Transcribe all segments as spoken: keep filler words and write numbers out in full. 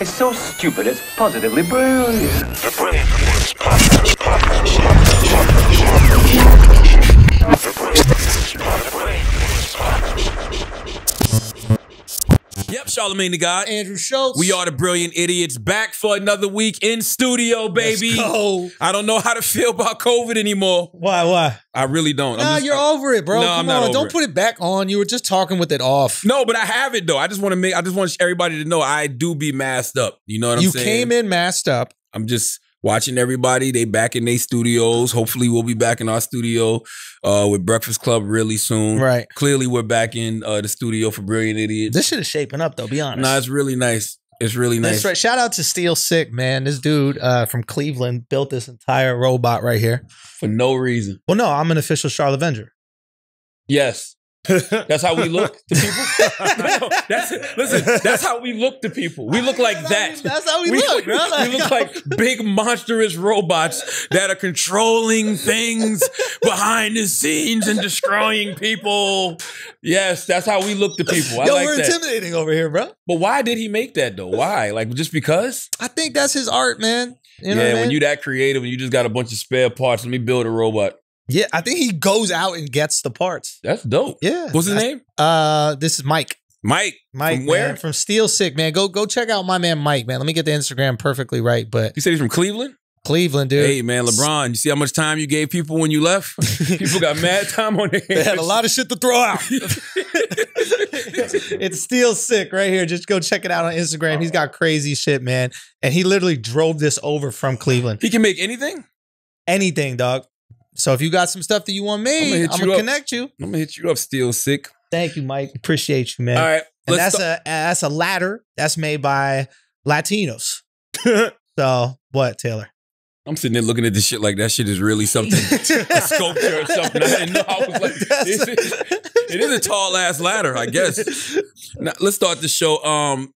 It's so stupid, it's positively brilliant. The Breakfast Podcast. Yep, Charlamagne Tha God. Andrew Schulz. We are the Brilliant Idiots, back for another week in studio, baby. Let's go. I don't know how to feel about COVID anymore. Why, why? I really don't. Nah, just, you're I, over it, bro. No, Come I'm not on, over don't it. put it back on. You were just talking with it off. No, but I have it though. I just want to make. I just want everybody to know I do be masked up. You know what I'm you saying? You came in masked up. I'm just watching everybody. They back in their studios. Hopefully, we'll be back in our studio uh, with Breakfast Club really soon. Right. Clearly, we're back in uh, the studio for Brilliant Idiots. This shit is shaping up, though. Be honest. Nah, it's really nice. It's really nice. That's right. Shout out to Steel Sick, man. This dude uh, from Cleveland built this entire robot right here. For no reason. Well, no, I'm an official Charlotte Avenger. Yes. That's how we look to people. No, that's, listen, that's how we look to people. We look like that. That's how we, that's how we, we look, look like, we look like big monstrous robots that are controlling things behind the scenes and destroying people. Yes, that's how we look to people. I Yo, like we're that. intimidating over here, bro. But why did he make that though? Why? Like just because? I think that's his art, man. You know yeah, when I mean? you that creative and you just got a bunch of spare parts, let me build a robot. Yeah, I think he goes out and gets the parts. That's dope. Yeah. What's his I, name? Uh, this is Mike. Mike. Mike. From where? Man, from Steel Sick, man. Go go check out my man Mike, man. Let me get the Instagram perfectly right, but you said he's from Cleveland? Cleveland, dude. Hey, man, LeBron, you see how much time you gave people when you left? People got mad time on their hands. They had a lot of shit to throw out. It's Steel Sick right here. Just go check it out on Instagram. He's got crazy shit, man. And he literally drove this over from Cleveland. He can make anything? Anything, dog. So if you got some stuff that you want made, I'm going to connect you. I'm going to hit you up, Steel Sick. Thank you, Mike. Appreciate you, man. All right. And that's a, that's a ladder that's made by Latinos. So what, Taylor? I'm sitting there looking at this shit like that shit is really something. A sculpture or something. I didn't know. I was like, this is, it is a tall-ass ladder, I guess. Now, let's start the show. Um,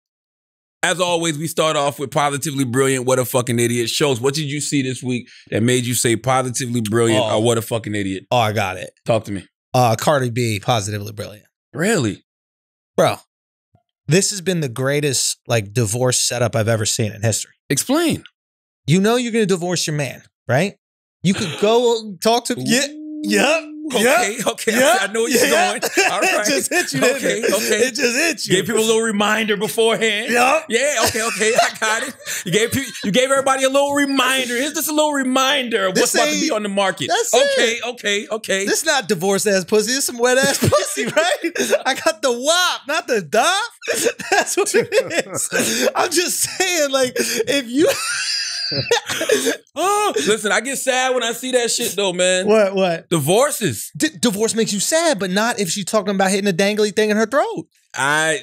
as always, we start off with Positively Brilliant, What a Fucking Idiot. Shows, what did you see this week that made you say Positively Brilliant oh. or What a Fucking Idiot? Oh, I got it. Talk to me. Uh, Cardi B, Positively Brilliant. Really? Bro, this has been the greatest like divorce setup I've ever seen in history. Explain. You know you're going to divorce your man, right? You could go talk to... Yeah, yeah. Okay, yep. okay, yep. I, I know where you're yep. going. All right. It just hit you. Okay, it? okay. It just hit you. Gave people a little reminder beforehand. Yep. Yeah, okay, okay. I got it. You gave people, you gave everybody a little reminder. Here's just a little reminder of this what's about to be on the market. That's okay, it. okay, okay. This not divorce ass pussy. It's some wet ass pussy, right? I got the W A P, not the D O P. That's what it is. I'm just saying, like, if you oh, listen, I get sad when I see that shit though, man. What, what? Divorces. D divorce makes you sad, but not if she's talking about hitting a dangly thing in her throat. I,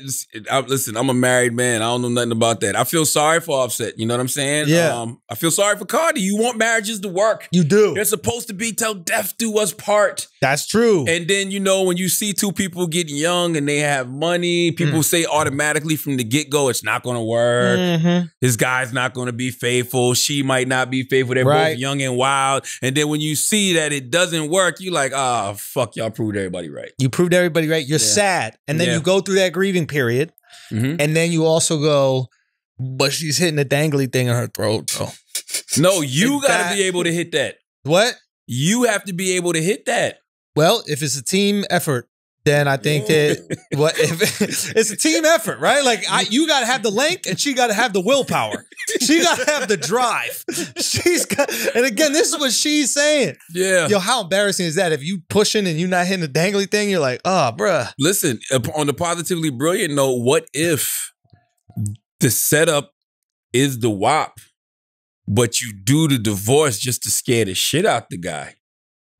I, listen, I'm a married man. I don't know nothing about that. I feel sorry for Offset. You know what I'm saying? Yeah. Um, I feel sorry for Cardi. You want marriages to work. You do. They're supposed to be till death do us part. That's true. And then, you know, when you see two people get young and they have money, people mm. say automatically from the get-go, it's not going to work. Mm-hmm. This guy's not going to be faithful. She might not be faithful. They're right. both young and wild. And then when you see that it doesn't work, you're like, ah, oh, fuck, y'all proved everybody right. You proved everybody right. You're yeah. sad. And then yeah. you go through that grieving period, mm-hmm. and then you also go, but she's hitting a dangly thing in her throat. Oh. No, you got to be able to hit that. What? You have to be able to hit that. Well, if it's a team effort, then I think that what if it's a team effort, right? Like I, you got to have the length, and she got to have the willpower. She got to have the drive. She's got, and again, this is what she's saying. Yeah, yo, how embarrassing is that? If you pushing and you not hitting the dangly thing, you're like, oh, bruh. Listen, on the Positively Brilliant note, what if the setup is the W A P, but you do the divorce just to scare the shit out the guy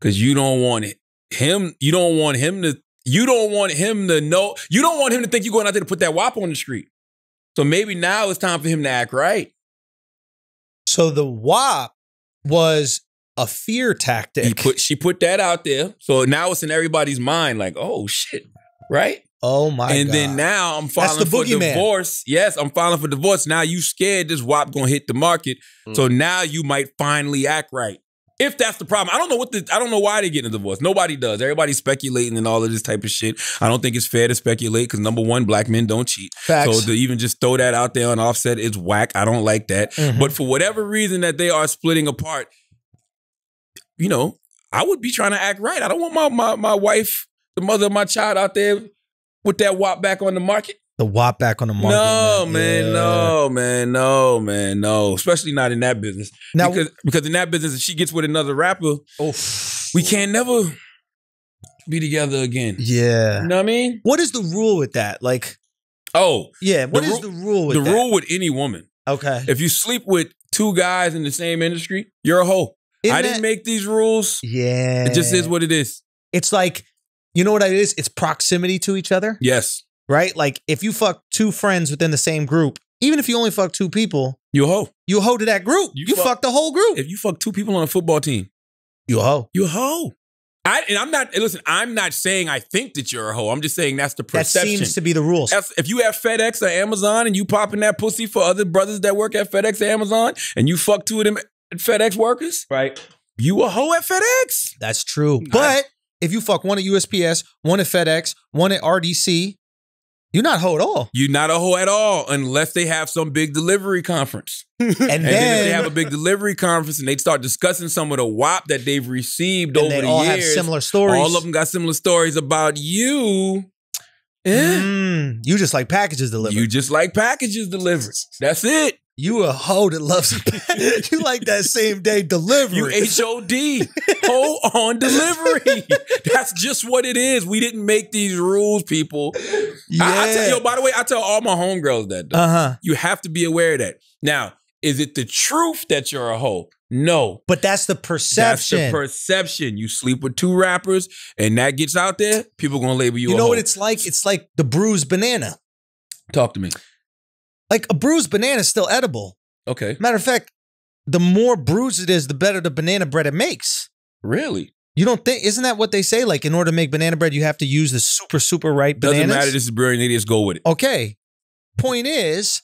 because you don't want it. him. You don't want him to. You don't want him to know. You don't want him to think you're going out there to put that W A P on the street. So maybe now it's time for him to act right. So the W A P was a fear tactic. He put, she put that out there. So now it's in everybody's mind like, oh, shit. Right? Oh, my and God. And then now I'm filing for divorce. Man. Yes, I'm filing for divorce. Now you scared this W A P going to hit the market. Mm. So now you might finally act right. If that's the problem, I don't know what the, I don't know why they get a divorce. Nobody does. Everybody's speculating and all of this type of shit. I don't think it's fair to speculate because number one, black men don't cheat. Facts. So to even just throw that out there on Offset is whack. I don't like that. Mm-hmm. But for whatever reason that they are splitting apart, you know, I would be trying to act right. I don't want my my my wife, the mother of my child, out there with that W A P back on the market. The W A P back on the market. No, man, yeah. no, man, no, man, no. Especially not in that business. Now, because, because in that business, if she gets with another rapper, oof. we can't never be together again. Yeah. You know what I mean? What is the rule with that? Like, oh. Yeah, what the is the rule with the that? The rule with any woman. Okay. If you sleep with two guys in the same industry, you're a hoe. Isn't I didn't make these rules. Yeah. It just is what it is. It's like, you know what it is? It's proximity to each other. Yes. Right? Like, if you fuck two friends within the same group, even if you only fuck two people, you a hoe. You a hoe to that group. You, you fuck, fuck the whole group. If you fuck two people on a football team, you a hoe. You a hoe. I, and I'm not, listen, I'm not saying I think that you're a hoe. I'm just saying that's the perception. That seems to be the rules. That's, if you have FedEx or Amazon and you popping that pussy for other brothers that work at FedEx or Amazon and you fuck two of them FedEx workers, right? You a hoe at FedEx. That's true. But I, if you fuck one at U S P S, one at FedEx, one at R D C, you're not a hoe at all. You're not a hoe at all unless they have some big delivery conference. and, then, and then if they have a big delivery conference and they start discussing some of the W A P that they've received over the years. And they all have similar stories. All of them got similar stories about you. Mm, you just like packages delivered. You just like packages delivered. That's it. You a hoe that loves it. You like that same day delivery. You H O D. Hoe on delivery. That's just what it is. We didn't make these rules, people. Yeah. I, I tell, yo, by the way, I tell all my homegirls that, though. Uh-huh. You have to be aware of that. Now, is it the truth that you're a hoe? No. But that's the perception. That's the perception. You sleep with two rappers and that gets out there, people going to label you, you a hoe. You know what it's like? It's like the bruised banana. Talk to me. Like, a bruised banana is still edible. Okay. Matter of fact, the more bruised it is, the better the banana bread it makes. Really? You don't think? Isn't that what they say? Like, in order to make banana bread, you have to use the super, super ripe bananas? Doesn't matter. This is brilliant. They just go with it. Okay. Point is,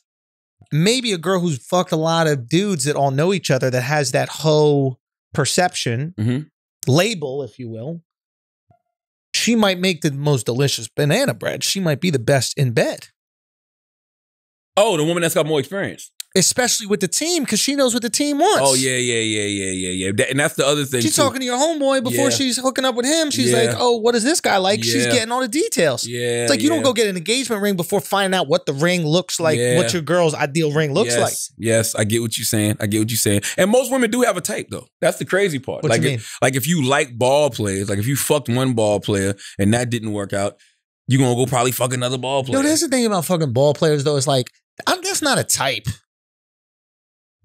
maybe a girl who's fucked a lot of dudes that all know each other that has that hoe perception, mm-hmm. label, if you will, she might make the most delicious banana bread. She might be the best in bed. Oh, the woman that's got more experience. Especially with the team, because she knows what the team wants. Oh, yeah, yeah, yeah, yeah, yeah, yeah. That, and that's the other thing, she's too. Talking to your homeboy before yeah. she's hooking up with him. She's yeah. like, oh, what is this guy like? Yeah. She's getting all the details. Yeah, it's like, you yeah. don't go get an engagement ring before finding out what the ring looks like, yeah. what your girl's ideal ring looks yes. like. Yes, I get what you're saying. I get what you're saying. And most women do have a type, though. That's the crazy part. What like, you mean? If, like, if you like ball players, like if you fucked one ball player and that didn't work out, you're going to go probably fuck another ball player. No, that's the thing about fucking ball players, though. It's like, I'm, that's not a type.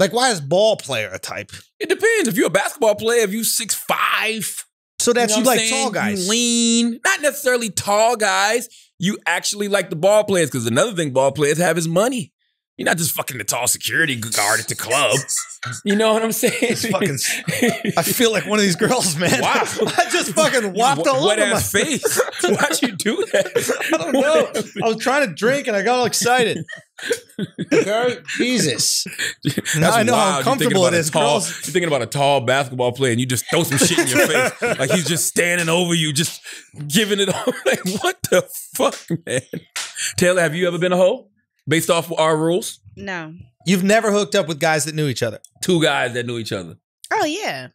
Like, why is ball player a type? It depends. If you're a basketball player, if you six five, so that's, you know, you like tall guys, you lean, not necessarily tall guys. You actually like the ball players because another thing ball players have is money. You're not just fucking the tall security guard at the club. You know what I'm saying? Fucking, I feel like one of these girls, man. Wow. I just fucking whopped all over my face. Why'd you do that? I don't know. I was trying to drink and I got all excited. Jesus. That's now I know wild. How uncomfortable it is, tall, girls. You're thinking about a tall basketball player and you just throw some shit in your face. Like he's just standing over you, just giving it all. Like, what the fuck, man? Taylor, have you ever been a hoe? Based off our rules? No. You've never hooked up with guys that knew each other? Two guys that knew each other. Oh, yeah.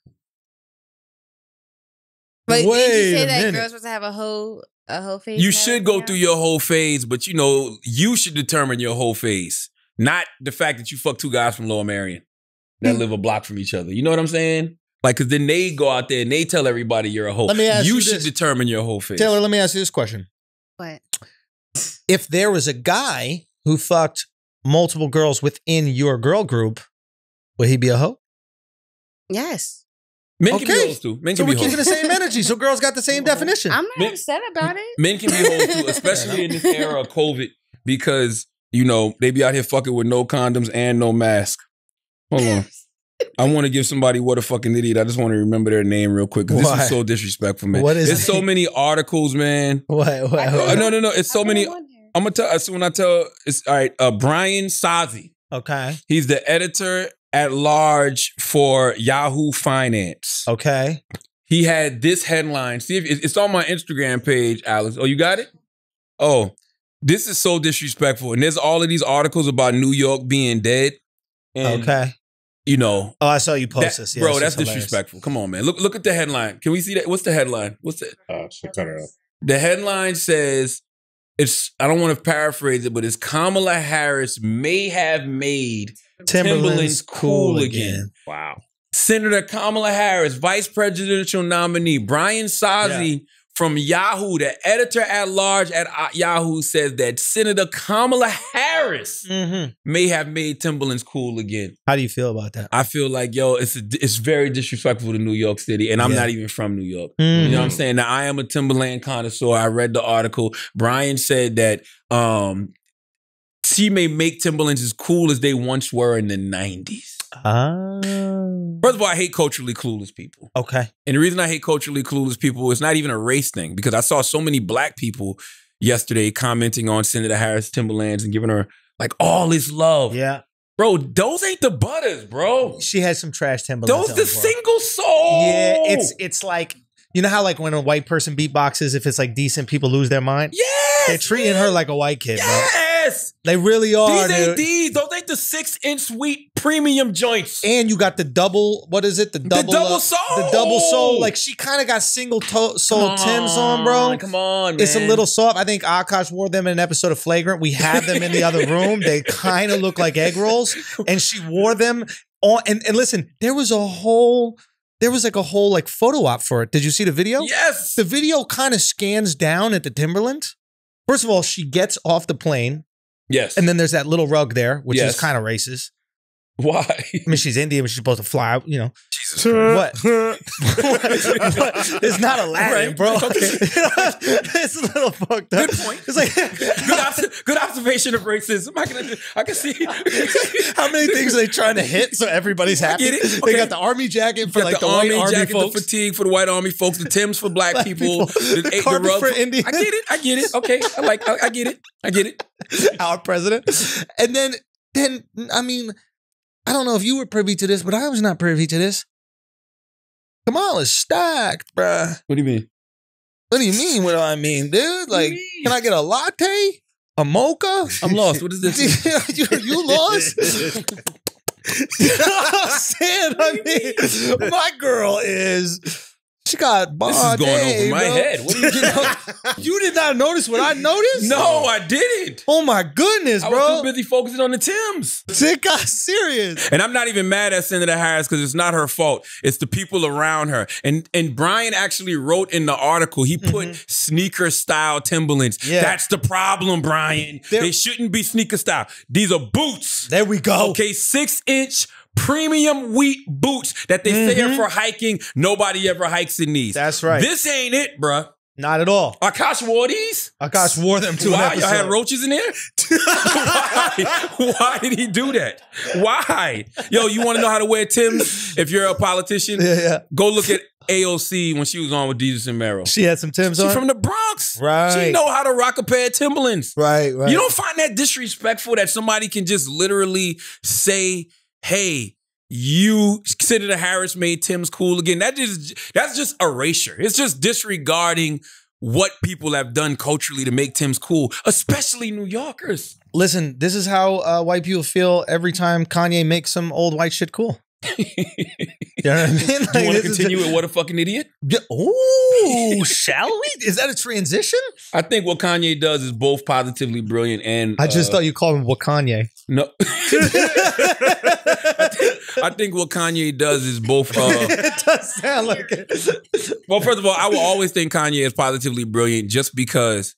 But wait, did you say that girls supposed to have a whole, a whole phase? You should go through your whole phase, but, you know, you should determine your whole phase. Not the fact that you fuck two guys from Lower Merion that live a block from each other. You know what I'm saying? Like, because then they go out there and they tell everybody you're a hoe. Let me ask you this. You should determine your whole phase. Taylor, let me ask you this question. What? If there was a guy who fucked multiple girls within your girl group, would he be a hoe? Yes. Men okay. can be hoes too. Men can so be we're hoes. Keeping the same energy, so girls got the same definition. I'm not men, upset about it. Men can be hoes too, especially in this era of COVID, because, you know, they be out here fucking with no condoms and no mask. Hold on. I want to give somebody, what a fucking idiot. I just want to remember their name real quick, because this is so disrespectful, man. What is There's it? so many articles, man. What? what, what? Uh, no, no, no. It's so many... I'm gonna tell. So when I tell, it's all right. Uh, Brian Sozzi. Okay, he's the editor at large for Yahoo Finance. Okay. He had this headline. See, if it's on my Instagram page, Alex. Oh, you got it? Oh, this is so disrespectful. And there's all of these articles about New York being dead. And, okay. You know. Oh, I saw you post that, this. Yeah, bro, that's hilarious. Disrespectful. Come on, man. Look look at the headline. Can we see that? What's the headline? What's that? Uh, she cut it out. The headline says, it's, I don't want to paraphrase it, but it's Kamala Harris may have made Timberland's, Timberland's cool, cool again. again. Wow. Senator Kamala Harris, vice presidential nominee Brian Sozzi yeah. from Yahoo, the editor at large at Yahoo, says that Senator Kamala Harris mm-hmm. may have made Timberland's cool again. How do you feel about that? I feel like, yo, it's a, it's very disrespectful to New York City, and I'm yeah. not even from New York. Mm-hmm. You know what I'm saying? Now, I am a Timberland connoisseur. I read the article. Brian said that um, she may make Timberland's as cool as they once were in the nineties. Ah. First of all, I hate culturally clueless people. Okay. And the reason I hate culturally clueless people is not even a race thing, because I saw so many black people yesterday commenting on Senator Harris Timberlands and giving her like all this love. Yeah. Bro, those ain't the butters, bro. She had some trash Timberlands. Those the single soul. Yeah, it's it's like, you know how like when a white person beatboxes, if it's like decent, people lose their mind? Yes! They're treating man. her like a white kid, yes! bro. They really are. These ain't these. Those ain't the six-inch wheat premium joints. And you got the double. What is it? The double. The double uh, soul. The double soul. Like she kind of got single toe, soul on, Tims on, bro. Come on, man. It's a little soft. I think Akash wore them in an episode of Flagrant. We have them in the other room. They kind of look like egg rolls, and she wore them on. And, and listen, there was a whole. There was like a whole like photo op for it. Did you see the video? Yes. The video kind of scans down at the Timberland. First of all, she gets off the plane. Yes. And then there's that little rug there, which yes. is kind of racist. Why? I mean, she's Indian, but she's supposed to fly, you know. Jesus Christ. What? What? It's not Aladdin, right, bro. Okay. It's a little fucked up. Good point. It's like good, obs good observation of racism. I can, I can see. How many things are they trying to hit so everybody's happy? I get it. Okay. They got the army jacket for like the, the army white jacket, army folks. The fatigue for the white army folks. The Timbs for black, black people. people. The, the carpet for Indians. I get it. I get it. Okay. I like. I, I get it. I get it. Our president. And then, then I mean. I don't know if you were privy to this, but I was not privy to this. Kamala's stacked, bruh. What do you mean? What do you mean? What do I mean, dude? Like, can I get a latte? A mocha? I'm lost. What is this? you, you lost? You know what I'm saying? I mean, my girl is... She got bars. This is going day, over my bro. head. What did you know? You did not notice what I noticed? No, I didn't. Oh my goodness, I bro. I was too busy focusing on the Timbs. It got serious. And I'm not even mad at Senator Harris because it's not her fault. It's the people around her. And and Brian actually wrote in the article, he put mm-hmm. sneaker style Timberlands. Yeah. That's the problem, Brian. They're, they shouldn't be sneaker style. These are boots. There we go. Okay, six inch. Premium wheat boots that they mm-hmm. say are for hiking. Nobody ever hikes in these. That's right. This ain't it, bruh. Not at all. Akash wore these? Akash wore them too. Why? Y'all had roaches in there? Why? Why did he do that? Why? Yo, you want to know how to wear Timbs if you're a politician? Yeah, yeah. Go look at A O C when she was on with Desus and Mero. She had some Timbs on? She's from the Bronx. Right. She know how to rock a pair of Timberlands. Right, right. You don't find that disrespectful that somebody can just literally say... Hey, you, Senator Harris made Tim's cool again. That just, that's just erasure. It's just disregarding what people have done culturally to make Tim's cool, especially New Yorkers. Listen, this is how uh, white people feel every time Kanye makes some old white shit cool. You know what I mean? Like, do you want to continue with what a fucking idiot? Yeah. Oh, shall we? Is that a transition? I think what Kanye does is both positively brilliant and... I just uh, thought you called him what Kanye. No. I, think, I think what Kanye does is both... Uh, it does sound like it. Well, first of all, I will always think Kanye is positively brilliant just because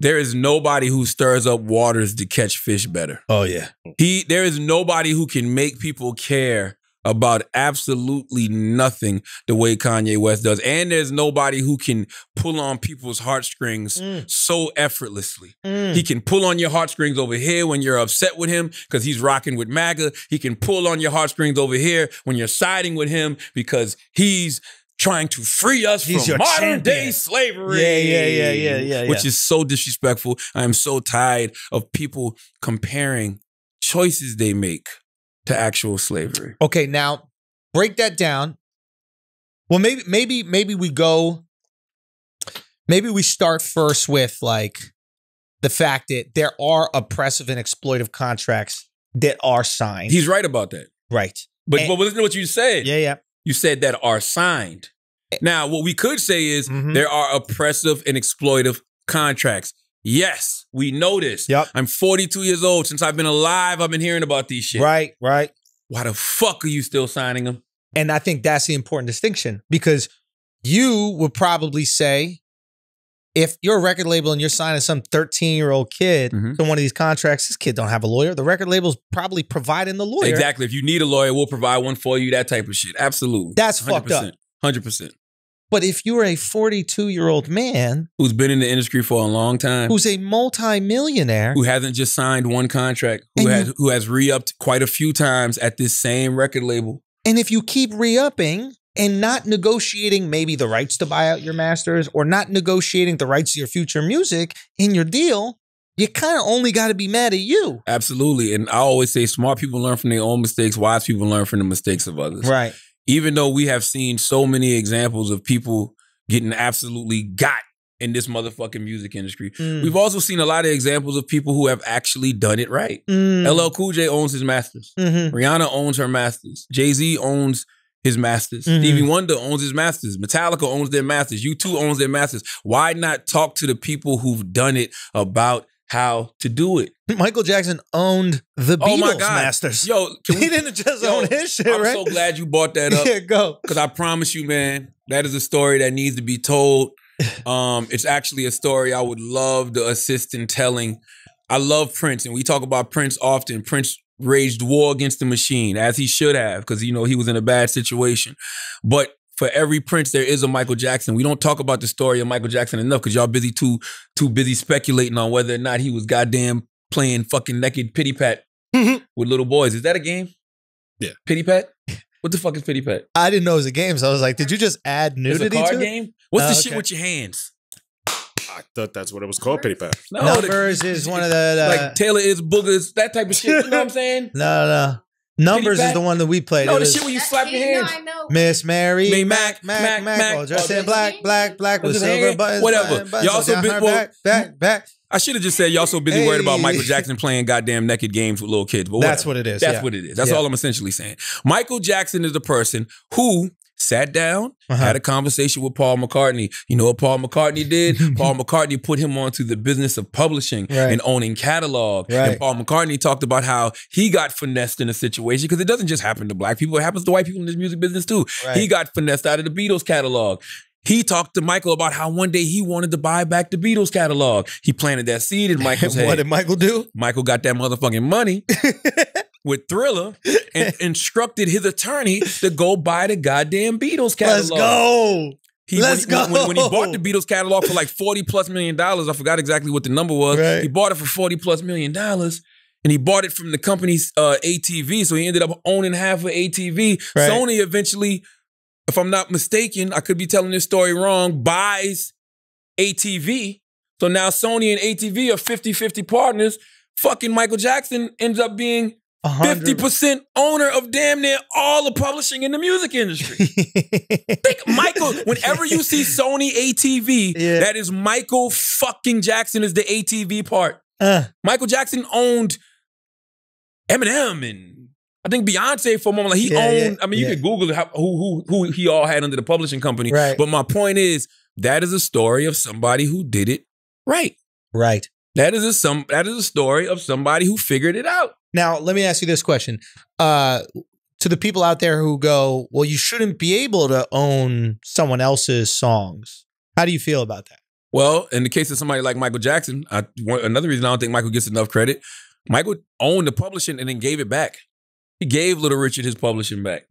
there is nobody who stirs up waters to catch fish better. Oh, yeah. He. There is nobody who can make people care about absolutely nothing the way Kanye West does. And there's nobody who can pull on people's heartstrings mm. so effortlessly. Mm. He can pull on your heartstrings over here when you're upset with him because he's rocking with MAGA. He can pull on your heartstrings over here when you're siding with him because he's trying to free us he's from modern champion. day slavery. Yeah, yeah, yeah, yeah, yeah, yeah. Which is so disrespectful. I am so tired of people comparing choices they make to actual slavery. Okay, now break that down. Well, maybe maybe maybe we go maybe we start first with like the fact that there are oppressive and exploitive contracts that are signed. He's right about that. Right. But, and, but listen to what you said. Yeah, yeah. You said that are signed. Now, what we could say is mm-hmm. there are oppressive and exploitive contracts. Yes, we know this. Yep. I'm forty-two years old. Since I've been alive, I've been hearing about these shit. Right, right. Why the fuck are you still signing them? And I think that's the important distinction, because you would probably say, if you're a record label and you're signing some thirteen-year-old kid mm-hmm. to one of these contracts, this kid don't have a lawyer. The record label's probably providing the lawyer. Exactly. If you need a lawyer, we'll provide one for you, that type of shit. Absolutely. That's one hundred percent. Fucked up. one hundred percent. But if you're a forty-two-year-old man... who's been in the industry for a long time. Who's a multimillionaire. Who hasn't just signed one contract. Who has you, who has re-upped quite a few times at this same record label. And if you keep re-upping... and not negotiating maybe the rights to buy out your masters or not negotiating the rights to your future music in your deal, you kind of only got to be mad at you. Absolutely. And I always say smart people learn from their own mistakes. Wise people learn from the mistakes of others. Right. Even though we have seen so many examples of people getting absolutely got in this motherfucking music industry. Mm. We've also seen a lot of examples of people who have actually done it right. Mm. L L Cool J owns his masters. Mm-hmm. Rihanna owns her masters. Jay-Z owns his masters. Mm-hmm. Stevie Wonder owns his masters. Metallica owns their masters. U two owns their masters. Why not talk to the people who've done it about how to do it? Michael Jackson owned the Beatles oh my God. masters. Yo, can we, he didn't just yo, own his shit, I'm right? I'm so glad you brought that up. Yeah, go. Because I promise you, man, that is a story that needs to be told. Um, it's actually a story I would love to assist in telling. I love Prince, and we talk about Prince often. Prince raged war against the machine, as he should have, because, you know, he was in a bad situation. But for every Prince, there is a Michael Jackson. We don't talk about the story of Michael Jackson enough because y'all busy too too busy speculating on whether or not he was goddamn playing fucking naked pity pat mm-hmm. with little boys. Is that a game? Yeah. Pity pat? What the fuck is pity pat? I didn't know it was a game, so I was like, did you just add nudity it's a card to it? Game? What's oh, the okay. shit with your hands? I thought that's what it was called, pity pat. No, numbers the, is one of the... Uh, like Taylor is boogers, that type of shit. You know what I'm saying? No, no. Numbers is the one that we played. No, the shit where you slap your hands. No, I know. Miss Mary. May Mac, Mac, Mac. Mac, Mac. Oh, dressed in black, black, black with silver buttons. Whatever. Y'all so busy... Back, back, back. I should have just said y'all so busy hey. worried about Michael Jackson playing goddamn naked games with little kids. But whatever. That's what it is. That's yeah. what it is. That's yeah. all I'm essentially saying. Michael Jackson is the person who... sat down, uh-huh. had a conversation with Paul McCartney. You know what Paul McCartney did? Paul McCartney put him onto the business of publishing right. and owning catalog. Right. And Paul McCartney talked about how he got finessed in a situation, because it doesn't just happen to black people. It happens to white people in this music business too. Right. He got finessed out of the Beatles catalog. He talked to Michael about how one day he wanted to buy back the Beatles catalog. He planted that seed in Michael's head. What did Michael do? Michael got that motherfucking money. With Thriller, and instructed his attorney to go buy the goddamn Beatles catalog. Let's go. He, Let's when, go. When, when he bought the Beatles catalog for like forty plus million dollars, I forgot exactly what the number was. Right. He bought it for forty plus million dollars, and he bought it from the company's uh, A T V, so he ended up owning half of A T V. Right. Sony eventually, if I'm not mistaken, I could be telling this story wrong, buys A T V. So now Sony and A T V are fifty fifty partners. Fucking Michael Jackson ends up being fifty percent owner of damn near all the publishing in the music industry. Think Michael, whenever you see Sony A T V, yeah. that is Michael fucking Jackson is the A T V part. Uh. Michael Jackson owned Eminem and I think Beyonce for a moment. Like he yeah, owned, yeah, I mean, yeah. you can Google how, who, who, who he all had under the publishing company. Right. But my point is, that is a story of somebody who did it right. Right. That is a, some, that is a story of somebody who figured it out. Now, let me ask you this question. Uh, to the people out there who go, well, you shouldn't be able to own someone else's songs. How do you feel about that? Well, in the case of somebody like Michael Jackson, I, one, another reason I don't think Michael gets enough credit, Michael owned the publishing and then gave it back. He gave Little Richard his publishing back.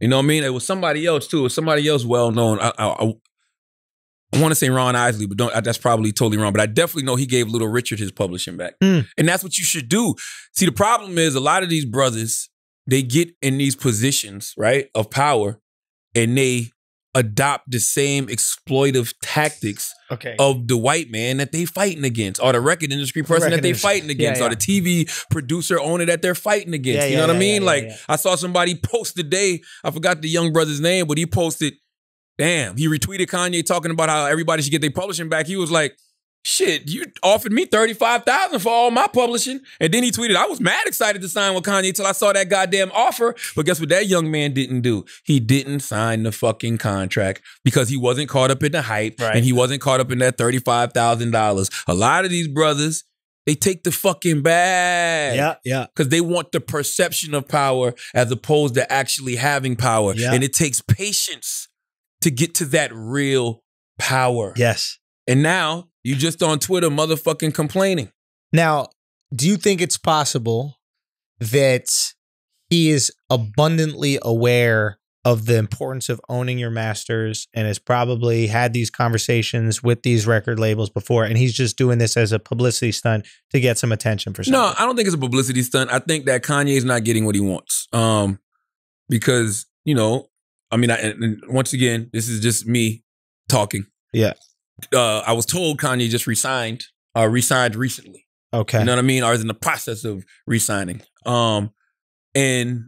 You know what I mean? It was somebody else, too. It was somebody else well-known. I, I, I, I want to say Ron Isley, but don't, that's probably totally wrong. But I definitely know he gave Little Richard his publishing back. Mm. And that's what you should do. See, the problem is a lot of these brothers, they get in these positions, right, of power, and they adopt the same exploitive tactics okay. of the white man that they fighting against, or the record industry person record that they industry. fighting against, yeah, yeah. or the T V producer owner that they're fighting against. Yeah, you know yeah, what yeah, I mean? Yeah, like yeah, yeah. I saw somebody post today, I forgot the young brother's name, but he posted, damn, he retweeted Kanye talking about how everybody should get their publishing back. He was like, shit, you offered me thirty-five thousand dollars for all my publishing. And then he tweeted, I was mad excited to sign with Kanye till I saw that goddamn offer. But guess what that young man didn't do? He didn't sign the fucking contract because he wasn't caught up in the hype right. and he wasn't caught up in that thirty-five thousand dollars. A lot of these brothers, they take the fucking bag. Yeah, yeah. Because they want the perception of power as opposed to actually having power. Yeah. And it takes patience to get to that real power. Yes. And now you just on Twitter motherfucking complaining. Now, do you think it's possible that he is abundantly aware of the importance of owning your masters and has probably had these conversations with these record labels before, and he's just doing this as a publicity stunt to get some attention for something? No, I don't think it's a publicity stunt. I think that Kanye's not getting what he wants um, because, you know, I mean, I, and once again, this is just me talking. Yeah. Uh, I was told Kanye just resigned, uh, resigned recently. Okay. You know what I mean? Or is in the process of resigning. Um, and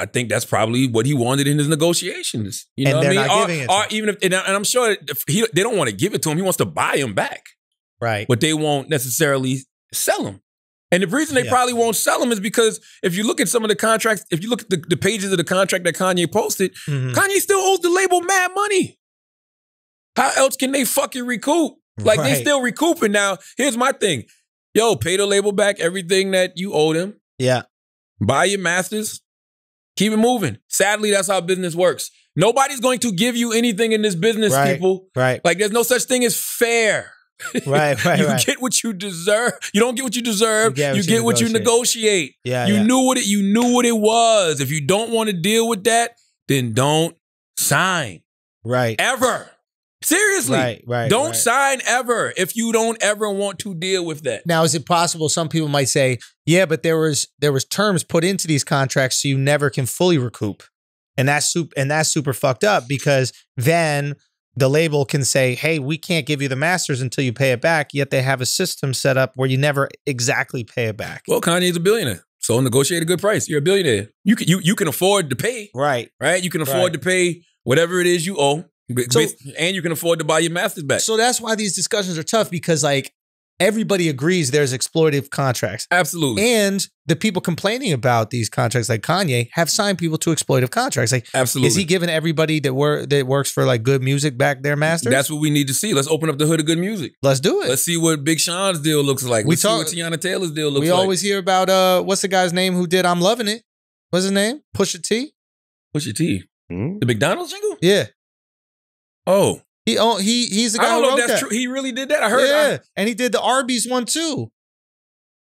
I think that's probably what he wanted in his negotiations. You know and what I mean? Or, or even if, and I'm sure he, they don't want to give it to him. He wants to buy him back. Right. But they won't necessarily sell him. And the reason they yeah. probably won't sell them is because if you look at some of the contracts, if you look at the, the pages of the contract that Kanye posted, mm-hmm. Kanye still owes the label mad money. How else can they fucking recoup? Like right. they still recouping. Now, here's my thing. Yo, pay the label back everything that you owe them. Yeah. Buy your masters. Keep it moving. Sadly, that's how business works. Nobody's going to give you anything in this business, right. people. Right. Like there's no such thing as fair. Right, right, you right. get what you deserve. You don't get what you deserve. You get what you, you, get what negotiate. you negotiate. Yeah, you yeah. knew what it. You knew what it was. If you don't want to deal with that, then don't sign. Right. Ever. Seriously. Right. Right. Don't right. sign ever if you don't ever want to deal with that. Now, is it possible? Some people might say, "Yeah, but there was there was terms put into these contracts, so you never can fully recoup," and that's super and that's super fucked up because then. The label can say, hey, we can't give you the masters until you pay it back, yet they have a system set up where you never exactly pay it back. Well, Kanye's a billionaire, so negotiate a good price. You're a billionaire. You can, you, you can afford to pay. Right. Right? You can afford right. to pay whatever it is you owe, so, and you can afford to buy your masters back. So that's why these discussions are tough because, like, everybody agrees there's exploitative contracts. Absolutely. And the people complaining about these contracts, like Kanye, have signed people to exploitative contracts. Like, absolutely. Is he giving everybody that wor that works for like Good Music back their masters? That's what we need to see. Let's open up the hood of Good Music. Let's do it. Let's see what Big Sean's deal looks like. We Let's talk, see what Tiana Taylor's deal looks we like. We always hear about, uh, what's the guy's name who did I'm Loving It? What's his name? Pusha T? Pusha T? Hmm? The McDonald's jingle? Yeah. Oh. He oh, he he's the guy. I don't who know if that's that. true. He really did that. I heard. Yeah, I, and he did the Arby's one too.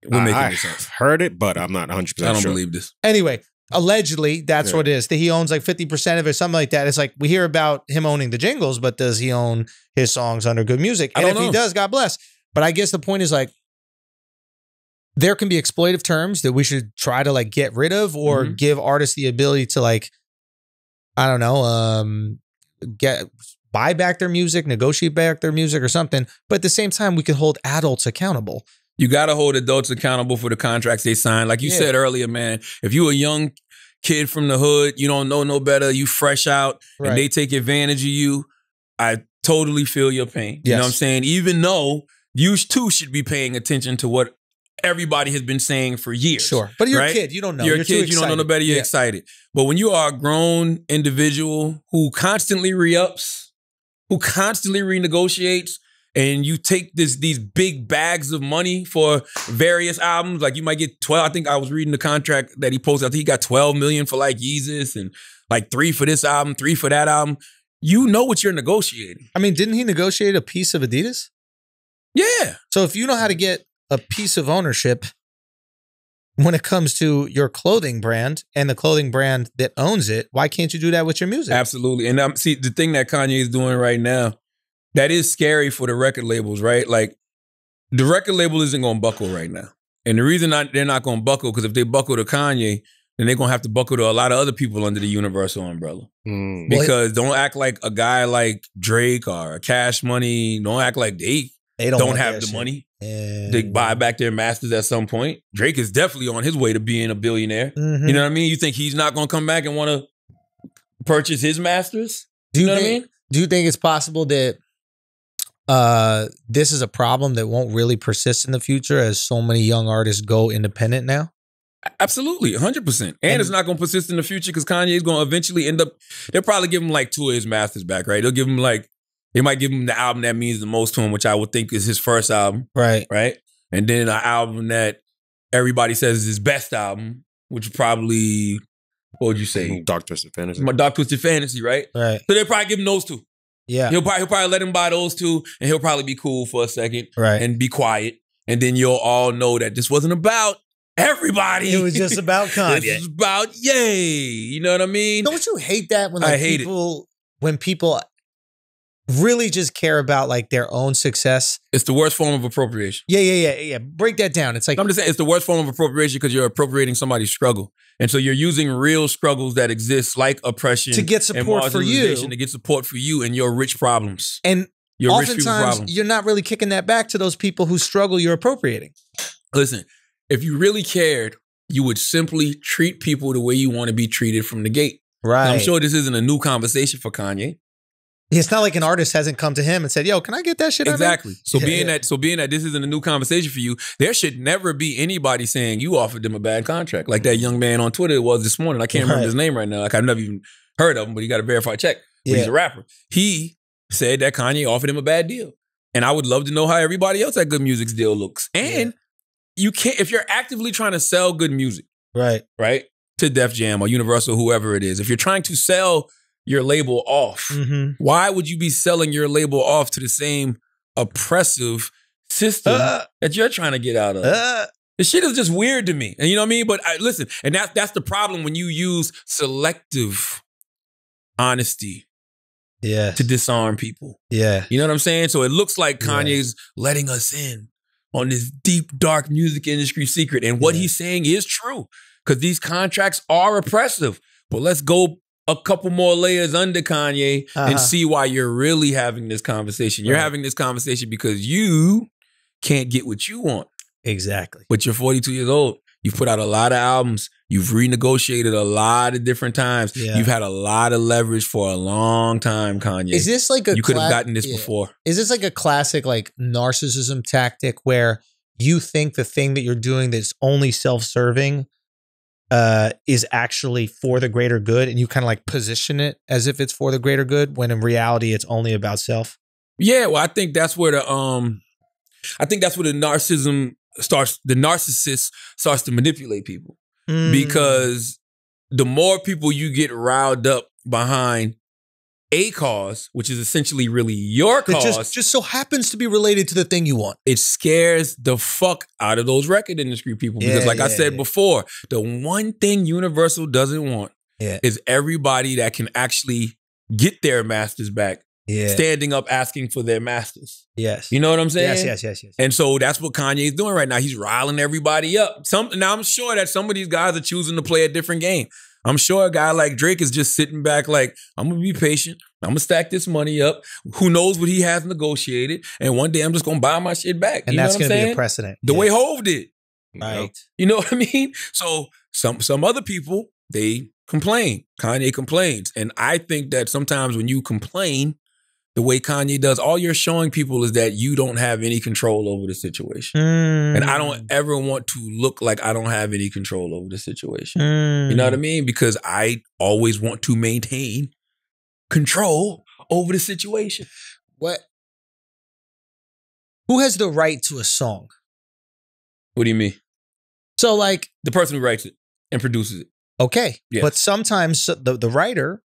We're making I, I sense. Heard it, but I'm not one hundred percent sure. I don't sure. believe this. Anyway, allegedly, that's yeah. what it is. That he owns like fifty percent of it, something like that. It's like we hear about him owning the jingles, but does he own his songs under Good Music? And I don't if know. he does, God bless. But I guess the point is like there can be exploitive terms that we should try to like get rid of or mm-hmm. give artists the ability to like I don't know, um get buy back their music, negotiate back their music or something. But at the same time, we could hold adults accountable. You got to hold adults accountable for the contracts they sign. Like you yeah. said earlier, man, if you a young kid from the hood, you don't know no better, you fresh out right. and they take advantage of you, I totally feel your pain. Yes. You know what I'm saying? Even though you too should be paying attention to what everybody has been saying for years. Sure. But you're right? a kid. You don't know. You're, you're a kid. You don't know no better. You're yeah. excited. But when you are a grown individual who constantly re-ups, who constantly renegotiates, and you take this these big bags of money for various albums. Like you might get twelve. I think I was reading the contract that he posted. I think he got twelve million for like Yeezus and like three for this album, three for that album. You know what you're negotiating. I mean, didn't he negotiate a piece of Adidas? Yeah. So if you know how to get a piece of ownership when it comes to your clothing brand and the clothing brand that owns it, why can't you do that with your music? Absolutely. And um, see, the thing that Kanye is doing right now, that is scary for the record labels, right? Like, the record label isn't going to buckle right now. And the reason not, they're not going to buckle, because if they buckle to Kanye, then they're gonna have to buckle to a lot of other people under the Universal umbrella. Mm. Because well, don't act like a guy like Drake or Cash Money. Don't act like they, they don't, don't have the shit. money. And they buy back their masters at some point. Drake is definitely on his way to being a billionaire. Mm-hmm. You know what I mean? You think he's not gonna come back and want to purchase his masters? Do you, you know think, what I mean? Do you think it's possible that uh, this is a problem that won't really persist in the future as so many young artists go independent now? Absolutely, one hundred percent. And, and it's not going to persist in the future because Kanye is going to eventually end up... They'll probably give him like two of his masters back, right? They'll give him like... They might give him the album that means the most to him, which I would think is his first album. Right. Right? And then an album that everybody says is his best album, which probably... What would you say? Dark Twisted Fantasy. My Dark Twisted Fantasy, right? Right. So they'll probably give him those two. Yeah. He'll probably, he'll probably let him buy those two and he'll probably be cool for a second. Right. And be quiet. And then you'll all know that this wasn't about everybody. It was just about Kanye. It was about Yay. You know what I mean? Don't you hate that when like, I hate people, it. when people really just care about like their own success? It's the worst form of appropriation. Yeah, yeah, yeah, yeah. Break that down. It's like I'm just saying it's the worst form of appropriation because you're appropriating somebody's struggle. And so you're using real struggles that exist, like oppression, to get support for you, to get support for you and your rich problems. And your oftentimes, rich people's problems. You're not really kicking that back to those people who struggle. You're appropriating. Listen, if you really cared, you would simply treat people the way you want to be treated from the gate. Right. Now, I'm sure this isn't a new conversation for Kanye. It's not like an artist hasn't come to him and said, yo, can I get that shit out of here? Exactly. So yeah, being yeah. that so being that this isn't a new conversation for you, there should never be anybody saying you offered them a bad contract. Like that young man on Twitter was this morning. I can't right. remember his name right now. Like I've never even heard of him, but he got a verified check. But yeah. he's a rapper. He said that Kanye offered him a bad deal. And I would love to know how everybody else at Good Music's deal looks. And yeah. you can't, if you're actively trying to sell Good Music, right, right, to Def Jam or Universal, whoever it is, if you're trying to sell your label off. Mm-hmm. Why would you be selling your label off to the same oppressive system uh, that you're trying to get out of? Uh, this shit is just weird to me. And you know what I mean? But I, listen, and that's, that's the problem when you use selective honesty yeah. to disarm people. Yeah. You know what I'm saying? So it looks like Kanye's yeah. letting us in on this deep, dark music industry secret. And what yeah. he's saying is true because these contracts are oppressive. But let's go a couple more layers under Kanye uh-huh. and see why you're really having this conversation. You're right. having this conversation because you can't get what you want. Exactly. But you're forty-two years old. You've put out a lot of albums. You've renegotiated a lot of different times. Yeah. You've had a lot of leverage for a long time, Kanye. Is this like a You could have gotten this yeah. before. Is this like a classic like narcissism tactic where you think the thing that you're doing that's only self-serving Uh, is actually for the greater good, and you kind of like position it as if it's for the greater good when in reality it's only about self? Yeah, well, I think that's where the um, I think that's where the narcissism starts. The narcissist starts to manipulate people mm. because the more people you get riled up behind a cause, which is essentially really your cause, it just, just so happens to be related to the thing you want. It scares the fuck out of those record industry people. Because yeah, like yeah, I said yeah. before, the one thing Universal doesn't want yeah. is everybody that can actually get their masters back yeah. standing up asking for their masters. Yes. You know what I'm saying? Yes, yes, yes, yes. And so that's what Kanye is doing right now. He's riling everybody up. Some, now, I'm sure that some of these guys are choosing to play a different game. I'm sure a guy like Drake is just sitting back like, I'm going to be patient. I'm going to stack this money up. Who knows what he has negotiated. And one day I'm just going to buy my shit back. And you that's going to be a precedent. The yeah. way Hov did. Right. You know what I mean? So some, some other people, they complain. Kanye complains. And I think that sometimes when you complain the way Kanye does, all you're showing people is that you don't have any control over the situation. Mm. And I don't ever want to look like I don't have any control over the situation. Mm. You know what I mean? Because I always want to maintain control over the situation. What? Who has the right to a song? What do you mean? So like... The person who writes it and produces it. Okay. Yes. But sometimes the, the writer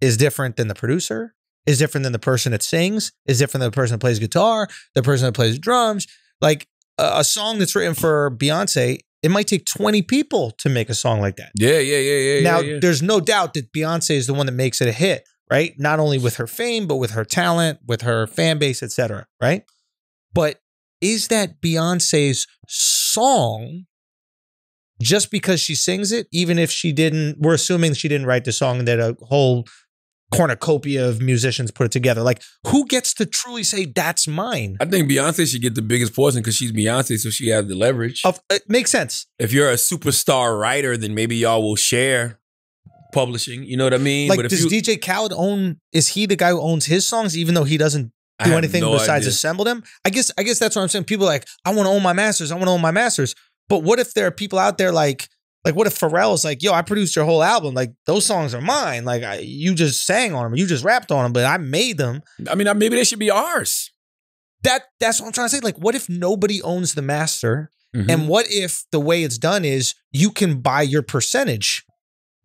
is different than the producer. Is different than the person that sings, is different than the person that plays guitar, the person that plays drums. Like uh, a song that's written for Beyonce, it might take twenty people to make a song like that. Yeah, yeah, yeah, yeah. Now, yeah, yeah. there's no doubt that Beyonce is the one that makes it a hit, right? Not only with her fame, but with her talent, with her fan base, et cetera, right? But is that Beyonce's song just because she sings it, even if she didn't, we're assuming she didn't write the song, that a whole cornucopia of musicians put it together. Like, who gets to truly say that's mine? I think Beyonce should get the biggest portion because she's Beyonce, so she has the leverage. Of, it makes sense. If you're a superstar writer, then maybe y'all will share publishing. You know what I mean? Like, but does you, D J Khaled own? Is he the guy who owns his songs, even though he doesn't do anything no besides idea. assemble them? I guess. I guess that's what I'm saying. People are like, I want to own my masters. I want to own my masters. But what if there are people out there like, like what if Pharrell's like, yo, I produced your whole album. Like, those songs are mine. Like, I, you just sang on them. You just rapped on them, but I made them. I mean, maybe they should be ours. That That's what I'm trying to say. Like, what if nobody owns the master? Mm-hmm. And what if the way it's done is you can buy your percentage?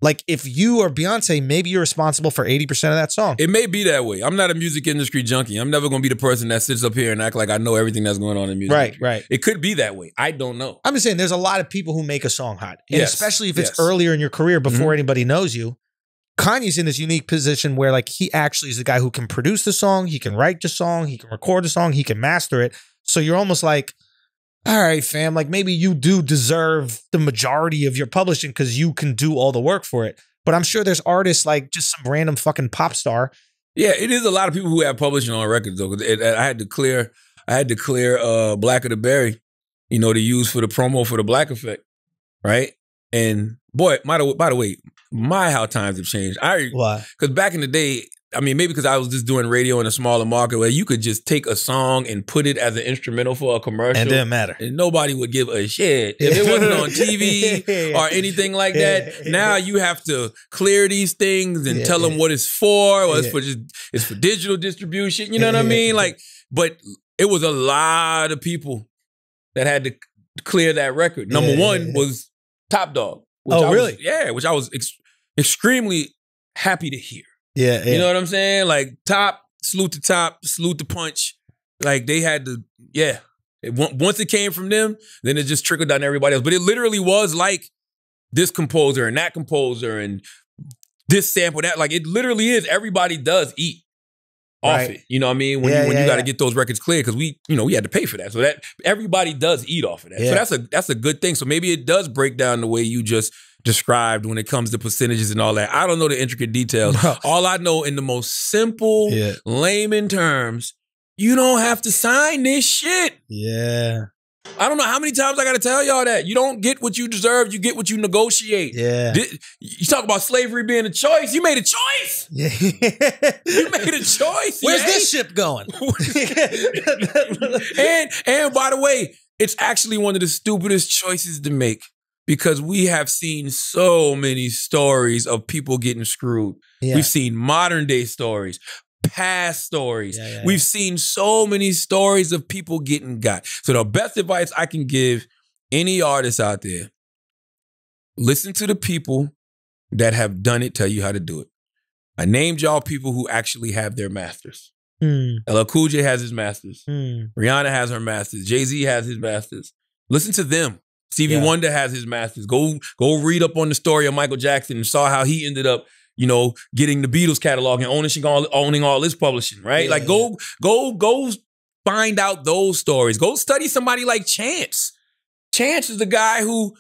Like, if you are Beyonce, maybe you're responsible for eighty percent of that song. It may be that way. I'm not a music industry junkie. I'm never going to be the person that sits up here and act like I know everything that's going on in music. Right, industry. right. It could be that way. I don't know. I'm just saying there's a lot of people who make a song hot. And yes, especially if yes. it's earlier in your career before mm-hmm. anybody knows you. Kanye's in this unique position where, like, he actually is the guy who can produce the song. He can write the song. He can record the song. He can master it. So you're almost like, all right, fam, like maybe you do deserve the majority of your publishing because you can do all the work for it. But I'm sure there's artists like just some random fucking pop star. Yeah, it is a lot of people who have publishing on records, though. It, I had to clear, I had to clear uh, Black of the Berry, you know, to use for the promo for the Black Effect, right? And boy, by the, by the way, my how times have changed. I Why? Because back in the day, I mean, maybe because I was just doing radio in a smaller market where you could just take a song and put it as an instrumental for a commercial. And it didn't matter. And nobody would give a shit. If it wasn't on T V or anything like that, now you have to clear these things and yeah, tell them yeah. what it's for. Or it's, yeah. for just, it's for digital distribution. You know what I mean? Like, but it was a lot of people that had to clear that record. Number yeah. one was Top Dog. Which oh, I really? Was, yeah, which I was ex extremely happy to hear. Yeah, yeah. You know what I'm saying? Like, Top, salute to Top, salute to Punch. Like, they had to, yeah. It, once it came from them, then it just trickled down to everybody else. But it literally was like this composer and that composer and this sample, that. Like, it literally is. Everybody does eat off right. it. You know what I mean? When yeah, you, when yeah, you got to yeah. get those records cleared, because we, you know, we had to pay for that. So that everybody does eat off of that. Yeah. So that's a, that's a good thing. So maybe it does break down the way you just described when it comes to percentages and all that. I don't know the intricate details. Bro. All I know in the most simple, yeah. layman terms, you don't have to sign this shit. Yeah. I don't know how many times I got to tell y'all that. You don't get what you deserve. You get what you negotiate. Yeah. You talk about slavery being a choice. You made a choice. Yeah. You made a choice. Where's yeah. this ship going? and, and by the way, it's actually one of the stupidest choices to make. Because we have seen so many stories of people getting screwed. Yeah. We've seen modern day stories, past stories. Yeah, yeah, We've yeah. seen so many stories of people getting got. So the best advice I can give any artist out there, listen to the people that have done it tell you how to do it. I named y'all people who actually have their masters. Mm. L L Cool J has his masters. Mm. Rihanna has her masters. Jay-Z has his masters. Listen to them. Stevie yeah. Wonder has his masters. Go go read up on the story of Michael Jackson and saw how he ended up, you know, getting the Beatles catalog and owning all, owning all his publishing, right? Yeah, like, yeah. go go go find out those stories. Go study somebody like Chance. Chance is the guy who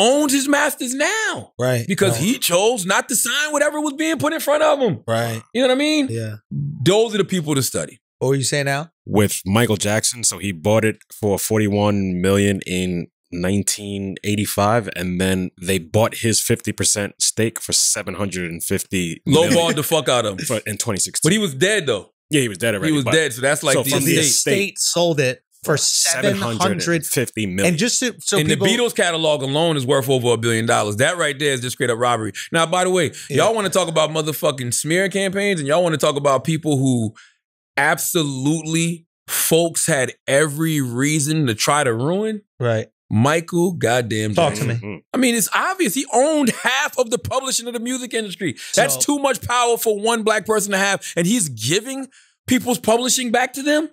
owns his masters now. Right. Because no. he chose not to sign whatever was being put in front of him. Right. You know what I mean? Yeah. Those are the people to study. What were you saying now? With Michael Jackson, so he bought it for forty-one million dollars in nineteen eighty-five, and then they bought his fifty percent stake for seven hundred fifty. Lowballed the fuck out of him for, in twenty sixteen. But he was dead though. Yeah, he was dead already. He was dead, so that's like so the, estate. the estate sold it for seven hundred fifty million dollars. And just so, so and people, the Beatles catalog alone is worth over a billion dollars. That right there is just straight up robbery. Now, by the way, yeah. y'all want to talk about motherfucking smear campaigns, and y'all want to talk about people who absolutely folks had every reason to try to ruin. Right. Michael goddamn Talk Jackson. to me. I mean, it's obvious. He owned half of the publishing of the music industry. That's so, too much power for one black person to have. And he's giving people's publishing back to them.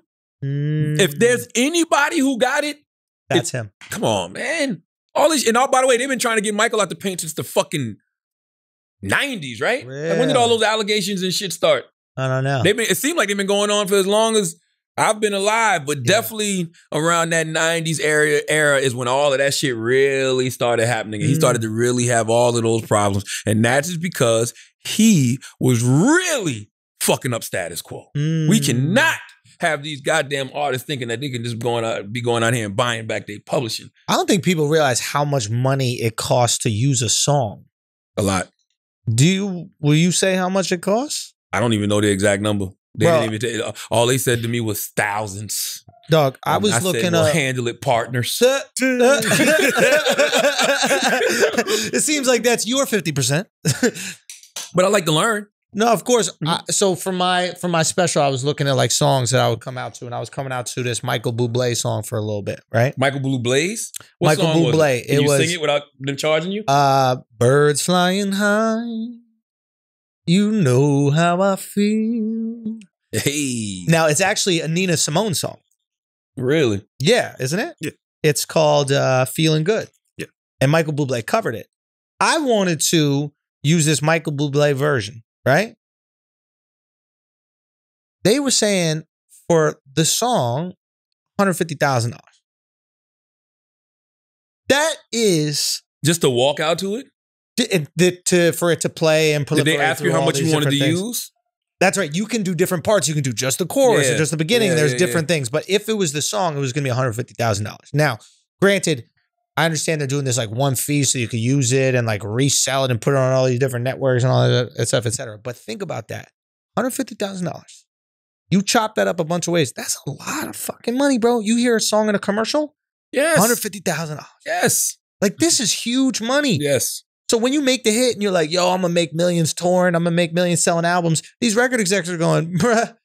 Mm, if there's anybody who got it, that's him. Come on, man. All these, and all, by the way, they've been trying to get Michael out the paint since the fucking nineties, right? Really? Like, when did all those allegations and shit start? I don't know. They've been, it seemed like they've been going on for as long as I've been alive, but yeah. definitely around that nineties era, era is when all of that shit really started happening. And mm. he started to really have all of those problems. And that's just because he was really fucking up status quo. Mm. We cannot have these goddamn artists thinking that they can just going out, be going out here and buying back their publishing. I don't think people realize how much money it costs to use a song. A lot. Do you, will you say how much it costs? I don't even know the exact number. They Bro, didn't even tell, all they said to me was thousands. Dog, I and was I looking said, we'll up. Handle it, partners. It seems like that's your fifty percent. But I like to learn. No, of course. I, so for my for my special, I was looking at like songs that I would come out to, and I was coming out to this Michael Bublé song for a little bit, right? Michael Bublé's? What Michael Bublé. Was it? Can it you was, sing it without them charging you? Uh, birds flying high. You know how I feel. Hey. Now, it's actually a Nina Simone song. Really? Yeah, isn't it? Yeah. It's called uh, Feeling Good. Yeah. And Michael Bublé covered it. I wanted to use this Michael Bublé version, right? They were saying for the song, one hundred fifty thousand dollars. That is... Just to walk out to it? To, to, to, for it to play and proliferate. Did they ask you how much you wanted to things. Use? That's right. You can do different parts. You can do just the chorus yeah. or just the beginning. Yeah, There's yeah, different yeah. things. But if it was the song, it was going to be one hundred fifty thousand dollars. Now, granted, I understand they're doing this like one fee so you can use it and like resell it and put it on all these different networks and all that stuff, et cetera. But think about that. one hundred fifty thousand dollars. You chop that up a bunch of ways. That's a lot of fucking money, bro. You hear a song in a commercial? Yes. one hundred fifty thousand dollars. Yes. Like this is huge money. Yes. So when you make the hit and you're like, yo, I'm going to make millions touring. I'm going to make millions selling albums. These record executives are going, bruh,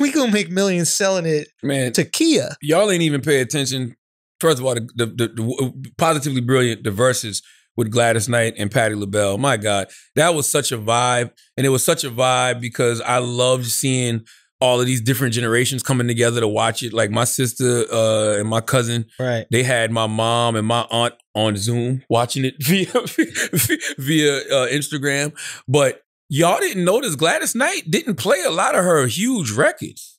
we going to make millions selling it Man, to Kia. Y'all ain't even pay attention. First of all, the, the, the, the Positively Brilliant, the verses with Gladys Knight and Patti LaBelle. My God, that was such a vibe. And it was such a vibe because I loved seeing all of these different generations coming together to watch it. Like my sister uh, and my cousin, right? They had my mom and my aunt on Zoom watching it via via uh, Instagram. But y'all didn't notice Gladys Knight didn't play a lot of her huge records.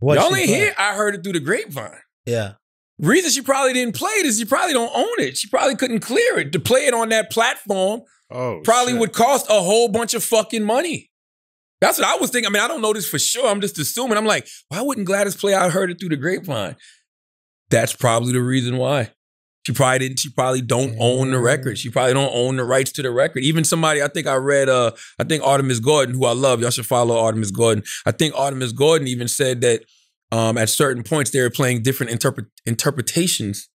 Y'all ain't hear. I heard it through the grapevine. Yeah. Reason she probably didn't play it is she probably don't own it. She probably couldn't clear it. To play it on that platform oh, probably shit. would cost a whole bunch of fucking money. That's what I was thinking. I mean, I don't know this for sure. I'm just assuming. I'm like, why wouldn't Gladys play I Heard It Through the Grapevine? That's probably the reason why. She probably didn't. She probably don't mm. own the record. She probably don't own the rights to the record. Even somebody, I think I read, uh, I think Artemis Gordon, who I love. Y'all should follow Artemis Gordon. I think Artemis Gordon even said that um, at certain points, they were playing different interpre interpretations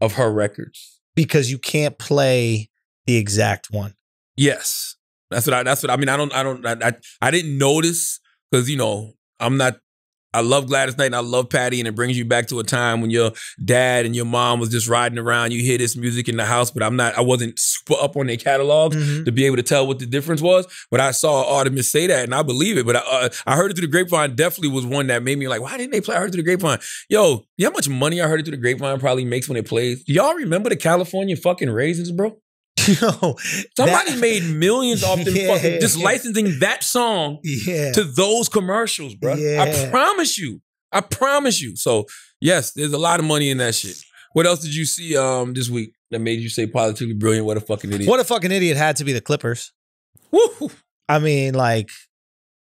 of her records. Because you can't play the exact one. Yes. That's what I, that's what I mean. I don't, I don't, I, I, I didn't notice because, you know, I'm not, I love Gladys Knight and I love Patty, and it brings you back to a time when your dad and your mom was just riding around. You hear this music in the house, but I'm not, I wasn't super up on their catalogs mm-hmm. to be able to tell what the difference was. But I saw Artemis say that and I believe it. But I, uh, I Heard It Through the Grapevine definitely was one that made me like, why didn't they play I Heard It Through the Grapevine? Yo, you know how much money I Heard It Through the Grapevine probably makes when it plays? Do y'all remember the California fucking Raisins, bro? Yo, somebody that, made millions off them yeah, fucking just yeah. licensing that song yeah. to those commercials, bro. Yeah. I promise you. I promise you. So, yes, there's a lot of money in that shit. What else did you see um this week that made you say Positively Brilliant? What a fucking idiot. What a fucking idiot had to be the Clippers. Woo! I mean, like,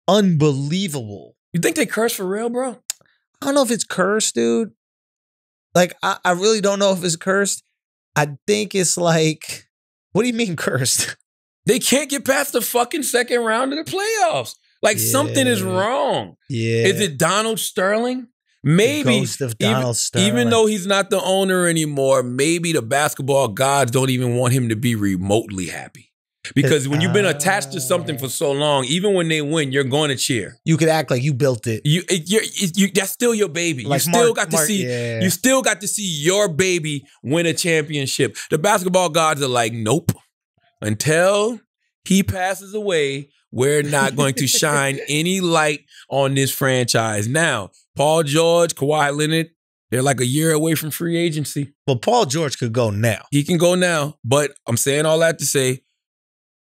unbelievable. You think they cursed for real, bro? I don't know if it's cursed, dude. Like, I, I really don't know if it's cursed. I think it's like... What do you mean cursed? They can't get past the fucking second round of the playoffs. Like yeah. something is wrong. Yeah. Is it Donald Sterling? Maybe. The ghost of Donald even, Sterling. Even though he's not the owner anymore, maybe the basketball gods don't even want him to be remotely happy. Because when you've been attached to something for so long, even when they win, you're going to cheer. You could act like you built it. You, you're, you that's still your baby. Like you still Mark, got to Mark, see. Yeah. You still got to see your baby win a championship. The basketball gods are like, nope. Until he passes away, we're not going to shine any light on this franchise. Now, Paul George, Kawhi Leonard. They're like a year away from free agency. Well, Paul George could go now. He can go now. But I'm saying all that to say,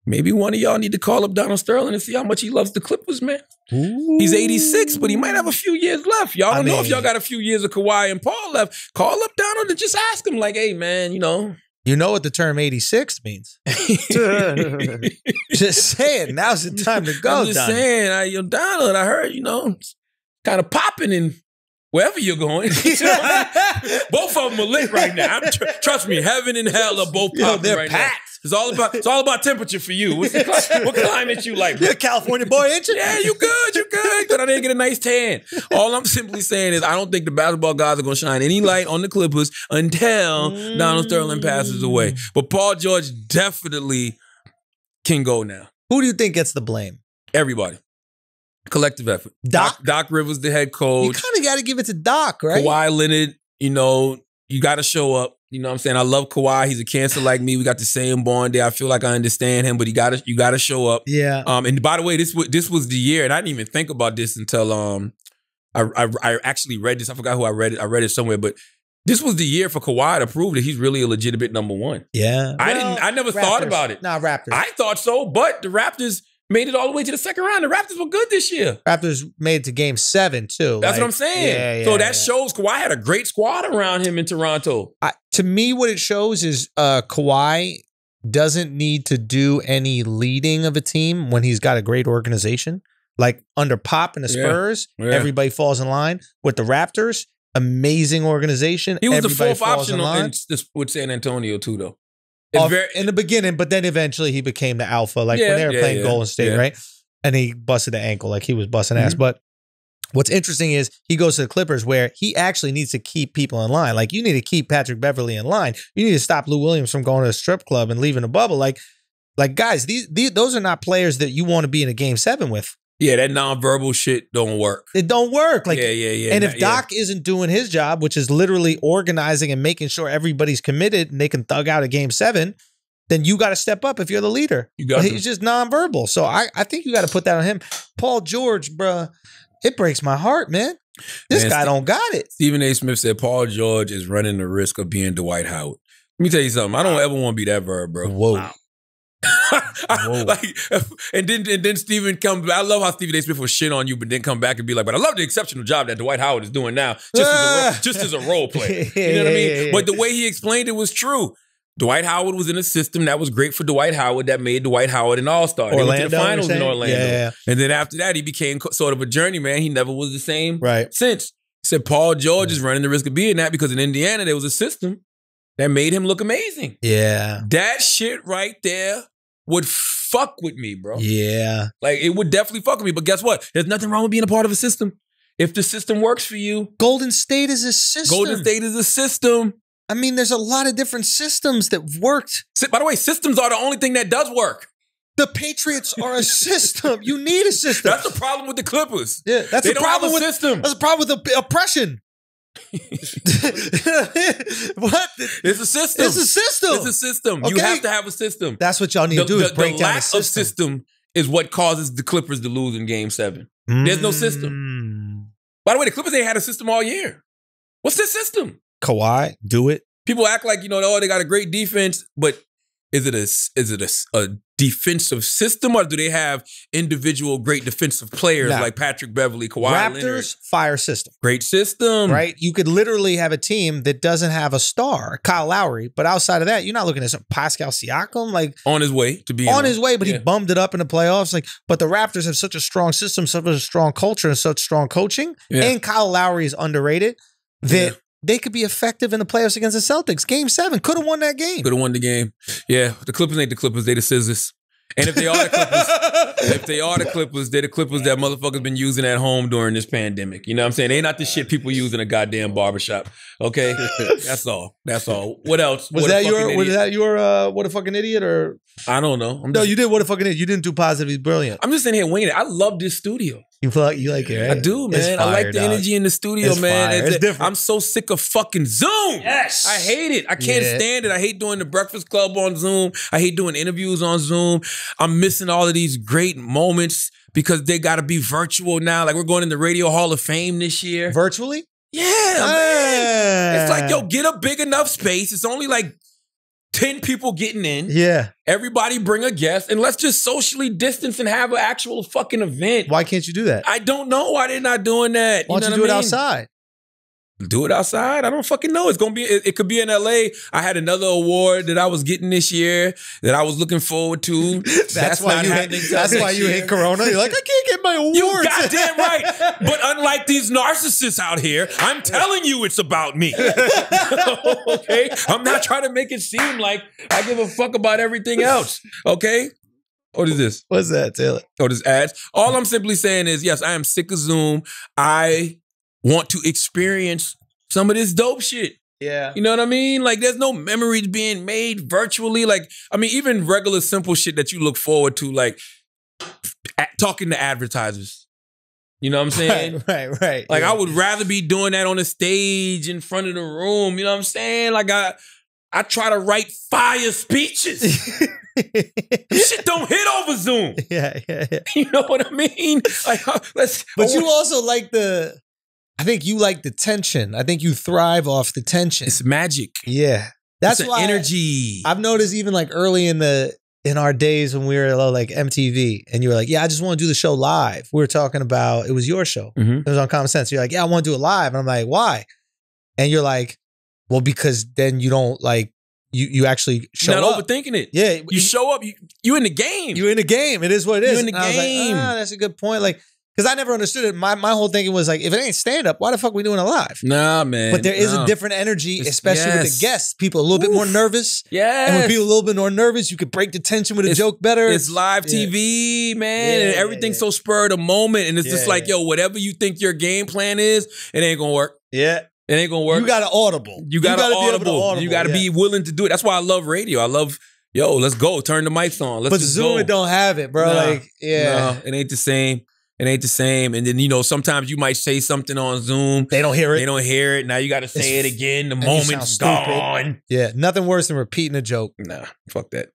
maybe one of y'all need to call up Donald Sterling and see how much he loves the Clippers, man. Ooh. He's eighty-six, but he might have a few years left. Y'all don't I mean, know if y'all got a few years of Kawhi and Paul left. Call up Donald and just ask him, like, hey, man, you know. You know what the term eighty-six means. Just saying, now's the time to go, I'm just Donald. saying, I, yo, Donald, I heard, you know, kind of popping in wherever you're going. You know I mean? Both of them are lit right now. I'm tr trust me, heaven and hell are both popping yo, right packed. now. It's all about it's all about temperature for you. What's the climate, what climate you like? You're a California boy, ain't you? Yeah, you good, you good. Because I didn't get a nice tan. All I'm simply saying is I don't think the basketball guys are going to shine any light on the Clippers until mm. Donald Sterling passes away. But Paul George definitely can go now. Who do you think gets the blame? Everybody. Collective effort. Doc? Doc, Doc Rivers, the head coach. You kind of got to give it to Doc, right? Kawhi Leonard, you know, you got to show up. You know what I'm saying? I love Kawhi. He's a Cancer like me. We got the same bond there. I feel like I understand him, but he got to you got to show up. Yeah. Um. And by the way, this this was the year, and I didn't even think about this until um, I, I I actually read this. I forgot who I read it. I read it somewhere, but this was the year for Kawhi to prove that he's really a legitimate number one. Yeah. I well, didn't. I never Raptors. thought about it. Nah, Raptors. I thought so, but the Raptors made it all the way to the second round. The Raptors were good this year. Raptors made it to game seven, too. That's like, what I'm saying. Yeah, yeah, so that yeah. shows Kawhi had a great squad around him in Toronto. I, to me, what it shows is uh, Kawhi doesn't need to do any leading of a team when he's got a great organization. Like under Pop and the Spurs, yeah, yeah. everybody falls in line. With the Raptors, amazing organization. He was everybody the fourth option in, with San Antonio, too, though. Off, very, in the beginning, but then eventually he became the alpha, like yeah, when they were yeah, playing yeah, Golden State, yeah. right? And he busted the ankle, like he was busting mm-hmm. ass. But what's interesting is he goes to the Clippers where he actually needs to keep people in line. Like you need to keep Patrick Beverly in line. You need to stop Lou Williams from going to a strip club and leaving a bubble. Like, like guys, these, these those are not players that you want to be in a game seven with. Yeah, that nonverbal shit don't work. It don't work. Like, yeah, yeah, yeah. And if Doc yeah. isn't doing his job, which is literally organizing and making sure everybody's committed and they can thug out a game seven, then you got to step up if you're the leader. You got He's just nonverbal. So I, I think you got to put that on him. Paul George, bruh, it breaks my heart, man. This man, guy Steve, don't got it. Stephen A. Smith said Paul George is running the risk of being Dwight Howard. Let me tell you something. I don't ever want to be that verb, bro. Whoa. Wow. Like, and then and then Stephen comes. I love how Stephen A. Smith will shit on you, but then come back and be like, "But I love the exceptional job that Dwight Howard is doing now, just, ah. as, a, just as a role player." You know what I mean? But the way he explained it was true. Dwight Howard was in a system that was great for Dwight Howard, that made Dwight Howard an all-star. Orlando, they went to the finals in Orlando, yeah, yeah. and then after that, he became sort of a journeyman. He never was the same right. since. He said Paul George yeah. is running the risk of being that because in Indiana there was a system that made him look amazing. Yeah, that shit right there would fuck with me, bro. Yeah. Like, it would definitely fuck with me. But guess what? There's nothing wrong with being a part of a system. If the system works for you. Golden State is a system. Golden State is a system. I mean, there's a lot of different systems that worked. By the way, systems are the only thing that does work. The Patriots are a system. You need a system. That's the problem with the Clippers. Yeah, that's the problem with system. That's the problem with the oppression. What? It's a system. It's a system. It's a system. Okay. You have to have a system. That's what y'all need the, to do the, is break the down lack a system. Of system is what causes the Clippers to lose in game seven. Mm. There's no system. By the way, the Clippers ain't had a system all year. What's their system? Kawhi, do it. People act like, you know, oh, they got a great defense, but is it a, is it a, a defensive system or do they have individual great defensive players nah. like Patrick Beverly, Kawhi Raptors, Leonard? Fire system. Great system. Right? You could literally have a team that doesn't have a star, Kyle Lowry, but outside of that, you're not looking at some Pascal Siakam. like On his way to be. On his way, but yeah. he bummed it up in the playoffs. Like, But the Raptors have such a strong system, such a strong culture, and such strong coaching. Yeah. And Kyle Lowry is underrated that yeah. they could be effective in the playoffs against the Celtics. Game seven. Could have won that game. Could have won the game. Yeah. The Clippers ain't the Clippers. They the scissors. And if they are the Clippers, if they are the Clippers, they're the Clippers that motherfuckers been using at home during this pandemic. You know what I'm saying? They not the shit people use in a goddamn barbershop. Okay? That's all. That's all. What else? Was what that your, was that your uh, What a Fucking Idiot or? I don't know. I'm no, just, you did What a Fucking Idiot. You didn't do Positive is Brilliant. I'm just in here winging it. I love this studio. You like, you like it, right? I do, man. Fire, I like the dog. energy in the studio, it's man. It's, it's different. I'm so sick of fucking Zoom. Yes. I hate it. I can't yeah. stand it. I hate doing The Breakfast Club on Zoom. I hate doing interviews on Zoom. I'm missing all of these great moments because they got to be virtual now. Like, we're going in the Radio Hall of Fame this year. Virtually? Yeah, ah. man. It's like, yo, get a big enough space. It's only like ten people getting in. Yeah. Everybody bring a guest and let's just socially distance and have an actual fucking event. Why can't you do that? I don't know why they're not doing that. Why don't you do it outside? Do it outside? I don't fucking know. It's going to be, it, it could be in L A. I had another award that I was getting this year that I was looking forward to. that's, that's why you hate, That's why you hate Corona. You're like, I can't get my awards. You goddamn right. But unlike these narcissists out here, I'm telling you it's about me. Okay? I'm not trying to make it seem like I give a fuck about everything else. Okay? What is this? What's that, Taylor? Oh, this ads. All I'm simply saying is, yes, I am sick of Zoom. I... want to experience some of this dope shit. Yeah. You know what I mean? Like, there's no memories being made virtually. Like, I mean, even regular simple shit that you look forward to, like talking to advertisers. You know what I'm saying? Right, right, right. Like, yeah. I would rather be doing that on a stage in front of the room. You know what I'm saying? Like, I, I try to write fire speeches. This shit don't hit over Zoom. Yeah, yeah, yeah. You know what I mean? Like, let's. But you also like the... I think you like the tension. I think you thrive off the tension. It's magic. Yeah. That's why energy. I've noticed even like early in the in our days when we were like M T V and you were like, yeah, I just want to do the show live. We were talking about, it was your show. Mm-hmm. It was on Common Sense. You're like, yeah, I want to do it live. And I'm like, why? And you're like, well, because then you don't like, you you actually show up. You're not overthinking it. Yeah. You, you show up. You, you in the game. You're in the game. It is what it is. You're in the game. I was like, ah, that's a good point. Like, because I never understood it. My my whole thinking was like, if it ain't stand-up, why the fuck we doing it live? Nah, man. But there is no. a different energy, especially yes. with the guests. People are a little Oof. bit more nervous. Yeah. And when people are a little bit more nervous, you could break the tension with a it's, joke better. It's live yeah. T V, man. Yeah, and everything's yeah, yeah. so spur of the moment. And it's yeah, just like, yeah. yo, whatever you think your game plan is, it ain't going to work. Yeah. It ain't going to work. You got to audible. You got to audible. audible. You got to yeah. be willing to do it. That's why I love radio. I love... Yo, let's go. Turn the mics on. Let's but just Zoom, go. It don't have it, bro. Nah, like, yeah. Nah, it ain't the same. It ain't the same. And then, you know, sometimes you might say something on Zoom. They don't hear it. They don't hear it. Now you got to say it's, it again. The moment's gone. Yeah, nothing worse than repeating a joke. Nah, fuck that.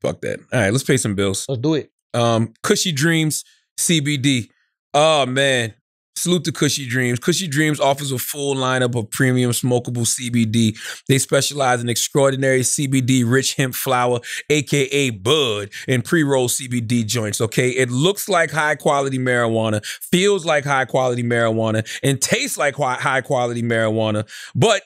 Fuck that. All right, let's pay some bills. Let's do it. Um, Cushy Dreams, C B D. Oh, man. Salute to Cushy Dreams. Cushy Dreams offers a full lineup of premium smokable C B D. They specialize in extraordinary C B D rich hemp flower, A K A bud, and pre-roll C B D joints, okay? It looks like high-quality marijuana, feels like high-quality marijuana, and tastes like high-quality marijuana, but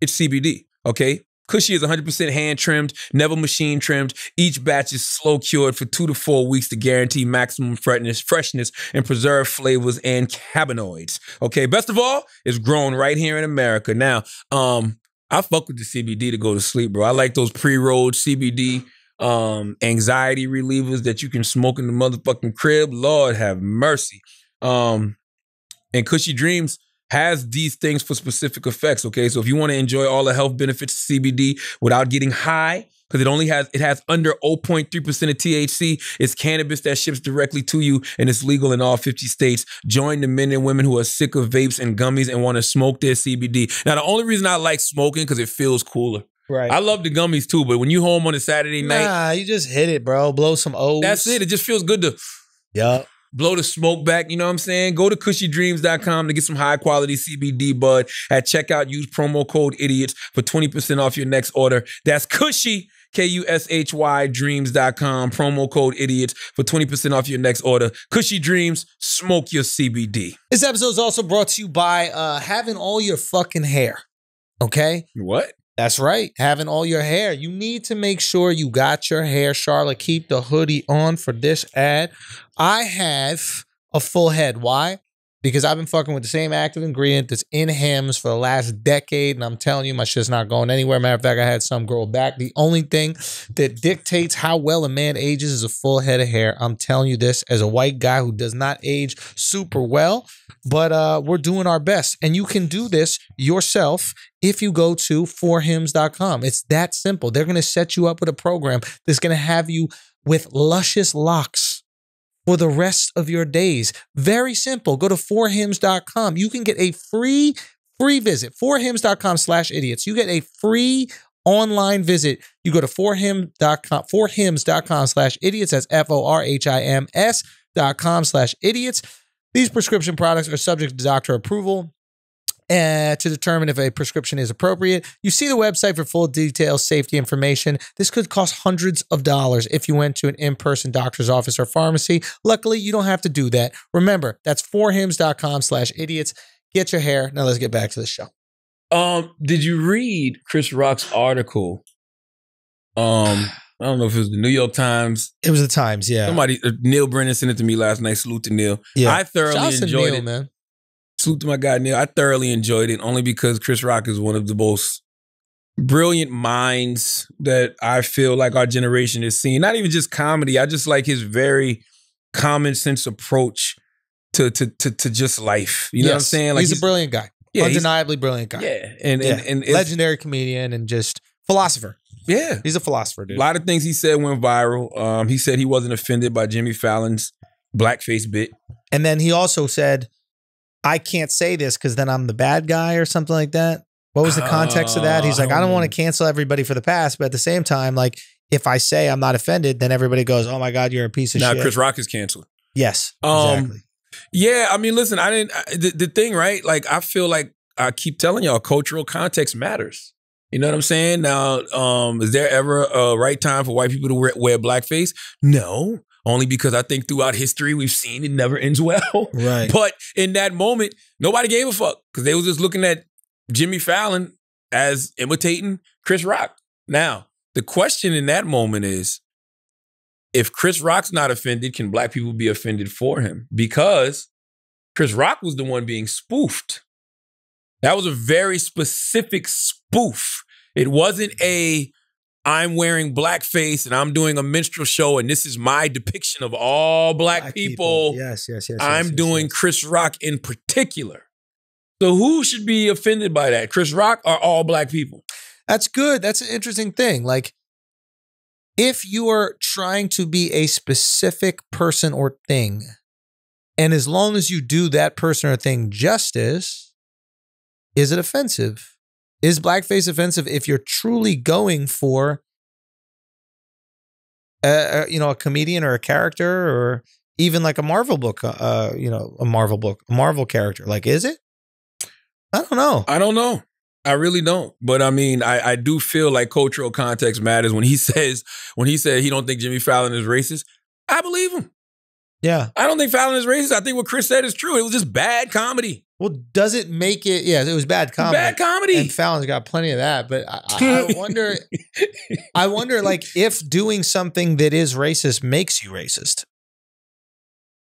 it's C B D, okay? Cushy is one hundred percent hand-trimmed, never machine-trimmed. Each batch is slow-cured for two to four weeks to guarantee maximum freshness and preserve flavors and cannabinoids. Okay, best of all, it's grown right here in America. Now, um, I fuck with the C B D to go to sleep, bro. I like those pre-rolled C B D um, anxiety relievers that you can smoke in the motherfucking crib. Lord have mercy. Um, and Cushy Dreams has these things for specific effects, okay? So if you want to enjoy all the health benefits of C B D without getting high, because it only has, it has under zero point three percent of T H C, it's cannabis that ships directly to you, and it's legal in all fifty states. Join the men and women who are sick of vapes and gummies and want to smoke their C B D. Now, the only reason I like smoking because it feels cooler. Right. I love the gummies too, but when you home on a Saturday nah, night... Nah, you just hit it, bro. Blow some O's. That's it. It just feels good to... Yup. Blow the smoke back, you know what I'm saying? Go to cushy dreams dot com to get some high-quality C B D bud. At checkout, use promo code IDIOTS for twenty percent off your next order. That's Cushy, K U S H Y, dreams dot com. Promo code IDIOTS for twenty percent off your next order. Cushy Dreams, smoke your C B D. This episode is also brought to you by uh, having all your fucking hair, okay? What? That's right. Having all your hair. You need to make sure you got your hair. Charlotte, keep the hoodie on for this ad. I have a full head. Why? Because I've been fucking with the same active ingredient that's in Hims for the last decade. And I'm telling you, my shit's not going anywhere. Matter of fact, I had some grow back. The only thing that dictates how well a man ages is a full head of hair. I'm telling you this as a white guy who does not age super well, but uh, we're doing our best. And you can do this yourself if you go to for hims dot com. It's that simple. They're going to set you up with a program that's going to have you with luscious locks for the rest of your days. Very simple. Go to for hims dot com. You can get a free, free visit. for hims dot com slash idiots. You get a free online visit. You go to for hims dot com slash idiots. That's F O R H I M S dot com slash idiots. These prescription products are subject to doctor approval. uh, to determine if a prescription is appropriate. You see the website for full details, safety information. This could cost hundreds of dollars if you went to an in-person doctor's office or pharmacy. Luckily, you don't have to do that. Remember, that's four hims dot com slash idiots. Get your hair. Now let's get back to the show. Um, did you read Chris Rock's article? Um, I don't know if it was the New York Times. It was the Times, yeah. Somebody, uh, Neil Brennan sent it to me last night. Salute to Neil. Yeah. I thoroughly Johnson enjoyed Neil, it. Man. Salute to my guy, Neil. I thoroughly enjoyed it only because Chris Rock is one of the most brilliant minds that I feel like our generation has seen. Not even just comedy. I just like his very common sense approach to to to, to just life. You yes. know what I'm saying? Like he's, he's a brilliant guy. Yeah, undeniably brilliant guy. Yeah. And, yeah. and, and, and legendary comedian and just philosopher. Yeah. He's a philosopher, dude. A lot of things he said went viral. Um, he said he wasn't offended by Jimmy Fallon's blackface bit. And then he also said, I can't say this because then I'm the bad guy or something like that. What was the context uh, of that? He's like, I don't want to cancel everybody for the past, but at the same time, like, if I say I'm not offended, then everybody goes, oh my God, you're a piece of now, shit. Now Chris Rock is canceled. Yes, um, exactly. Yeah, I mean, listen, I didn't, I, the, the thing, right? Like, I feel like I keep telling y'all, cultural context matters. You know what I'm saying? Now, um, is there ever a right time for white people to wear, wear blackface? No, only because I think throughout history, we've seen it never ends well. Right. But in that moment, nobody gave a fuck because they was just looking at Jimmy Fallon as imitating Chris Rock. Now, the question in that moment is, if Chris Rock's not offended, can black people be offended for him? Because Chris Rock was the one being spoofed. That was a very specific spoof. It wasn't a, I'm wearing blackface and I'm doing a minstrel show and this is my depiction of all black, black people. people. Yes, yes, yes. I'm yes, doing yes, yes. Chris Rock in particular. So who should be offended by that? Chris Rock or all black people? That's good. That's an interesting thing. Like, if you are trying to be a specific person or thing, and as long as you do that person or thing justice, is it offensive? Is blackface offensive if you're truly going for a, a, you know, a comedian or a character or even like a Marvel book, uh, you know, a Marvel book, a Marvel character? Like, is it? I don't know. I don't know. I really don't. But I mean, I, I do feel like cultural context matters. When he says, when he said he don't think Jimmy Fallon is racist, I believe him. Yeah. I don't think Fallon is racist. I think what Chris said is true. It was just bad comedy. Well, does it make it? Yeah, it was bad comedy. Bad comedy. And Fallon's got plenty of that. But I, I, I wonder, I wonder like if doing something that is racist makes you racist.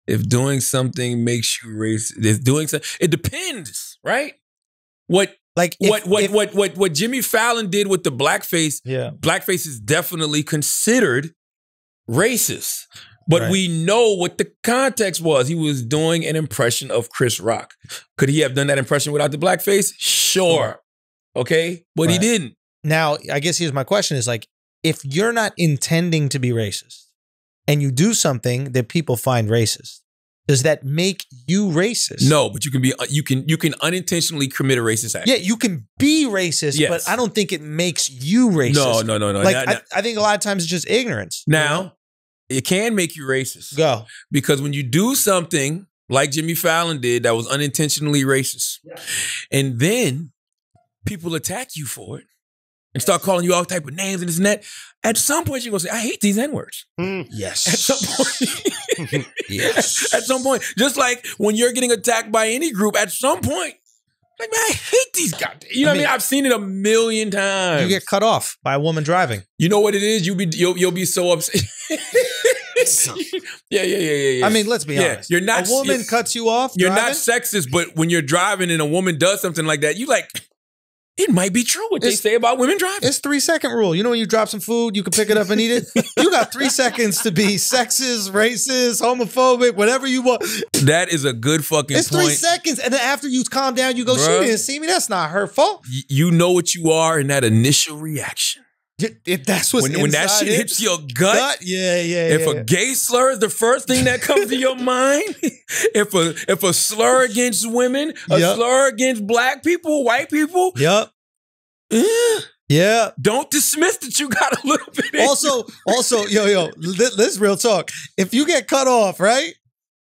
If doing something makes you racist, if doing something, it depends, right? What? Like if, what what, if, what what what Jimmy Fallon did with the blackface, yeah. blackface is definitely considered racist. But right. we know what the context was. He was doing an impression of Chris Rock. Could he have done that impression without the blackface? Sure. Okay. But right. he didn't. Now, I guess here's my question is like, if you're not intending to be racist and you do something that people find racist, does that make you racist? No, but you can be you can you can unintentionally commit a racist act. Yeah, you can be racist, yes. but I don't think it makes you racist. No, no, no, no. Like now, I, now. I think a lot of times it's just ignorance. Now, you know? It can make you racist. Go. Because when you do something like Jimmy Fallon did that was unintentionally racist, yeah. and then people attack you for it and yes. start calling you all type of names and this and that, at some point you're gonna say, I hate these N-words. Mm. Yes. At some point. yes. At some point, just like when you're getting attacked by any group, at some point, like, man, I hate these guys. You know I mean, what I mean? I've seen it a million times. You get cut off by a woman driving. You know what it is? You'll be, you'll, you'll be so upset. yeah, yeah, yeah, yeah, yeah. I mean, let's be yeah. honest. You're not, a woman you're, cuts you off You're driving? Not sexist, but when you're driving and a woman does something like that, you like... It might be true what they it's, say about women driving. It's three second rule. You know when you drop some food, you can pick it up and eat it? You got three seconds to be sexist, racist, homophobic, whatever you want. That is a good fucking it's point. It's three seconds. And then after you calm down, you go, bruh, she didn't see me. That's not her fault. Y you know what you are in that initial reaction. It, it, that's what's when, when that shit it. hits your gut. gut. Yeah, yeah, yeah. If yeah. a gay slur is the first thing that comes to your mind, if a if a slur against women, a yep. slur against black people, white people, yep, eh, yeah. Don't dismiss that you got a little bit. Also, in also, yo, yo, this, this is real talk. If you get cut off, right,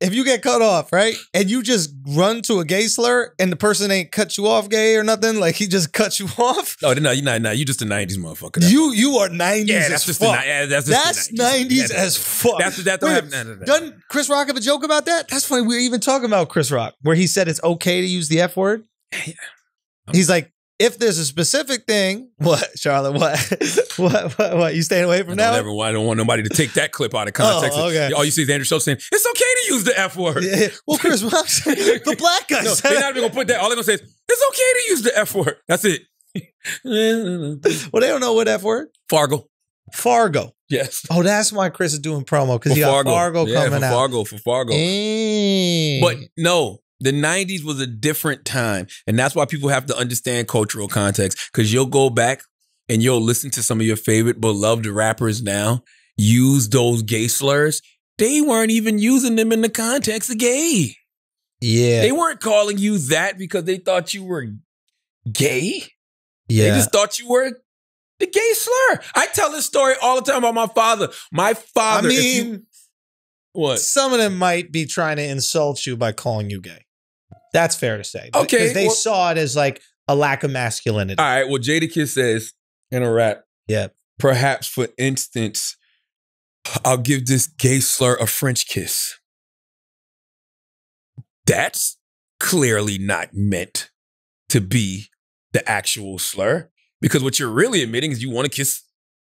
if you get cut off, right, and you just run to a gay slur and the person ain't cut you off gay or nothing, like he just cut you off. Oh, no, no, no, you just a nineties motherfucker. That's you you are nineties yeah, as that's just fuck. The, yeah, that's just that's nineties yeah, as fuck. That's that don't have, no, no, no. Doesn't Chris Rock have a joke about that? That's funny. We were even talking about Chris Rock where he said it's okay to use the F word. Yeah. He's like, if there's a specific thing, what, Charlotte, what, what, what, what, you staying away from that? I, I don't want nobody to take that clip out of context. Oh, okay. All you see is Andrew Schulz saying, it's okay to use the F word. Yeah, yeah. Well, Chris Rock, the black guy no, said they're not even going to put that. All they're going to say is, it's okay to use the F word. That's it. Well, they don't know what F word. Fargo. Fargo. Yes. Oh, that's why Chris is doing promo, because he got Fargo, Fargo yeah, coming for out. Fargo, for Fargo. Mm. But no. The nineties was a different time. And that's why people have to understand cultural context. Because you'll go back and you'll listen to some of your favorite beloved rappers now use those gay slurs. They weren't even using them in the context of gay. Yeah. They weren't calling you that because they thought you were gay. Yeah. They just thought you were the gay slur. I tell this story all the time about my father. My father. I mean. If you, what? Some of them might be trying to insult you by calling you gay. That's fair to say. Okay. Because they well, saw it as like a lack of masculinity. All right. Well, Jadakiss says in a rap, yeah, perhaps for instance, I'll give this gay slur a French kiss. That's clearly not meant to be the actual slur, because what you're really admitting is you want to kiss.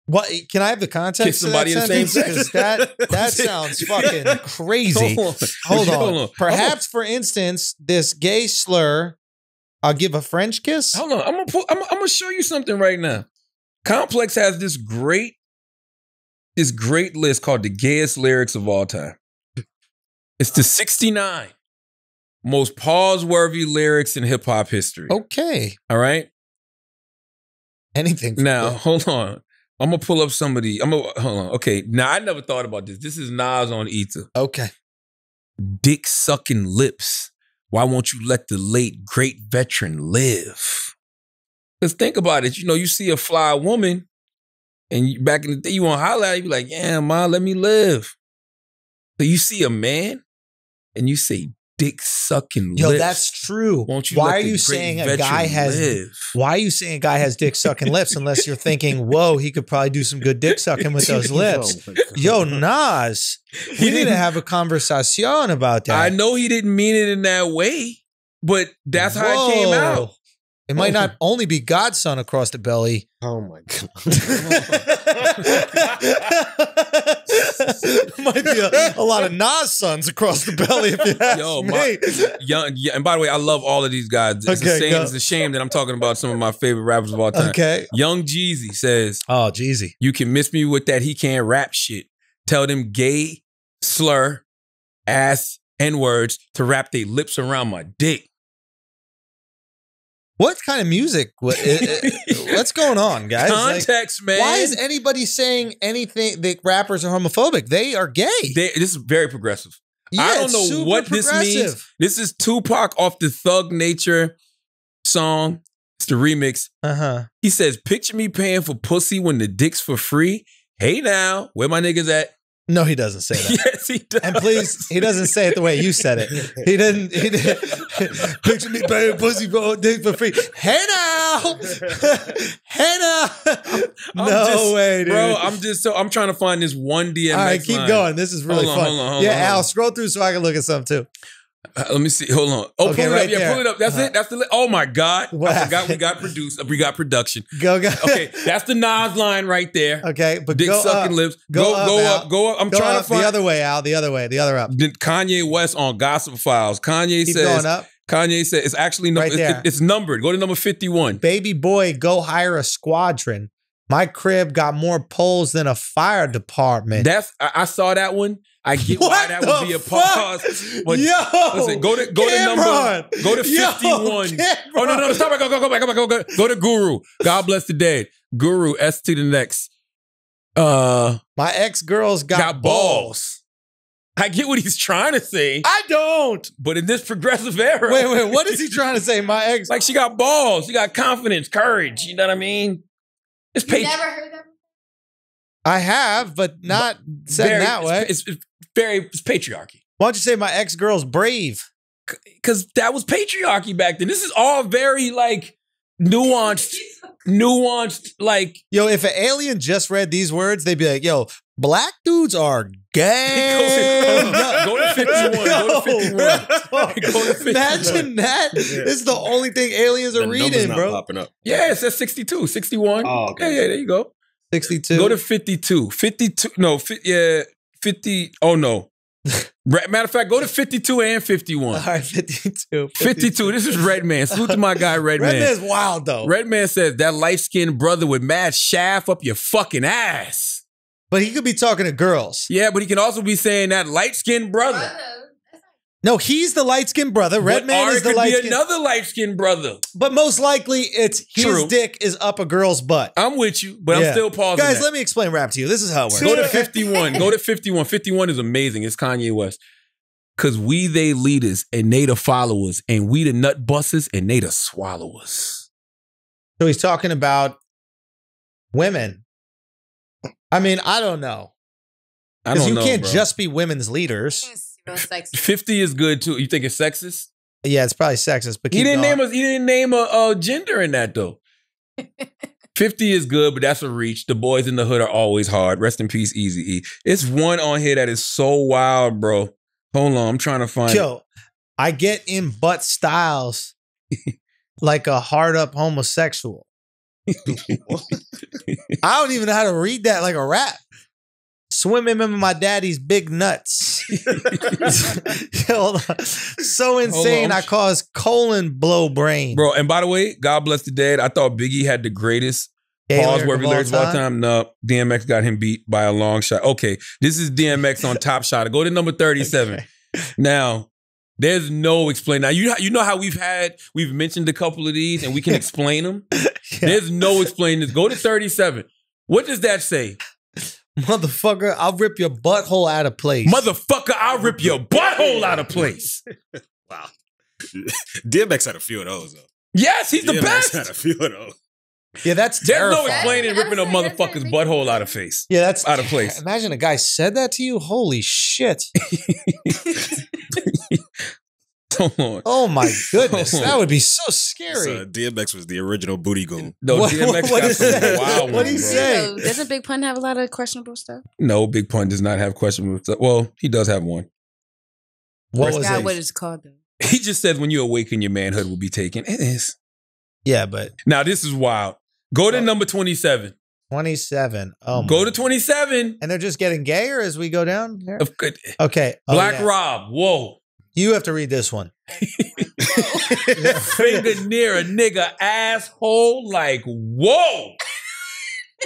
What, can I have the context? Kiss somebody in the same sex? That, that sounds fucking crazy. Hold on. Hold on. Hold on. Perhaps, hold on. For instance, this gay slur, I'll give a French kiss? Hold on. I'm going to I'm, I'm gonna show you something right now. Complex has this great, this great list called the gayest lyrics of all time. It's the sixty-nine most pause-worthy lyrics in hip-hop history. Okay. All right? Anything. Now, good. Hold on. I'm going to pull up somebody. I'm gonna, hold on. Okay. Now, I never thought about this. This is Nas on Ether. Okay. Dick sucking lips. Why won't you let the late, great veteran live? Because think about it. You know, you see a fly woman, and you, back in the day, you want to holler at her, you be like, yeah, ma, let me live. So you see a man, and you say, dick sucking lips. Yo, that's true. Won't you why are you saying a guy has live? Why are you saying a guy has dick sucking lips unless you're thinking, whoa, he could probably do some good dick sucking with those lips? Yo, Nas, we need to have a conversation about that. I know he didn't mean it in that way, but that's whoa. How it came out. It might oh. not only be Godson across the belly. Oh my God. Might be a, a lot of Nas sons across the belly if you ask Yo, me. My, young, yeah, and by the way, I love all of these guys. It's, okay, a shame, it's a shame that I'm talking about some of my favorite rappers of all time. Okay. Young Jeezy says, oh, Jeezy. You can miss me with that he can't rap shit. Tell them gay, slur, ass, and words to wrap their lips around my dick. What kind of music? What, what's going on, guys? Context, like, man. Why is anybody saying anything that rappers are homophobic? They are gay. They, this is very progressive. Yeah, I don't know what this means. This is Tupac off the Thug Nature song. It's the remix. Uh-huh. He says, picture me paying for pussy when the dick's for free. Hey now, where my niggas at? No, he doesn't say that. Yes, he does. And please, he doesn't say it the way you said it. He didn't. He didn't. Picture me paying pussy for dick for free. Hey now, hey now. I'm no just, way, dude. Bro, I'm just so I'm trying to find this one D M X. All right, keep line. Going. This is really hold on, fun. Hold on, hold yeah, on, hold Al, on. Scroll through so I can look at something too. Uh, let me see. Hold on. Oh, okay, pull it right up. Yeah, there. Pull it up. That's uh-huh. it. That's the. Oh my God. What I happened? Forgot we got produced. We got production. Go go. Okay, that's the Nas line right there. Okay, but dick go sucking up. Lips. Go go up. Go up. Go up. I'm go trying up. To find the other way out. The other way. The other up. Kanye West on Gossip Files. Kanye Keep says. Going up. Kanye said it's actually num right it's, it's numbered. Go to number fifty-one. Baby boy, go hire a squadron. My crib got more poles than a fire department. That's I, I saw that one. I get what why that would be a pause. But yo, listen, go to go Cameron. To number go to fifty-one. Yo, oh no, no, stop it. Go, go, go back, go back, go, go. Go to Guru. God bless the dead. Guru S to the next. Uh my ex-girls got, got balls. balls. I get what he's trying to say. I don't. But in this progressive era. Wait, wait, what is he trying to say? My ex like she got balls, she got confidence, courage, you know what I mean? It's you never heard that? I have, but not said very, that way. It's, it's very it's patriarchy. Why don't you say my ex-girl's brave? Because that was patriarchy back then. This is all very, like, nuanced, nuanced, like... Yo, if an alien just read these words, they'd be like, yo, black dudes are gay. Go to fifty-one. Go to fifty-one. Go to fifty-one. Imagine that. Yeah. It's the only thing aliens are the reading, not bro. Popping up. Yeah, it says sixty-two. sixty-one. Oh, okay. Yeah, yeah, there you go. sixty-two. Go to fifty-two. fifty-two. No, yeah, fifty. Oh, no. Matter of fact, go to fifty-two and fifty-one. All right, fifty-two. fifty-two. fifty-two. This is Redman. Salute to my guy, Redman. Redman's wild, though. Redman says, that light-skinned brother with mad shaft up your fucking ass. But he could be talking to girls. Yeah, but he can also be saying that light-skinned brother. No, he's the light-skinned brother. Redman is the light-skinned. Or it could be another light-skinned brother. But most likely, it's his dick is up a girl's butt. I'm with you, but yeah. I'm still pausing. Guys, that. Let me explain rap to you. This is how it works. Go to fifty-one. Go to fifty-one. fifty-one is amazing. It's Kanye West. Because we they leaders, and they the followers, and we the nut busters, and they the swallowers. So he's talking about women. I mean, I don't know. I don't know, because you can't bro. just be women's leaders. Sexist. fifty is good too. You think it's sexist? Yeah, it's probably sexist. But he didn't, name a, he didn't name a uh, gender in that though. fifty is good, but that's a reach. The boys in the hood are always hard. Rest in peace, Eazy-E. It's one on here that is so wild, bro. Hold on, I'm trying to find. Yo, it. I get in butt styles like a hard up homosexual. I don't even know how to read that like a rap. Swimming in my daddy's big nuts. So insane, I caused colon blow brain. Bro, and by the way, God bless the dead. I thought Biggie had the greatest pause worthy lyrics of all time. No, D M X got him beat by a long shot. Okay, this is D M X on Top Shot. Go to number thirty-seven. Okay. Now, there's no explain. Now, you, you know how we've had, we've mentioned a couple of these and we can explain them? Yeah. There's no explaining this. Go to thirty-seven. What does that say? Motherfucker, I'll rip your butthole out of place. Motherfucker, I'll rip your butthole out of place. Wow. D M X had a few of those, though. Yes, he's D M X the best. Had a few of those. Yeah, that's terrifying. There's no explaining ripping a motherfucker's butthole out of face. Yeah, that's out of place. Imagine a guy said that to you. Holy shit. Oh, oh my goodness, that would be so scary. So, uh, D M X was the original booty goon. No, what, D M X what got some wild. What do you say? So, doesn't Big Pun have a lot of questionable stuff? No, Big Pun does not have questionable stuff. Well, he does have one. What was that? What it's called? Though. He just said, "When you awaken, your manhood will be taken." It is. Yeah, but now this is wild. Go to oh. number twenty-seven. twenty-seven. Oh, go to twenty-seven. And they're just getting gayer as we go down there? Okay. Oh, Black yeah. Rob. Whoa. You have to read this one. Finger near a nigga asshole, like, whoa.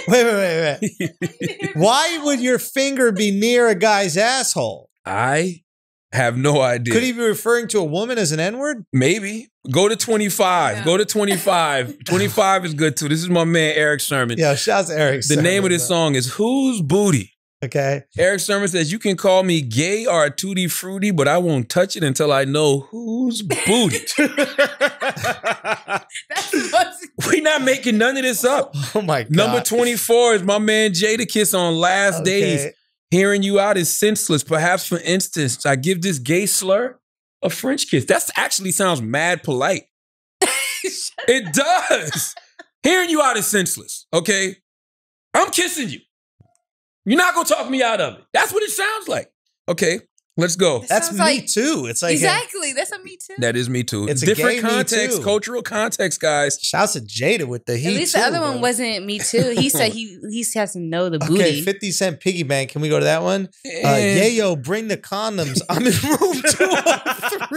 Wait, wait, wait, wait. Why would your finger be near a guy's asshole? I have no idea. Could he be referring to a woman as an N-word? Maybe. Go to twenty-five. Yeah. Go to twenty-five. twenty-five is good, too. This is my man, Eric Sermon. Yeah, shouts to Eric Sermon. The name of this song is Whose Booty? Okay. Eric Sermon says, you can call me gay or a tutti frutti, but I won't touch it until I know whose booty. We're not making none of this up. Oh, my God. Number twenty-four is my man Jada Kiss on Last okay. Days. Hearing you out is senseless. Perhaps, for instance, I give this gay slur a French kiss. That actually sounds mad polite. It does. Hearing you out is senseless, okay? I'm kissing you. You're not going to talk me out of it. That's what it sounds like. Okay, let's go. That That's me like, too. It's like exactly. A, that's a me too. That is me too. It's different a context, cultural context, guys. Shouts to Jada with the heat. At least too, the other bro. one wasn't me too. He said he he has to know the booty. Okay, fifty Cent Piggy Bank. Can we go to that one? And... Uh, yeah, yo, bring the condoms. I'm in room two oh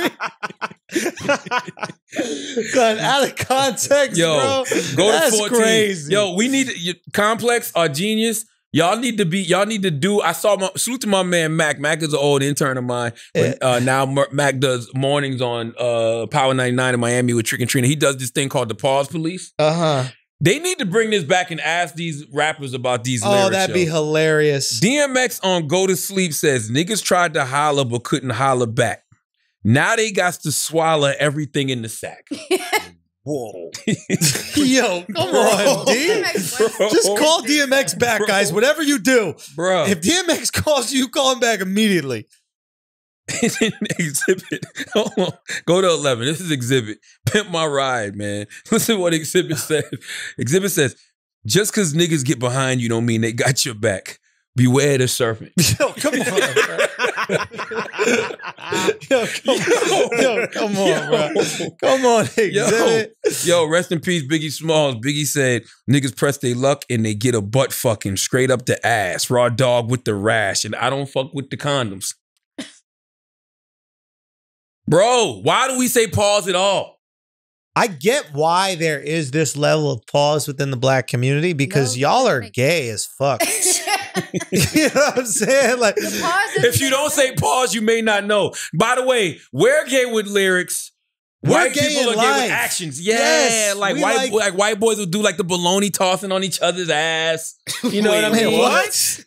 three. God, out of context, yo, bro. Go that's to fourteen. Crazy. Yo, we need you, Complex or Genius. Y'all need to be, y'all need to do, I saw my, salute to my man Mac. Mac is an old intern of mine. When, uh, now Mac does mornings on uh, Power ninety-nine in Miami with Trick and Trina. He does this thing called the Pause Police. Uh-huh. They need to bring this back and ask these rappers about these lyrics. Oh, that'd yo. be hilarious. D M X on Go to Sleep says, niggas tried to holler but couldn't holler back. Now they got to swallow everything in the sack. Whoa. Yo, come on, D. Just call D M X back, bro. Guys. Whatever you do. Bro. If D M X calls you, call him back immediately. Exhibit. Hold on. Go to eleven. This is Exhibit. Pimp My Ride, man. Listen to what Exhibit says. Exhibit says, just because niggas get behind you don't mean they got your back. Beware the serpent. Yo, come on, bro. Yo, come on. Yo, come on, yo. bro. Come on, Exhibit. Yo, yo, rest in peace, Biggie Smalls. Biggie said, niggas press their luck and they get a butt fucking straight up the ass. Raw dog with the rash. And I don't fuck with the condoms. Bro, why do we say pause at all? I get why there is this level of pause within the black community because no, y'all are gay as fuck. You know what I'm saying? Like, if you don't say pause, you may not know. By the way, we're gay with lyrics. We're white gay people are life. gay with actions. Yeah, yes, like white like, like white boys will do like the baloney tossing on each other's ass. You know wait, what I mean? Wait, what?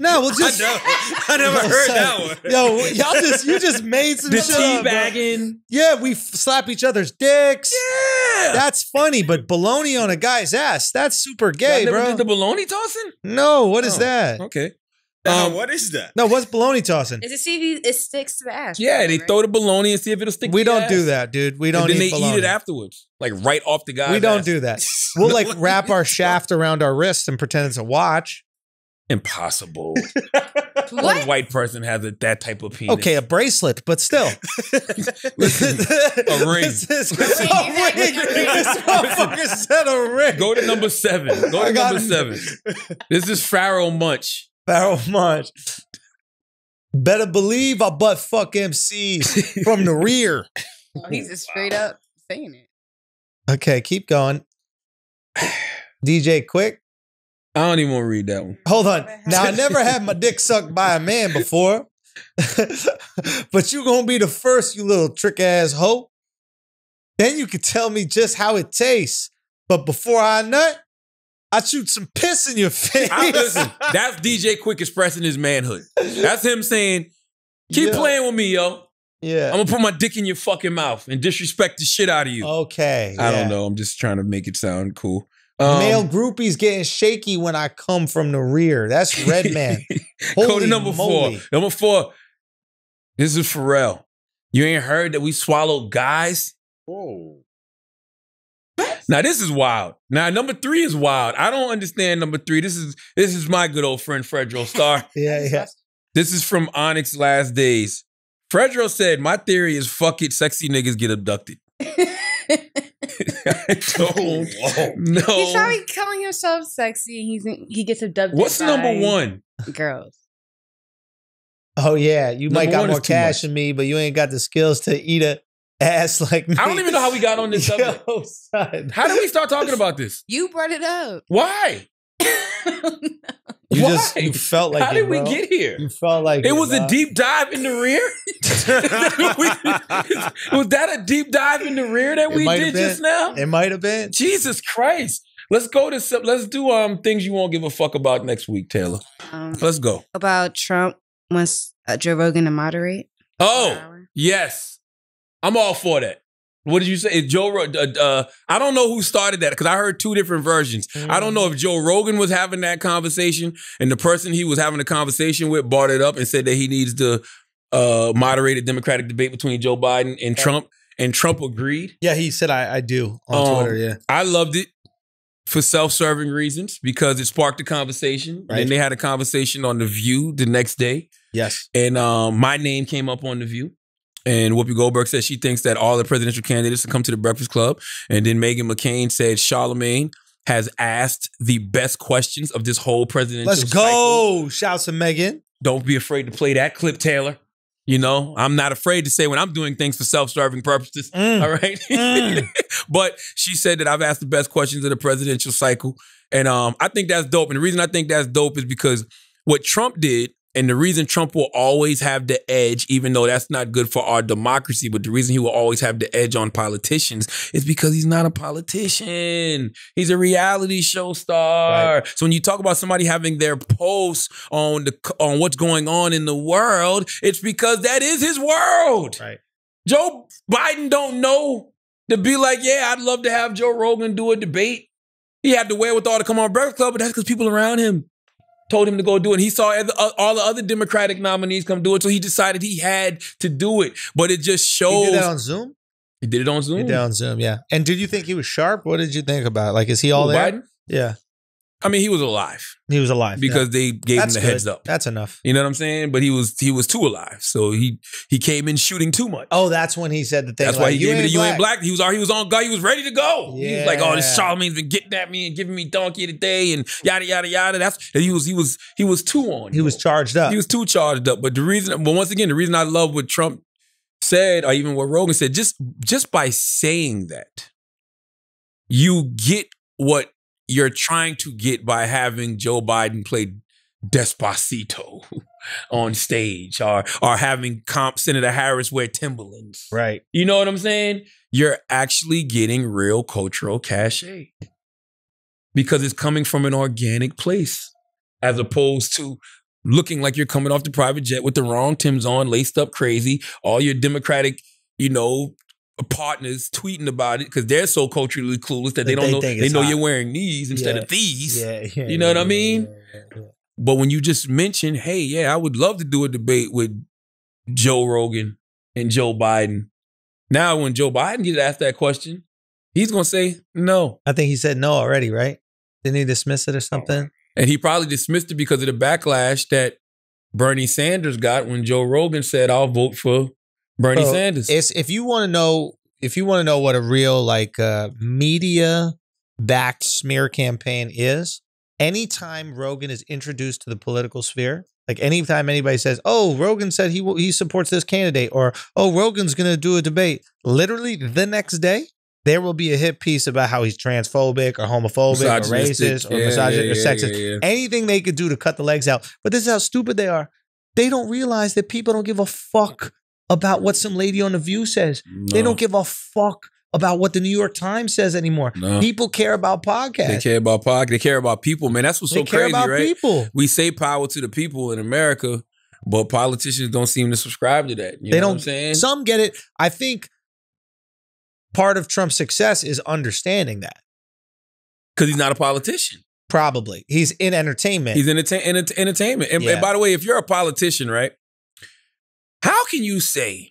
No, we'll just. I, I never heard saying. that one. Yo, y'all just you just made some the shit up, bro. Yeah, we f slap each other's dicks. Yeah, that's funny, but baloney on a guy's ass—that's super gay, never bro. Did the baloney tossing? No, what oh, is that? Okay, um, what is that? No, what's baloney tossing? Is it see if it sticks to the ass? Yeah, right? They throw the baloney and see if it'll stick. We to don't the do ass. that, dude. We don't. And then eat they bologna. eat it afterwards, like right off the guy's. We don't ass. do that. We'll like wrap our shaft around our wrists and pretend it's a watch. Impossible. One white person has a, that type of penis. Okay, a bracelet, but still. Listen, a ring. This is a ring. This motherfucker said a ring. Go to number seven. Go to number seven. This is Pharaoh Munch. Pharaoh Munch. Better believe I butt fuck M Cs from the rear. Oh, he's just straight wow. up saying it. Okay, keep going. D J Quick. I don't even want to read that one. Hold on. Now, I never had my dick sucked by a man before, but you gonna be the first, you little trick-ass hoe. Then you can tell me just how it tastes. But before I nut, I shoot some piss in your face. I, listen, that's D J Quick expressing his manhood. That's him saying, keep yeah. playing with me, yo. Yeah. I'm gonna put my dick in your fucking mouth and disrespect the shit out of you. Okay. I yeah. don't know. I'm just trying to make it sound cool. Um, Male groupies getting shaky when I come from the rear. That's Red Man. Holy number moly. four. Number four. This is Pharrell. You ain't heard that we swallowed guys? Whoa. Now this is wild. Now number three is wild. I don't understand number three. This is this is my good old friend Fredro Starr. yeah, yeah. This is from Onyx Last Days. Fredro said, "My theory is fuck it, sexy niggas get abducted." no, no. He's probably calling himself sexy. He's he gets abducted. What's number one? Girls. Oh yeah, you number might got more cash than me, but you ain't got the skills to eat a ass like me. I don't even know how we got on this subject. Yo, son. How did we start talking about this? You brought it up. Why? You Why? just you felt like How did it, we get here? You felt like it, it was bro. a deep dive in the rear. Was that a deep dive in the rear that it we did just now? It might have been. Jesus Christ! Let's go to some. Let's do um things you won't give a fuck about next week, Taylor. Um, let's go about Trump wants uh, Joe Rogan to moderate. Oh yes, I'm all for that. What did you say? Joe? Uh, uh, I don't know who started that because I heard two different versions. Mm. I don't know if Joe Rogan was having that conversation and the person he was having a conversation with brought it up and said that he needs to uh, moderate a Democratic debate between Joe Biden and yeah. Trump. And Trump agreed. Yeah, he said, I, I do on um, Twitter. Yeah, I loved it for self-serving reasons because it sparked a conversation. Right. And they had a conversation on The View the next day. Yes. And um, my name came up on The View. And Whoopi Goldberg said she thinks that all the presidential candidates will come to The Breakfast Club. And then Meghan McCain said Charlamagne has asked the best questions of this whole presidential Let's cycle. Let's go! Shouts to Meghan. Don't be afraid to play that clip, Taylor. You know, I'm not afraid to say when I'm doing things for self-serving purposes. Mm. All right? Mm. But she said that I've asked the best questions of the presidential cycle. And um, I think that's dope. And the reason I think that's dope is because what Trump did, and the reason Trump will always have the edge, even though that's not good for our democracy, but the reason he will always have the edge on politicians is because he's not a politician. He's a reality show star. Right. So when you talk about somebody having their pulse on the on what's going on in the world, it's because that is his world. Right. Joe Biden don't know to be like, yeah, I'd love to have Joe Rogan do a debate. He had the wherewithal to come on Breakfast Club, but that's because people around him. told him to go do it. And he saw all the other Democratic nominees come do it, so he decided he had to do it. But it just shows. He did that on Zoom? He did it on Zoom. He did it on Zoom, yeah. And did you think he was sharp? What did you think about it? Like, is he all Ooh, there? Biden? Yeah. I mean, he was alive. He was alive. Because yeah. they gave That's him the good. heads up. That's enough. You know what I'm saying? But he was he was too alive. So he he came in shooting too much. Oh, that's when he said the thing. That's like, why he you gave me the you ain't black. He was he was on guard. He was ready to go. Yeah. He was like, oh, this Charlamagne's been getting at me and giving me donkey today and yada yada yada. That's he was he was he was too on. He know? was charged up. He was too charged up. But the reason but once again, the reason I love what Trump said, or even what Rogan said, just just by saying that, you get what you're trying to get by having Joe Biden play Despacito on stage, or or having comp Senator Harris wear Timberlands. Right. You know what I'm saying? You're actually getting real cultural cachet because it's coming from an organic place, as opposed to looking like you're coming off the private jet with the wrong Timbs on, laced up crazy, all your Democratic, you know, partners tweeting about it because they're so culturally clueless that they don't they know they know hot. You're wearing these instead yeah. of these. Yeah, yeah, you know yeah, what I mean? Yeah, yeah, yeah. But when you just mention, hey, yeah, I would love to do a debate with Joe Rogan and Joe Biden. Now, when Joe Biden gets asked that question, he's going to say no. I think he said no already, right? Didn't he dismiss it or something? And he probably dismissed it because of the backlash that Bernie Sanders got when Joe Rogan said, I'll vote for Bernie Bro, Sanders. It's, if you want to know, if you want to know what a real like uh, media backed smear campaign is, anytime Rogan is introduced to the political sphere, like anytime anybody says, "Oh, Rogan said he he supports this candidate," or "Oh, Rogan's going to do a debate," literally the next day there will be a hit piece about how he's transphobic or homophobic or racist or yeah, misogynistic yeah, yeah, or sexist. Yeah, yeah. Anything they could do to cut the legs out. But this is how stupid they are. They don't realize that people don't give a fuck about what some lady on The View says. No. They don't give a fuck about what the New York Times says anymore. No. People care about podcasts. They care about podcasts. They care about people, man. That's what's they so care crazy, about right? People. We say power to the people in America, but politicians don't seem to subscribe to that. You they know don't, what I'm saying? Some get it. I think part of Trump's success is understanding that. Because he's not a politician. Probably. He's in entertainment. He's in enter enter entertainment. And, yeah. and by the way, if you're a politician, right? How can you say,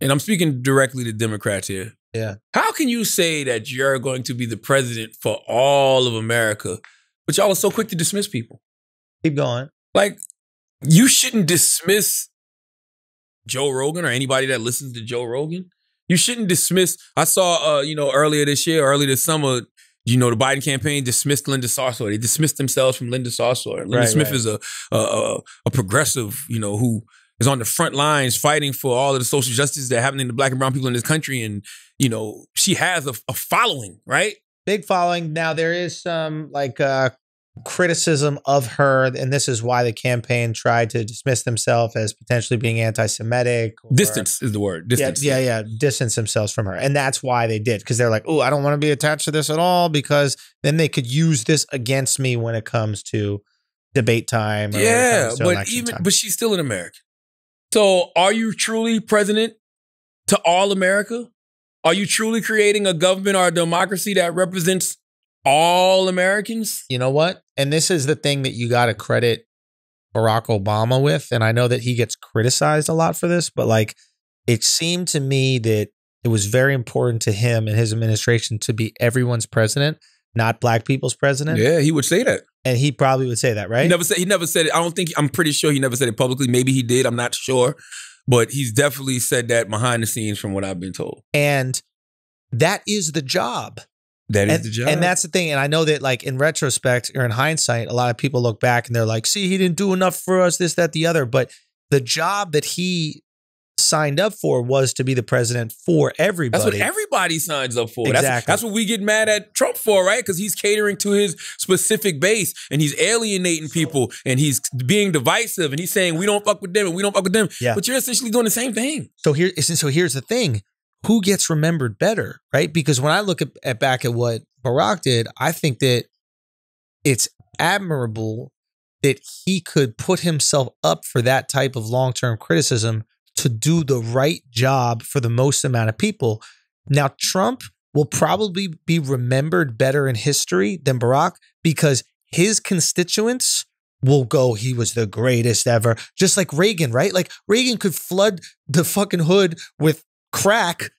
and I'm speaking directly to Democrats here, yeah. how can you say that you're going to be the president for all of America, but y'all are so quick to dismiss people? Keep going. Like, you shouldn't dismiss Joe Rogan or anybody that listens to Joe Rogan. You shouldn't dismiss, I saw, uh, you know, earlier this year, earlier this summer, you know, the Biden campaign dismissed Linda Sarsour. They dismissed themselves from Linda Sarsour. Linda right, Smith right. is a, a, a progressive, you know, who is on the front lines fighting for all of the social justice that happening to black and brown people in this country. And, you know, she has a, a following, right? Big following. Now, there is some, like, uh, criticism of her, and this is why the campaign tried to dismiss themselves as potentially being anti-Semitic. Or, distance is the word. Distance. Yeah, yeah, yeah. Distance themselves from her. And that's why they did, because they're like, oh, I don't want to be attached to this at all, because then they could use this against me when it comes to debate time. Or yeah, to but even time. But she's still an American. So are you truly president to all America? Are you truly creating a government or a democracy that represents all Americans? You know what? And this is the thing that you got to credit Barack Obama with. And I know that he gets criticized a lot for this, but like, it seemed to me that it was very important to him and his administration to be everyone's president, not black people's president. Yeah, he would say that. And he probably would say that, right? He never said, he never said it. I don't think, I'm pretty sure he never said it publicly. Maybe he did. I'm not sure. But he's definitely said that behind the scenes from what I've been told. And that is the job. That is and, the job. And that's the thing. And I know that like in retrospect or in hindsight, a lot of people look back and they're like, see, he didn't do enough for us, this, that, the other. But the job that he signed up for was to be the president for everybody. That's what everybody signs up for. Exactly. That's, that's what we get mad at Trump for, right? Because he's catering to his specific base and he's alienating people and he's being divisive and he's saying we don't fuck with them and we don't fuck with them. Yeah. But you're essentially doing the same thing. So here, so here's the thing. Who gets remembered better, right? Because when I look at, at back at what Barack did, I think that it's admirable that he could put himself up for that type of long-term criticism to do the right job for the most amount of people. Now, Trump will probably be remembered better in history than Barack because his constituents will go, he was the greatest ever. Just like Reagan, right? Like Reagan could flood the fucking hood with crack,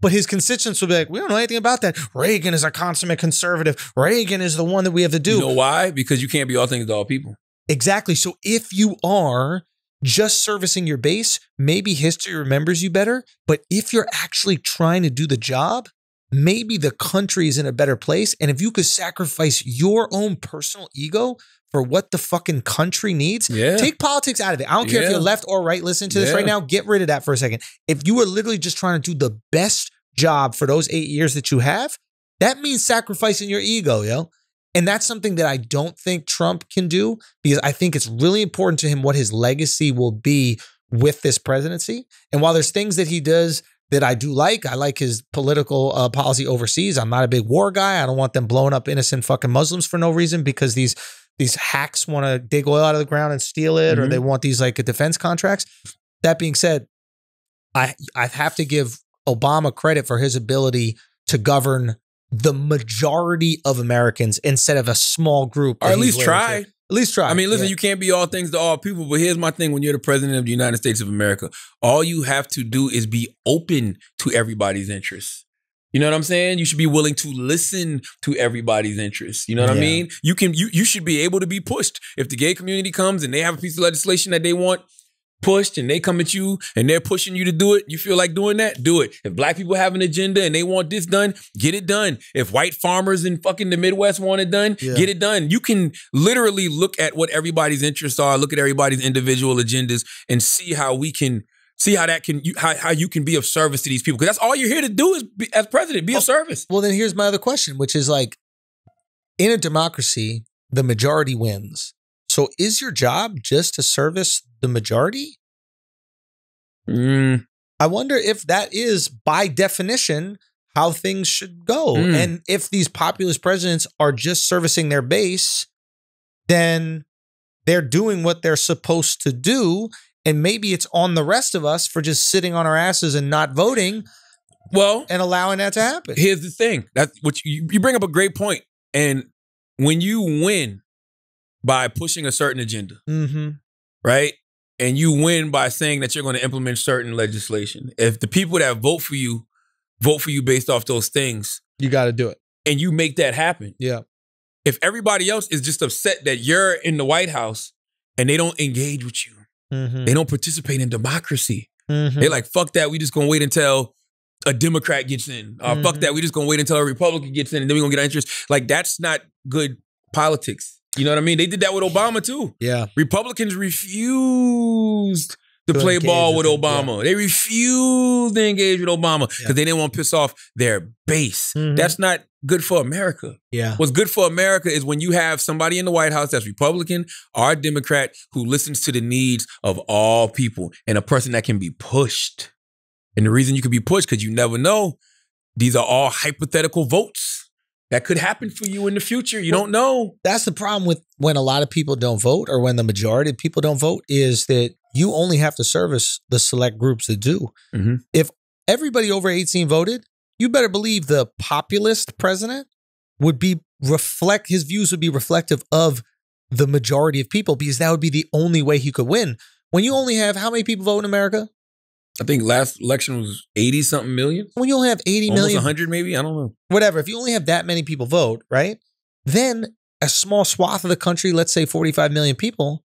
but his constituents would be like, we don't know anything about that. Reagan is a consummate conservative. Reagan is the one that we have to do. You know why? Because you can't be all things to all people. Exactly. So if you are just servicing your base, maybe history remembers you better. But if you're actually trying to do the job, maybe the country is in a better place. And if you could sacrifice your own personal ego for what the fucking country needs, yeah. take politics out of it. I don't care yeah. if you're left or right listening to this yeah. right now. Get rid of that for a second. If you are literally just trying to do the best job for those eight years that you have, that means sacrificing your ego, yo. And that's something that I don't think Trump can do, because I think it's really important to him what his legacy will be with this presidency. And while there's things that he does that I do like, I like his political uh, policy overseas. I'm not a big war guy. I don't want them blowing up innocent fucking Muslims for no reason because these these hacks want to dig oil out of the ground and steal it, mm-hmm. or they want these like defense contracts. That being said, I I have to give Obama credit for his ability to govern the majority of Americans instead of a small group. Or at least try. At least try. I mean, listen, yeah. you can't be all things to all people, but here's my thing. When you're the president of the United States of America, all you have to do is be open to everybody's interests. You know what I'm saying? You should be willing to listen to everybody's interests. You know what yeah. I mean? You can. You, you should be able to be pushed. If the gay community comes and they have a piece of legislation that they want pushed and they come at you and they're pushing you to do it, you feel like doing that, do it. If black people have an agenda and they want this done, get it done. If white farmers in fucking the Midwest want it done, yeah. get it done. You can literally look at what everybody's interests are, look at everybody's individual agendas and see how we can, see how that can, you, how, how you can be of service to these people. Because that's all you're here to do is be, as president, be oh, of service. Well, then here's my other question, which is like, in a democracy, the majority wins. So is your job just to service the majority? Mm. I wonder if that is, by definition, how things should go. Mm. And if these populist presidents are just servicing their base, then they're doing what they're supposed to do. And maybe it's on the rest of us for just sitting on our asses and not voting well, and allowing that to happen. Here's the thing. That's what you, you bring up a great point. And when you win by pushing a certain agenda, mm-hmm. right? And you win by saying that you're going to implement certain legislation. If the people that vote for you, vote for you based off those things, you got to do it. And you make that happen. Yeah. If everybody else is just upset that you're in the White House and they don't engage with you, mm-hmm. they don't participate in democracy. Mm-hmm. They're like, fuck that, we just going to wait until a Democrat gets in. Uh, mm-hmm. Fuck that, we just going to wait until a Republican gets in and then we're going to get our interest. Like, that's not good politics. You know what I mean? They did that with Obama too. Yeah. Republicans refused to, to play ball with Obama. Yeah. They refused to engage with Obama because yeah. they didn't want to piss off their base. Mm-hmm. That's not good for America. Yeah. What's good for America is when you have somebody in the White House that's Republican or Democrat who listens to the needs of all people and a person that can be pushed. And the reason you can be pushed, because you never know, these are all hypothetical votes. That could happen for you in the future. You well, don't know. That's the problem with when a lot of people don't vote, or when the majority of people don't vote, is that you only have to service the select groups that do. Mm-hmm. If everybody over eighteen voted, you better believe the populist president would be reflect, his views would be reflective of the majority of people, because that would be the only way he could win. When you only have, how many people vote in America? I think last election was eighty something million. When you only have eighty million. Almost a hundred maybe, I don't know. Whatever, if you only have that many people vote, right? Then a small swath of the country, let's say forty-five million people,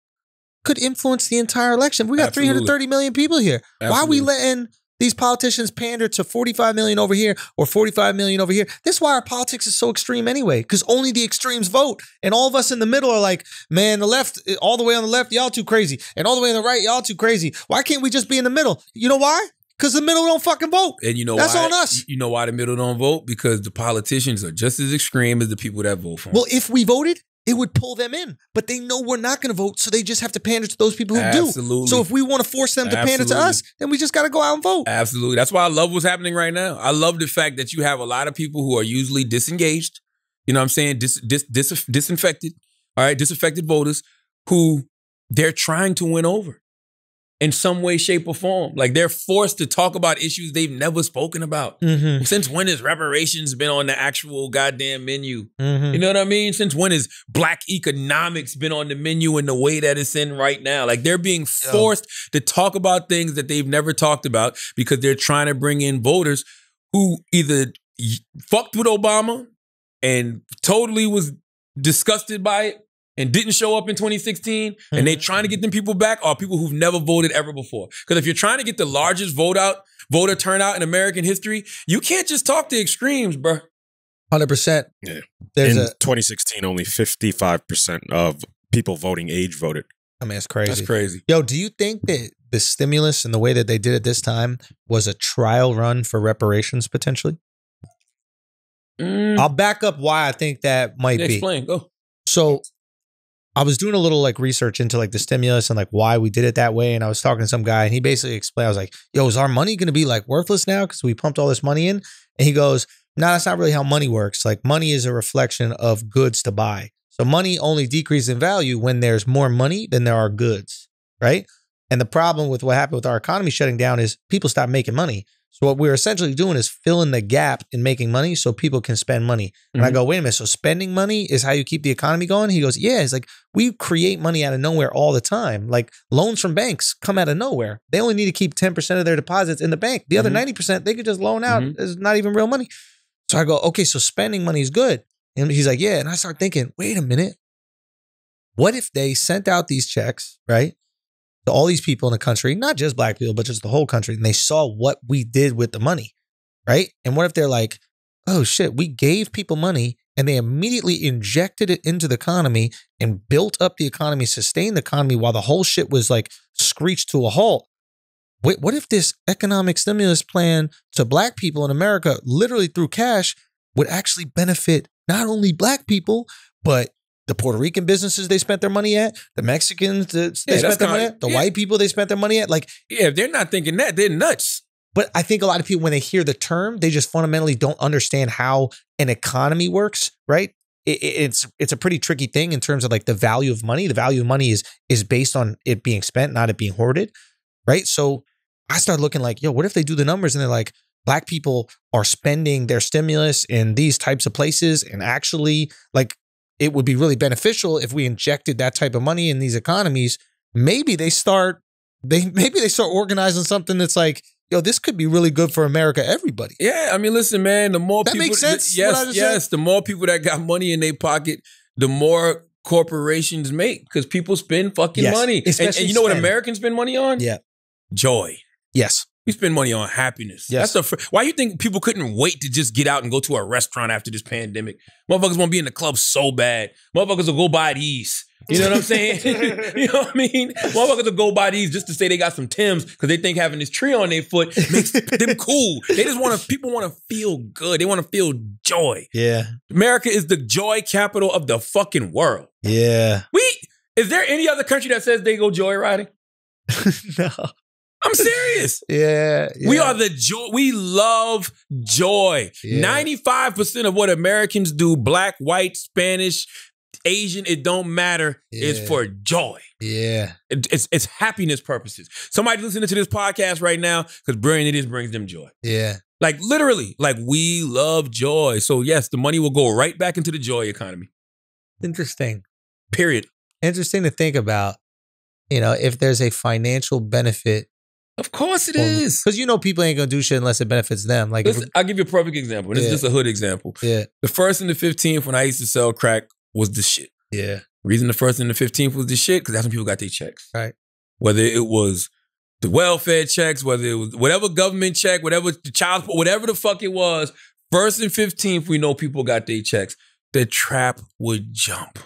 could influence the entire election. We got Absolutely. three hundred thirty million people here. Absolutely. Why are we letting these politicians pander to forty-five million over here or forty-five million over here? This is why our politics is so extreme anyway, because only the extremes vote. And all of us in the middle are like, man, the left, all the way on the left, y'all too crazy. And all the way on the right, y'all too crazy. Why can't we just be in the middle? You know why? Because the middle don't fucking vote. And you know why? That's on us. You know why the middle don't vote? Because the politicians are just as extreme as the people that vote for them. Well, if we voted, it would pull them in, but they know we're not going to vote, so they just have to pander to those people who Absolutely. do. So if we want to force them to Absolutely. pander to us, then we just got to go out and vote. Absolutely. That's why I love what's happening right now. I love the fact that you have a lot of people who are usually disengaged, you know what I'm saying, dis, dis, dis, disinfected, all right, disaffected voters who they're trying to win over. in some way, shape, or form. Like, they're forced to talk about issues they've never spoken about. Mm-hmm. Since when has reparations been on the actual goddamn menu? Mm-hmm. You know what I mean? Since when has black economics been on the menu in the way that it's in right now? Like, they're being forced Yo. to talk about things that they've never talked about because they're trying to bring in voters who either fucked with Obama and totally was disgusted by it and didn't show up in twenty sixteen, mm-hmm. and they're trying to get them people back, are people who've never voted ever before. Because if you're trying to get the largest vote out, voter turnout in American history, you can't just talk to extremes, bro. one hundred percent. Yeah. There's in a twenty sixteen, only fifty-five percent of people voting age voted. I mean, that's crazy. That's crazy. Yo, do you think that the stimulus and the way that they did it this time was a trial run for reparations, potentially? Mm. I'll back up why I think that might yeah, be. Explain. Go. So I was doing a little like research into like the stimulus and like why we did it that way. And I was talking to some guy and he basically explained, I was like, yo, is our money going to be like worthless now? Cause we pumped all this money in. And he goes, no, nah, that's not really how money works. Like, money is a reflection of goods to buy. So money only decreases in value when there's more money than there are goods. Right. And the problem with what happened with our economy shutting down is people stopped making money. So what we're essentially doing is filling the gap in making money so people can spend money. And mm-hmm. I go, wait a minute. So spending money is how you keep the economy going? He goes, yeah. It's like, we create money out of nowhere all the time. Like, loans from banks come out of nowhere. They only need to keep ten percent of their deposits in the bank. The mm-hmm. other ninety percent, they could just loan out. Mm-hmm. It's not even real money. So I go, okay, so spending money is good. And he's like, yeah. And I start thinking, wait a minute. What if they sent out these checks, right? To all these people in the country, not just black people, but just the whole country. And they saw what we did with the money, right? And what if they're like, oh shit, we gave people money and they immediately injected it into the economy and built up the economy, sustained the economy while the whole shit was like screeched to a halt. Wait, what if this economic stimulus plan to black people in America, literally through cash, would actually benefit not only black people, but the Puerto Rican businesses they spent their money at, the Mexicans they yeah, spent their money of, at, the yeah. white people they spent their money at. Like, yeah, if they're not thinking that, they're nuts. But I think a lot of people, when they hear the term, they just fundamentally don't understand how an economy works, right? It, it's it's a pretty tricky thing in terms of like the value of money. The value of money is is based on it being spent, not it being hoarded, right? So I started looking like, yo, what if they do the numbers and they're like, black people are spending their stimulus in these types of places, and actually like, it would be really beneficial if we injected that type of money in these economies. Maybe they start, they maybe they start organizing something that's like, yo, this could be really good for America, everybody. Yeah, I mean, listen, man, the more that people- That makes sense? Yes, what I just yes. said? The more people that got money in their pocket, the more corporations make, because people spend fucking yes. money. And, and you know what Americans spend money on? Yeah. Joy. Yes. We spend money on happiness. Yes. That's a why you think people couldn't wait to just get out and go to a restaurant after this pandemic? Motherfuckers want to be in the club so bad. Motherfuckers will go buy these. You know what I'm saying? You know what I mean? Motherfuckers will go buy these just to say they got some Timbs because they think having this tree on their foot makes them cool. They just want to, people want to feel good. They want to feel joy. Yeah. America is the joy capital of the fucking world. Yeah. We, is there any other country that says they go joyriding? No. I'm serious. Yeah, yeah. We are the joy. We love joy. Yeah. ninety-five percent of what Americans do, black, white, Spanish, Asian, it don't matter, yeah. is for joy. Yeah. It, it's, it's happiness purposes. Somebody listening to this podcast right now, because brilliant it is brings them joy. Yeah. Like literally, like we love joy. So yes, the money will go right back into the joy economy. Interesting. Period. Interesting to think about, you know, if there's a financial benefit. Of course it is. Because you know people ain't going to do shit unless it benefits them. Like, listen, I'll give you a perfect example. This yeah. is just a hood example. Yeah. The first and the fifteenth when I used to sell crack was the shit. Yeah. Reason the first and the fifteenth was the shit because that's when people got their checks. Right. Whether it was the welfare checks, whether it was whatever government check, whatever the child, whatever the fuck it was, first and fifteenth we know people got their checks. The trap would jump.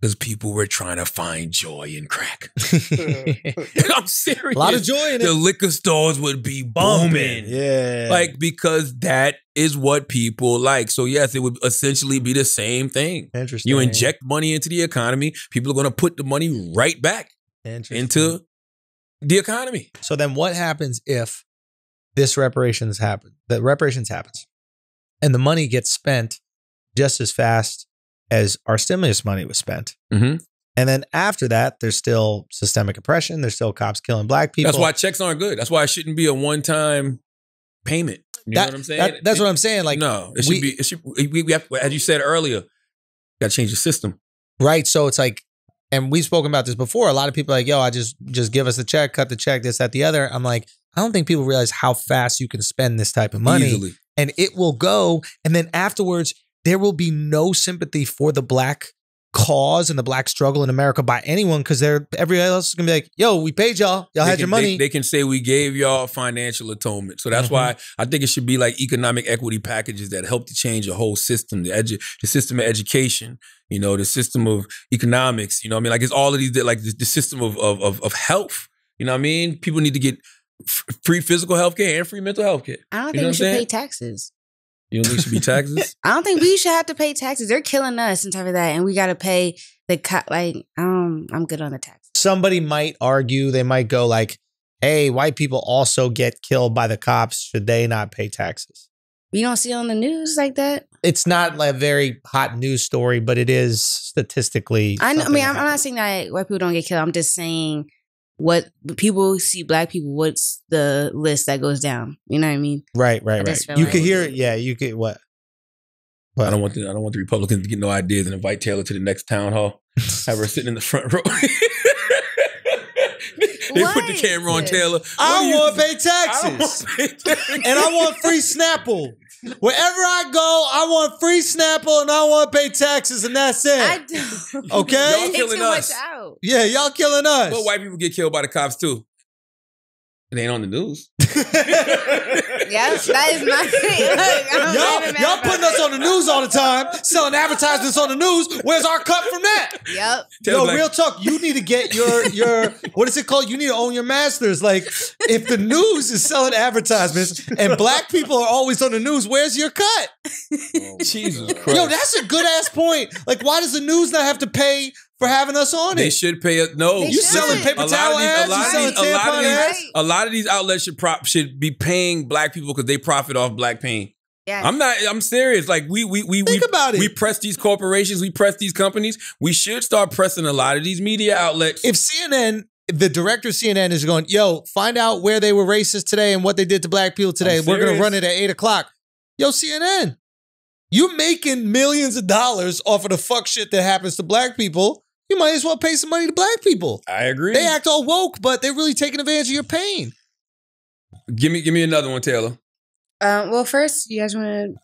Because people were trying to find joy in crack. I'm serious. A lot of joy in it. The liquor stores would be booming. Yeah. Like, because that is what people like. So, yes, it would essentially be the same thing. Interesting. You inject money into the economy, people are going to put the money right back into the economy. So then what happens if this reparations happen? The reparations happens. And the money gets spent just as fast as our stimulus money was spent. Mm-hmm. And then after that, there's still systemic oppression. There's still cops killing black people. That's why checks aren't good. That's why it shouldn't be a one-time payment. You that, know what I'm saying? That, that's it, what I'm saying. Like, no, it should we, be, it should, we, we have, as you said earlier, you got to change the system. Right. So it's like, and we've spoken about this before. A lot of people are like, yo, I just, just give us the check, cut the check, this, that, the other. I'm like, I don't think people realize how fast you can spend this type of money. Easily. And it will go. And then afterwards, there will be no sympathy for the black cause and the black struggle in America by anyone, because they're everybody else is gonna be like, yo, we paid y'all, y'all had can, your money. They, they can say we gave y'all financial atonement. So that's mm-hmm. why I think it should be like economic equity packages that help to change the whole system, the, edu the system of education, you know, the system of economics, you know what I mean? Like it's all of these, like the, the system of, of, of health, you know what I mean? People need to get free physical health care and free mental health care. I don't you think we should saying? pay taxes. You don't think it should be taxes? I don't think we should have to pay taxes. They're killing us and stuff like that. And we got to pay the cut. Like, um, I'm good on the taxes. Somebody might argue, they might go like, hey, white people also get killed by the cops. Should they not pay taxes? You don't see it on the news like that? It's not like a very hot news story, but it is statistically. I, know, I mean, I'm, I'm not saying that white people don't get killed. I'm just saying what people see black people, what's the list that goes down? You know what I mean? Right, right, right. You like could hear it. Yeah, you could. What? What? I don't want the I don't want the Republicans to get no ideas and invite Taylor to the next town hall. Have her sitting in the front row. They what? Put the camera on Taylor. I want to pay taxes. I pay taxes. And I want free Snapple. Wherever I go, I want free Snapple and I want to pay taxes and that's it. I don't. Okay? Y'all killing us. Out. Yeah, y'all killing us. But white people get killed by the cops too. It ain't on the news. Yeah, that is my thing. Y'all putting us on the news all the time, selling advertisements on the news. Where's our cut from that? Yep. Yo, no, real talk. You need to get your your what is it called? You need to own your masters. Like, if the news is selling advertisements and black people are always on the news, where's your cut? Oh, Jesus Christ. Yo, that's a good ass point. Like, why does the news not have to pay for having us on they it? They should pay us. No. They you should. Selling paper towel ads? You selling tampon ads? A lot of these outlets should prop should be paying black people because they profit off black pain. Yes. I'm not, I'm serious. Like we we we Think we, about it. we press these corporations, we press these companies. We should start pressing a lot of these media outlets. If C N N, if the director of C N N is going, yo, find out where they were racist today and what they did to black people today. We're going to run it at eight o'clock. Yo, C N N, you're making millions of dollars off of the fuck shit that happens to black people. You might as well pay some money to black people. I agree. They act all woke, but they're really taking advantage of your pain. Give me, give me another one, Taylor. Um, well, first, you guys want to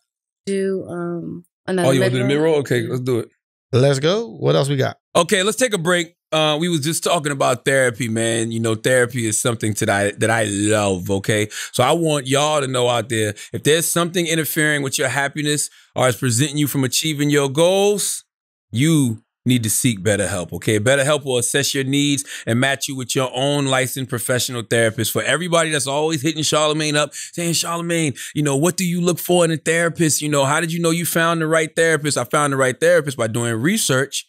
do um, another? Oh, you want to do the mid roll? Okay, let's do it. Let's go. What else we got? Okay, let's take a break. Uh, we was just talking about therapy, man. You know, therapy is something tonight that I love, okay? So I want y'all to know out there, if there's something interfering with your happiness or is preventing you from achieving your goals, you need to seek better help, okay? Better help will assess your needs and match you with your own licensed professional therapist. For everybody that's always hitting Charlamagne up, saying, Charlamagne, you know, what do you look for in a therapist? You know, how did you know you found the right therapist? I found the right therapist by doing research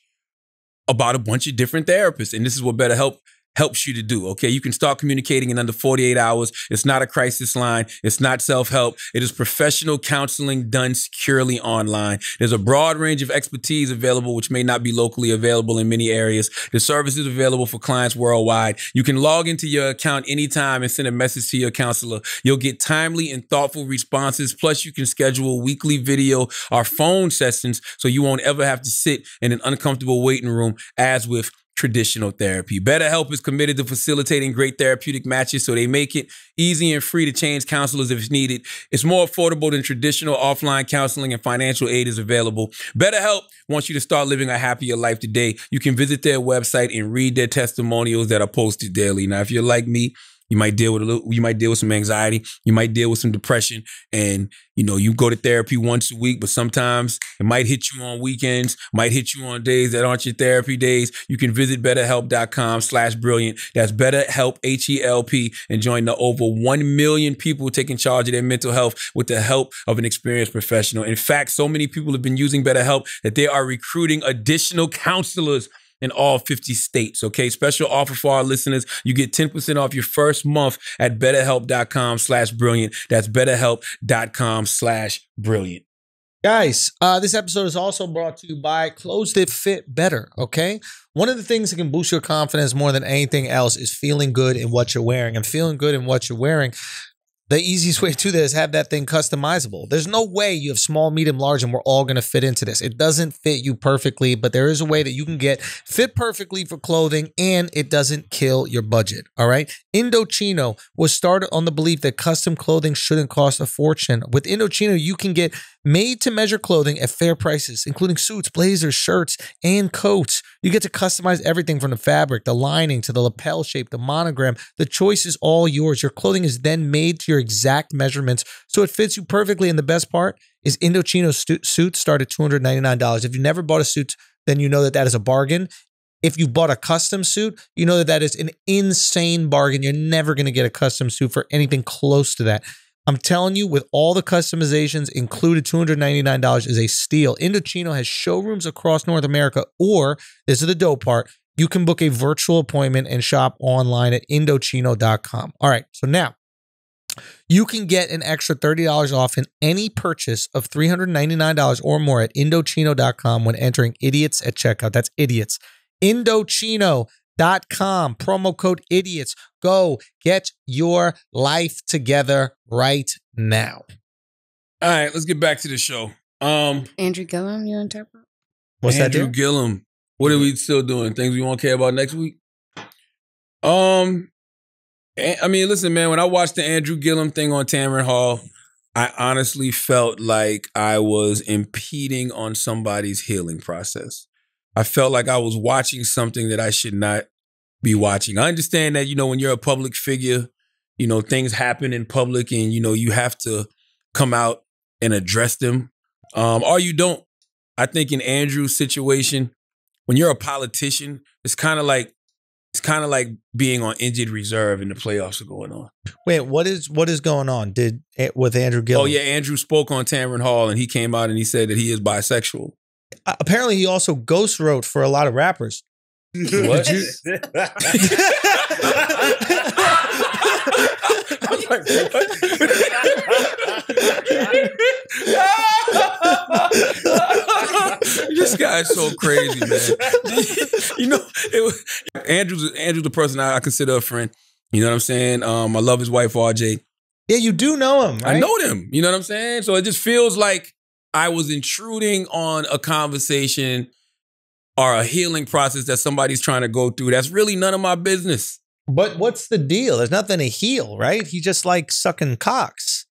about a bunch of different therapists. And this is what BetterHelp helps you to do, okay? You can start communicating in under forty-eight hours. It's not a crisis line. It's not self-help. It is professional counseling done securely online. There's a broad range of expertise available, which may not be locally available in many areas. The service is available for clients worldwide. You can log into your account anytime and send a message to your counselor. You'll get timely and thoughtful responses. Plus, you can schedule weekly video or phone sessions so you won't ever have to sit in an uncomfortable waiting room as with traditional therapy. BetterHelp is committed to facilitating great therapeutic matches, so they make it easy and free to change counselors if needed. It's more affordable than traditional offline counseling, and financial aid is available. BetterHelp wants you to start living a happier life today. You can visit their website and read their testimonials that are posted daily. Now, if you're like me, you might deal with a little, you might deal with some anxiety, you might deal with some depression, and you know, you go to therapy once a week, but sometimes it might hit you on weekends, might hit you on days that aren't your therapy days. You can visit betterhelp dot com slash brilliant. That's BetterHelp, H E L P, and join the over one million people taking charge of their mental health with the help of an experienced professional. In fact, so many people have been using BetterHelp that they are recruiting additional counselors in all fifty states, okay? Special offer for our listeners. You get ten percent off your first month at betterhelp dot com slash brilliant. That's betterhelp dot com slash brilliant. Guys, uh, this episode is also brought to you by Closed It Fit Better, okay? One of the things that can boost your confidence more than anything else is feeling good in what you're wearing. And feeling good in what you're wearing, the easiest way to do that is have that thing customizable. There's no way you have small, medium, large, and we're all going to fit into this. It doesn't fit you perfectly, but there is a way that you can get fit perfectly for clothing, and it doesn't kill your budget, all right? Indochino was started on the belief that custom clothing shouldn't cost a fortune. With Indochino, you can get made-to-measure clothing at fair prices, including suits, blazers, shirts, and coats. You get to customize everything from the fabric, the lining, to the lapel shape, the monogram. The choice is all yours. Your clothing is then made to your exact measurements, so it fits you perfectly. And the best part is Indochino suits start at two hundred ninety-nine dollars. If you never bought a suit, then you know that that is a bargain. If you bought a custom suit, you know that that is an insane bargain. You're never going to get a custom suit for anything close to that. I'm telling you, with all the customizations included, two hundred ninety-nine dollars is a steal. Indochino has showrooms across North America, or, this is the dope part, you can book a virtual appointment and shop online at Indochino dot com. All right, so now, you can get an extra thirty dollars off in any purchase of three hundred ninety-nine dollars or more at Indochino dot com when entering idiots at checkout. That's idiots. Indochino dot com, promo code idiots. Go get your life together right now. All right, let's get back to the show. Um, Andrew Gillum, you interpret? What's Andrew that Andrew Gillum. What are we still doing? Things we won't care about next week? Um... I mean, listen, man, when I watched the Andrew Gillum thing on Tamron Hall, I honestly felt like I was impeding on somebody's healing process. I felt like I was watching something that I should not be watching. I understand that, you know, when you're a public figure, you know, things happen in public and, you know, you have to come out and address them. Um, or you don't. I think in Andrew's situation, when you're a politician, it's kind of like, It's kind of like being on injured reserve and the playoffs are going on. Wait, what is what is going on? Did with Andrew Gillum? Oh yeah, Andrew spoke on Tamron Hall and he came out and he said that he is bisexual. Uh, apparently, he also ghost wrote for a lot of rappers. What? I'm like, what? This guy is so crazy, man. You know, it was, Andrew's Andrew's the person I, I consider a friend. You know what I'm saying? Um, I love his wife, R J. Yeah, you do know him, right? I know them. You know what I'm saying? So it just feels like I was intruding on a conversation or a healing process that somebody's trying to go through. That's really none of my business. But what's the deal? There's nothing to heal, right? He just like sucking cocks.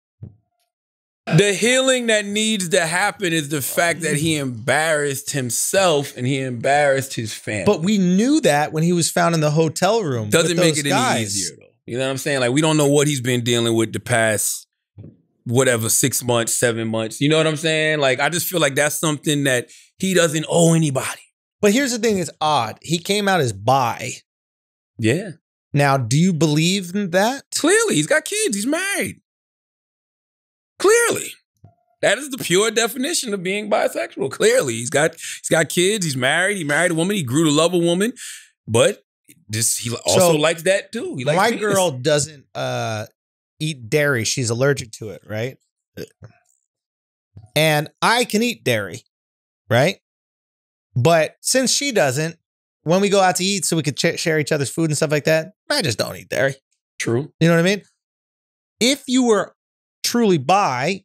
The healing that needs to happen is the fact that he embarrassed himself and he embarrassed his family. But we knew that when he was found in the hotel room. Doesn't make it any easier, though. You know what I'm saying? Like, we don't know what he's been dealing with the past, whatever, six months, seven months. You know what I'm saying? Like, I just feel like that's something that he doesn't owe anybody. But here's the thing that's odd. He came out as bi. Yeah. Now, do you believe in that? Clearly. He's got kids. He's married. Clearly, that is the pure definition of being bisexual. Clearly, he's got he's got kids. He's married. He married a woman. He grew to love a woman, but this he also so, likes that too. He likes my penis. Girl doesn't uh, eat dairy. She's allergic to it, right? And I can eat dairy, right? But since she doesn't, when we go out to eat, so we could ch share each other's food and stuff like that, I just don't eat dairy. True. You know what I mean? If you were truly bi,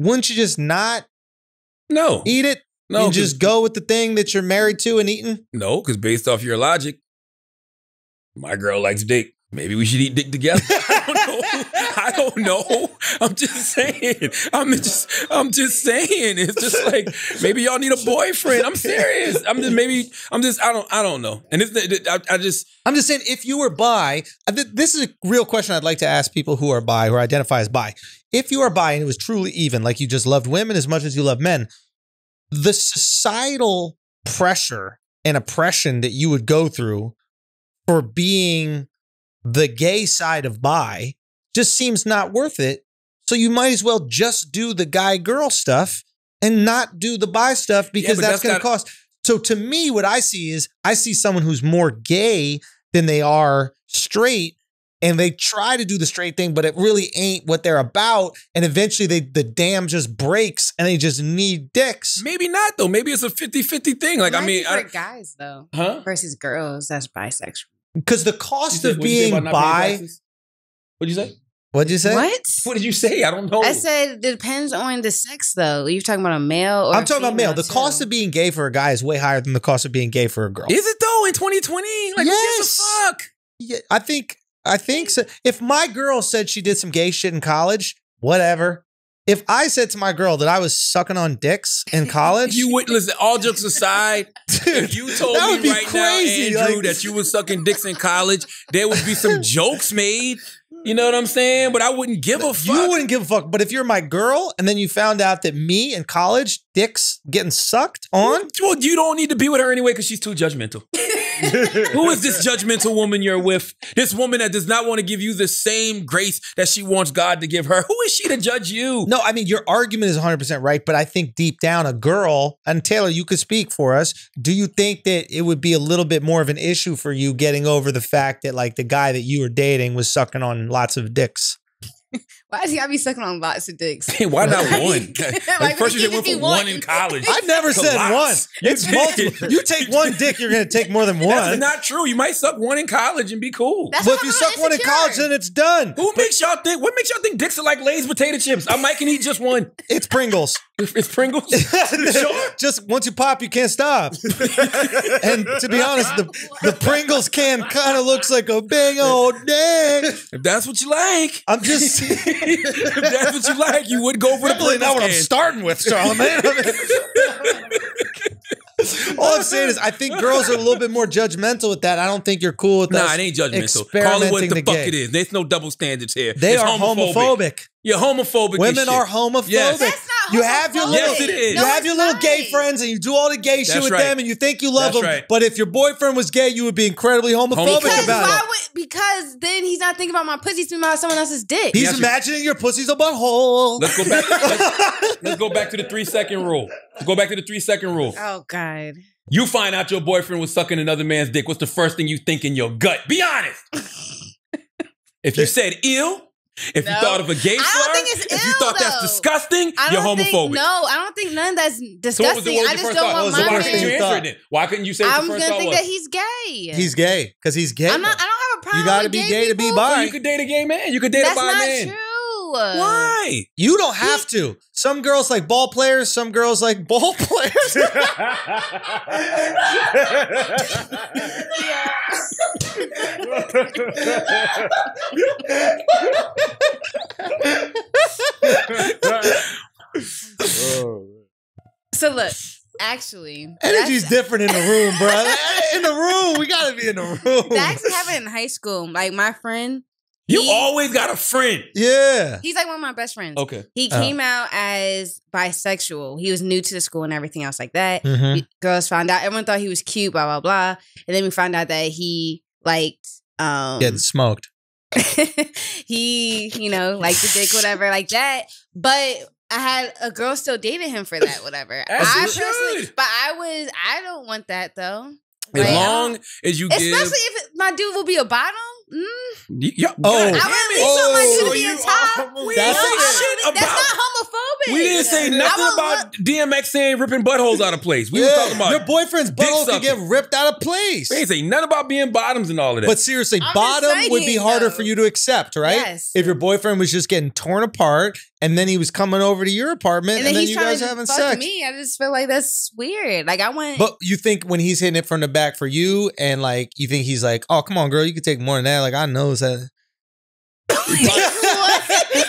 wouldn't you just not no eat it? No, and just go with the thing that you're married to and eating? No, because based off your logic, my girl likes dick. Maybe we should eat dick together. I don't know. I don't know. I'm just saying. I'm just I'm just saying. It's just like, maybe y'all need a boyfriend. I'm serious. I'm just maybe I'm just I don't I don't know. And it's I, I just I'm just saying, if you were bi, this is a real question I'd like to ask people who are bi, who identify as bi. If you are bi and it was truly even, like you just loved women as much as you love men, the societal pressure and oppression that you would go through for being the gay side of bi just seems not worth it. So you might as well just do the guy-girl stuff and not do the bi stuff, because yeah, that's, that's going to cost. So to me, what I see is I see someone who's more gay than they are straight, and they try to do the straight thing, but it really ain't what they're about. And eventually they the dam just breaks and they just need dicks. Maybe not, though. Maybe it's a fifty fifty thing. Like, I mean, I, guys, though, huh? versus girls, that's bisexual. Because the cost of being bi. What'd you say? What'd you say? What? What did you say? I don't know. I said it depends on the sex, though. Are you talking about a male or I'm talking about male. The too? cost of being gay for a guy is way higher than the cost of being gay for a girl. Is it, though, in twenty twenty? Like, yes. Who gives a fuck? Yeah, I think, I think so. If my girl said she did some gay shit in college, whatever. If I said to my girl that I was sucking on dicks in college, you would listen. All jokes aside, dude, if you told that would me be right crazy. now, Andrew, like, that you were sucking dicks in college, there would be some jokes made. You know what I'm saying? But I wouldn't give a fuck. You wouldn't give a fuck. But if you're my girl and then you found out that me in college, dicks getting sucked on, well, you don't need to be with her anyway because she's too judgmental. Who is this judgmental woman you're with? This woman that does not want to give you the same grace that she wants God to give her. Who is she to judge you? No, I mean, your argument is one hundred percent right. But I think deep down, a girl, and Taylor, you could speak for us. Do you think that it would be a little bit more of an issue for you getting over the fact that, like, the guy that you were dating was sucking on lots of dicks? Why does he gotta be sucking on lots of dicks? Hey, why not one? Like, first you went for one in college. I've never said one. It's multiple. You take one dick, you're gonna take more than one. That's not true. You might suck one in college and be cool. But if you suck one in college, then it's done. Who makes y'all think? What makes y'all think dicks are like Lay's potato chips? I might can eat just one. It's Pringles. It's Pringles. Sure. Just once you pop, you can't stop. And to be honest, the, the Pringles can kind of looks like a big old dick. If that's what you like, I'm just. If that's what you like, you would go for the Pringles. That's not what I'm starting with, Charlamagne. I mean, all I'm saying is I think girls are a little bit more judgmental with that. I don't think you're cool with that. Nah, it ain't judgmental. Call it what the, the fuck game. it is. There's no double standards here. They it's are homophobic. homophobic. You're homophobic. Women shit. are homophobic. Yes. That's not homophobic. You have your little, yes, it is. You no, have your little not. gay friends, and you do all the gay That's shit with right. them, and you think you love That's them. Right. But if your boyfriend was gay, you would be incredibly homophobic because about why it. Would, because then he's not thinking about my pussy, he's thinking about someone else's dick. He's yes, imagining your pussy's a butthole. Let's go back. Let's, let's go back to the three second rule. Let's go back to the three second rule. Oh God. You find out your boyfriend was sucking another man's dick. What's the first thing you think in your gut? Be honest. If you said ew. If no. you thought of a gay slur, if Ill, you thought though. that's disgusting, you're homophobic. Think, no, I don't think none of that's disgusting. So I just don't thought? want so my Why couldn't you answer it then? Why couldn't you say the first thought was? I'm going to think that he's gay. He's gay, because he's gay. I'm not, I don't have a problem You got to be gay people. to be bi. Well, you could date a gay man. You could date that's a bi man. That's not true. Why? You don't have he, to. Some girls like ball players. Some girls like ball players. Yeah. So look, actually, energy's different in the room, bro. In the room, we gotta be in the room. That actually happened in high school. Like my friend. You he, always got a friend. Yeah. He's like one of my best friends. Okay. He came uh. out as bisexual. He was new to the school and everything else like that. Mm-hmm. we, girls found out. Everyone thought he was cute, blah, blah, blah. And then we found out that he liked... Um, Getting smoked. He, you know, liked the dick, whatever, like that. But... I had a girl still dating him for that, whatever. As I you should. But I was, I don't want that though. As like, long as you especially give. Especially if my dude will be a bottom. Mm. Yeah. Oh, I wouldn't oh, want you to be a top. Oh, we that's, no, shit about, that's not homophobic. We didn't say nothing about look, D M X saying ripping buttholes out of place. We yeah, were talking about your boyfriend's butthole can get ripped out of place. We didn't say nothing about being bottoms and all of that. But seriously, I'm bottom saying, would be harder though. for you to accept, right? Yes. If your boyfriend was just getting torn apart. And then he was coming over to your apartment, and then, and then you guys having sex. Me, I just feel like that's weird. Like I want. But you think when he's hitting it from the back for you, and like you think he's like, "Oh, come on, girl, you can take more than that." Like I know that.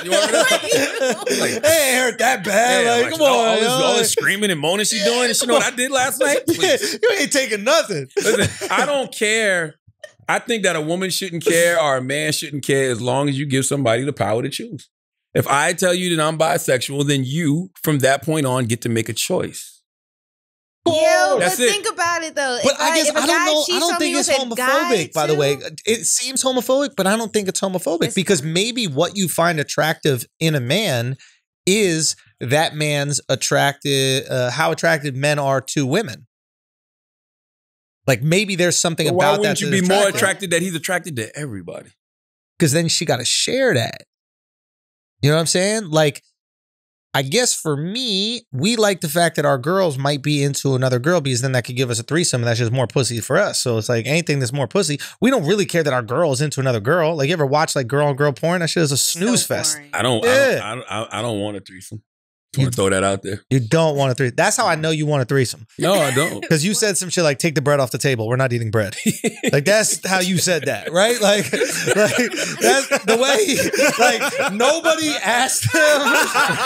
You want to like, hey, it hurt that bad. Yeah, like, like, come all, on, all this, all this screaming and moaning she's doing, and she know what I did last night. Yeah, you ain't taking nothing. Listen, I don't care. I think that a woman shouldn't care or a man shouldn't care as long as you give somebody the power to choose. If I tell you that I'm bisexual, then you, from that point on, get to make a choice. Yeah, but think about it, though. But I guess I don't know. I don't think it's homophobic, by the way. It seems homophobic, but I don't think it's homophobic because maybe what you find attractive in a man is that man's attractive, uh, how attractive men are to women. Like maybe there's something about that. Why wouldn't you be more attracted that he's attracted to everybody? because then she got to share that. You know what I'm saying? Like, I guess for me, we like the fact that our girls might be into another girl because then that could give us a threesome and that's just more pussy for us. So it's like anything that's more pussy, we don't really care that our girl is into another girl. Like, you ever watch like girl on girl porn? That shit is a snooze so fest. I don't, yeah. I don't, I don't, I don't want a threesome. You want to throw that out there. You don't want a threesome. That's how I know you want a threesome. No, I don't. Because you said some shit like, take the bread off the table. We're not eating bread. Like, that's how you said that, right? Like, like that's the way, like, nobody asked him.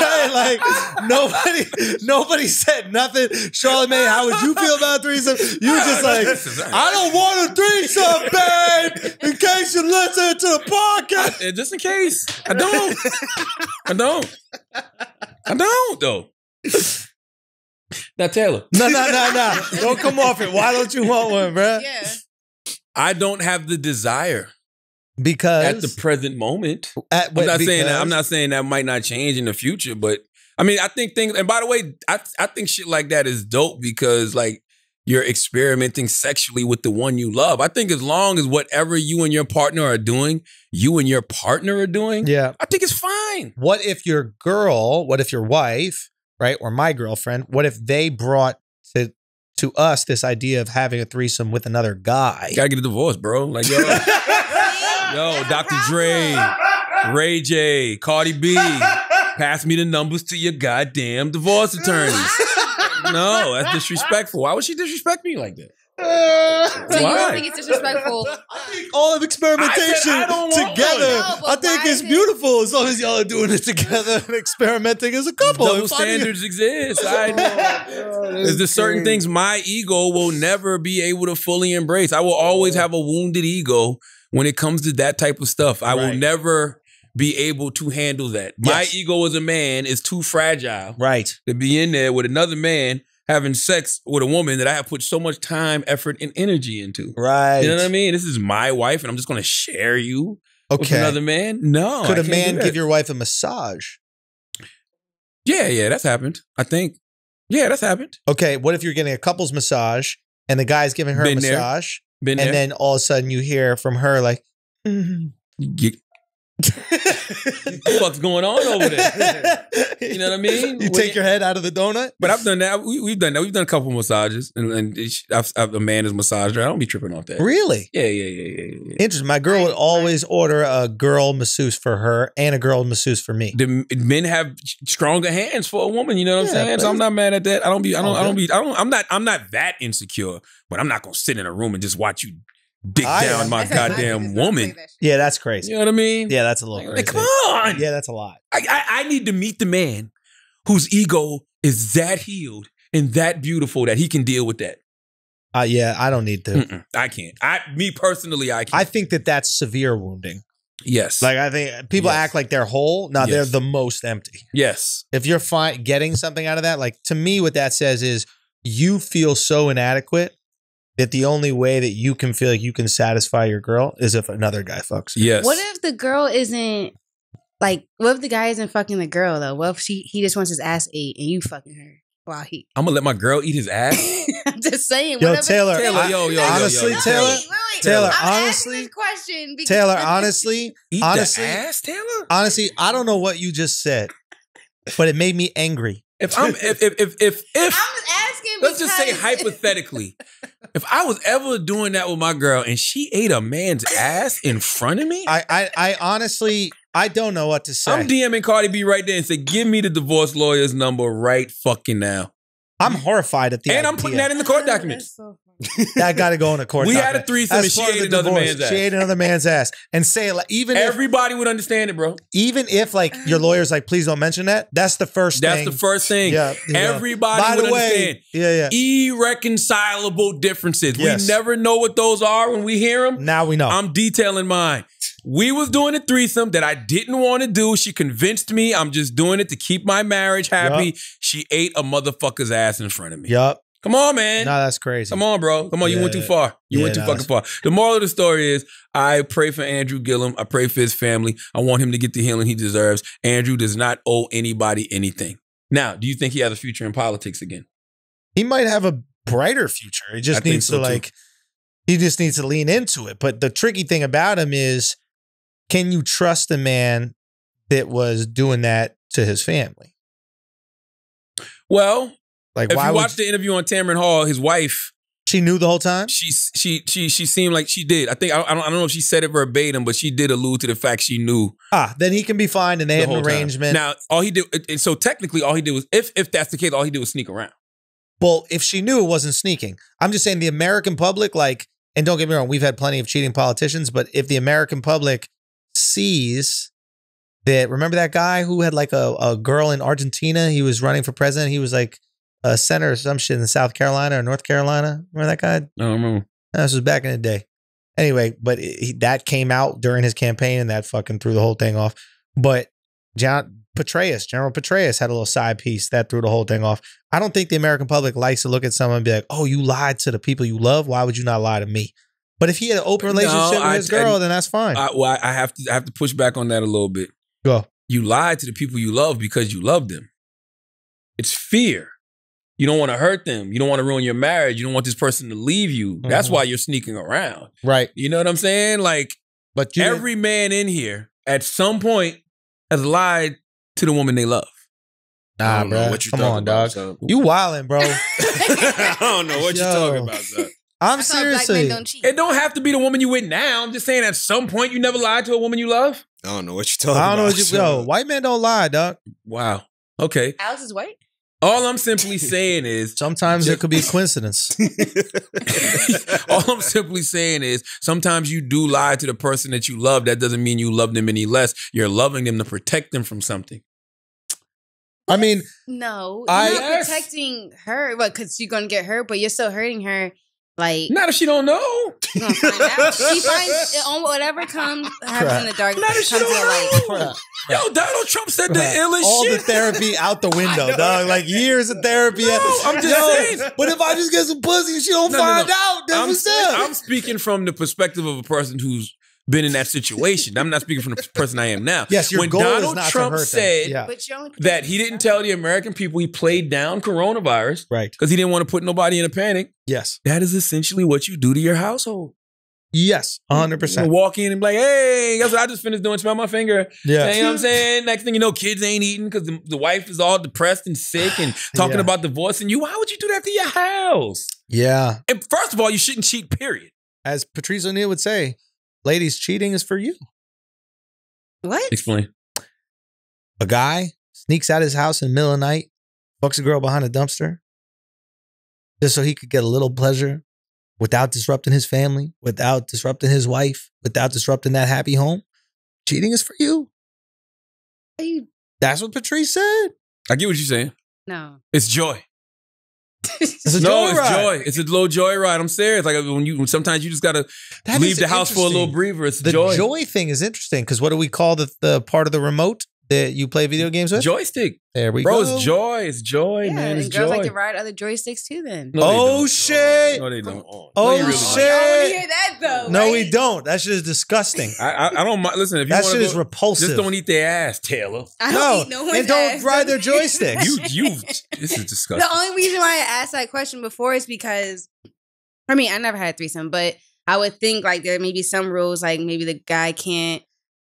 Right? Like, nobody nobody said nothing. Charlamagne, how would you feel about a threesome? You just like, I don't want a threesome, babe, in case you listen to the podcast. I, just in case. I don't. I don't. I don't, though. Now, Taylor. No, no, no, no. Don't come off it. Why don't you want one, bruh? Yeah. I don't have the desire. Because? At the present moment. At what, I'm, not saying that, I'm not saying that might not change in the future, but I mean, I think things, and by the way, I, I think shit like that is dope because, like, you're experimenting sexually with the one you love. I think as long as whatever you and your partner are doing, you and your partner are doing, yeah, I think it's fine. What if your girl, what if your wife, right, or my girlfriend, what if they brought to to us this idea of having a threesome with another guy? You gotta get a divorce, bro. Like, yo, yo, Doctor Dre, Ray J, Cardi B, pass me the numbers to your goddamn divorce attorneys. No, that's disrespectful. Why would she disrespect me like that? Uh, so you don't think it's disrespectful? I think all of experimentation I I together, no, I think it's beautiful as long as y'all are doing it together and experimenting as a couple. Double standards exist. I know. There's just certain things my ego will never be able to fully embrace. I will always have a wounded ego when it comes to that type of stuff. I right. will never be able to handle that. My yes. ego as a man is too fragile right. to be in there with another man having sex with a woman that I have put so much time, effort, and energy into. Right. You know what I mean? This is my wife, and I'm just going to share you okay. with another man? No. Could I a man give your wife a massage? Yeah, yeah, that's happened, I think. Yeah, that's happened. Okay, what if you're getting a couple's massage, and the guy's giving her Been a massage, Been and there. Then all of a sudden you hear from her like, mm-hmm. you what the fuck's going on over there? You know what I mean? You take your head out of the donut? But I've done that. We, we've done that. We've done a couple of massages. And, and it's, I've, I've, a man is massaged. I don't be tripping off that. Really? Yeah, yeah, yeah, yeah. yeah. Interesting. My girl would always order a girl masseuse for her and a girl masseuse for me. The, men have stronger hands for a woman. You know what yeah, I'm saying? So I'm not mad at that. I don't be. I don't. Okay. I don't be. I don't. I'm not. I'm not that insecure. But I'm not gonna sit in a room and just watch you. Dick I down am. my that's goddamn woman. That yeah, that's crazy. You know what I mean? Yeah, that's a little like, crazy. Come on. Yeah, that's a lot. I, I, I need to meet the man whose ego is that healed and that beautiful that he can deal with that. Uh, yeah, I don't need to. Mm-mm, I can't. I, me personally, I can't. I think that that's severe wounding. Yes. Like, I think people yes. act like they're whole. No, yes. they're the most empty. Yes. If you're fine getting something out of that, like, to me, what that says is you feel so inadequate that the only way that you can feel like you can satisfy your girl is if another guy fucks. Yes. What if the girl isn't, like, what if the guy isn't fucking the girl, though? What if she, he just wants his ass ate and you fucking her while he... I'm gonna let my girl eat his ass? I'm just saying. Yo, Taylor. Taylor, I, yo, yo, yo. Honestly, yo, yo, yo. Taylor. Wait, wait. Taylor, I'm honestly. Asking this question because Taylor, honestly. Eat honestly, the ass, Taylor? Honestly, I don't know what you just said, but it made me angry. If I'm, if, if, if, if, if I'm asking let's because... just say hypothetically, if I was ever doing that with my girl and she ate a man's ass in front of me, I, I, I honestly, I don't know what to say. I'm DMing Cardi B right there and say, give me the divorce lawyer's number right fucking now. I'm horrified at the and idea. I'm putting that in the court documents. So that got to go in the court. We document. Had a threesome and she ate another divorce. man's ass. She ate another man's ass, and say like, even everybody if, would understand it, bro. Even if like your lawyer's like, please don't mention that. That's the first. That's thing. That's the first thing. Yeah, yeah. Everybody By would the way, understand. Yeah, yeah. Irreconcilable differences. Yes. We never know what those are when we hear them. Now we know. I'm detailing mine. We was doing a threesome that I didn't want to do. She convinced me I'm just doing it to keep my marriage happy. Yep. She ate a motherfucker's ass in front of me. Yup. Come on, man. Nah, that's crazy. Come on, bro. Come on, yeah. you went too far. You yeah, went too nah, fucking far. The moral of the story is I pray for Andrew Gillum. I pray for his family. I want him to get the healing he deserves. Andrew does not owe anybody anything. Now, do you think he has a future in politics again? He might have a brighter future. He just I needs so to too. like, he just needs to lean into it. But the tricky thing about him is, can you trust a man that was doing that to his family? Well, like, if why you watched the interview on Tamron Hall, his wife, she knew the whole time. She she she she seemed like she did. I think I, I don't I don't know if she said it verbatim, but she did allude to the fact she knew. Ah, then he can be fine, and they the had an arrangement. Time. Now all he did, and so technically all he did was, if if that's the case, all he did was sneak around. Well, if she knew, it wasn't sneaking. I'm just saying the American public, like, and don't get me wrong, we've had plenty of cheating politicians, but if the American public sees that, remember that guy who had like a a girl in Argentina? He was running for president. He was like a senator or some shit in South Carolina or North Carolina. Remember that guy? I don't remember. No, this was back in the day. Anyway, but it, he, that came out during his campaign and that fucking threw the whole thing off. But John Petraeus, General Petraeus had a little side piece that threw the whole thing off. I don't think the American public likes to look at someone and be like, oh, you lied to the people you love. Why would you not lie to me? But if he had an open relationship no, with his I, girl, I, then that's fine. I, well, I have to I have to push back on that a little bit. Go. You lied to the people you love because you love them. It's fear. You don't want to hurt them. You don't want to ruin your marriage. You don't want this person to leave you. Mm-hmm. That's why you're sneaking around. Right. You know what I'm saying? Like, but you every man in here at some point has lied to the woman they love. Nah, bro. What you Come on, about, dog. Son. You wildin', bro. I don't know what Yo. you're talking about, son. I'm That's seriously. Don't cheat. It don't have to be the woman you with now. I'm just saying at some point you never lied to a woman you love. I don't know what you're talking about. I don't know about, what you. Yo, white men don't lie, dog. Wow. Okay. Alex is white? All I'm simply saying is... Sometimes there could be a coincidence. All I'm simply saying is sometimes you do lie to the person that you love. That doesn't mean you love them any less. You're loving them to protect them from something. I mean... No. You're I, not yes. protecting her because you're going to get hurt, but you're still hurting her. Like, not if she don't know. Find out. She finds it on whatever comes happens right. in the dark. Not if she don't know. Right. Yo, Donald Trump said right. the illest All shit. All the therapy out the window, dog. Like years of therapy. No, I'm just Yo, saying. But if I just get some pussy and she don't no, find no, no. out, then I'm, what's up? I'm speaking from the perspective of a person who's been in that situation. I'm not speaking from the person I am now. Yes, your when goal Donald is not Trump said yeah. that he didn't tell the American people he played down coronavirus, right? Because he didn't want to put nobody in a panic. Yes, that is essentially what you do to your household. Yes, one hundred percent. You walk in and be like, hey, that's what I just finished doing. Smell my finger. Yeah. You know what I'm saying? Next thing you know, kids ain't eating because the, the wife is all depressed and sick and talking yeah. about divorcing you. Why would you do that to your house? Yeah. And first of all, you shouldn't cheat, period. As Patrice O'Neal would say, ladies, cheating is for you. What? Explain. A guy sneaks out of his house in the middle of the night, fucks a girl behind a dumpster, just so he could get a little pleasure without disrupting his family, without disrupting his wife, without disrupting that happy home. Cheating is for you. Are you... That's what Patrice said. I get what you're saying. No. It's joy. It's a no, it's ride. joy. It's a little joy ride. I'm serious. Like when you sometimes you just gotta that leave the house for a little breather. It's the joy. The joy thing is interesting because what do we call the the part of the remote that you play video games with? Joystick. There we Bro, go. Bro, it's joy. It's joy, yeah, man. It's and girls joy. Like to ride other joysticks too. Then no, oh shit. No, they don't. Oh, oh really shit. I want to hear that though. No, right? We don't. That shit is disgusting. I, I, I don't mind. Listen, if you that shit go, is repulsive. Just don't eat their ass, Taylor. I don't no, eat no and don't ass. Ride their joysticks. you, you. This is disgusting. The only reason why I asked that question before is because, I mean, I never had a threesome, but I would think like there may be some rules, like maybe the guy can't,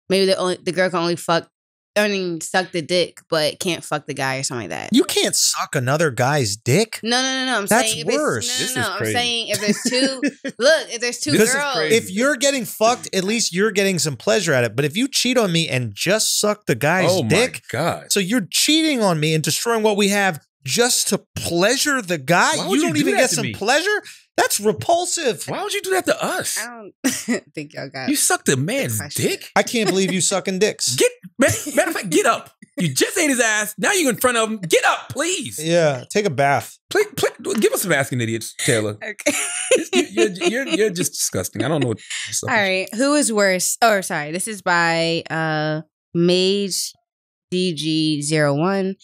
maybe the only the girl can only fuck. I mean, suck the dick, but can't fuck the guy or something like that. You can't suck another guy's dick. No, no, no, no. I'm That's saying if worse. It's, no, no, no. no. I'm saying if there's two, look, if there's two this girls, if you're getting fucked, at least you're getting some pleasure at it. But if you cheat on me and just suck the guy's oh dick, my God. So you're cheating on me and destroying what we have just to pleasure the guy. You, you don't do even get some me? pleasure. That's repulsive. Why would you do that to us? I don't think y'all got it. You sucked a man's dick? I can't believe you sucking dicks. Get, matter of fact, get up. You just ate his ass. Now you're in front of him. Get up, please. Yeah, take a bath. Play, play, give us some Asking Idiots, Taylor. Okay. You're, you're, you're just disgusting. I don't know what All right, is. Who is worse? Oh, sorry. This is by uh, Mage D G zero one.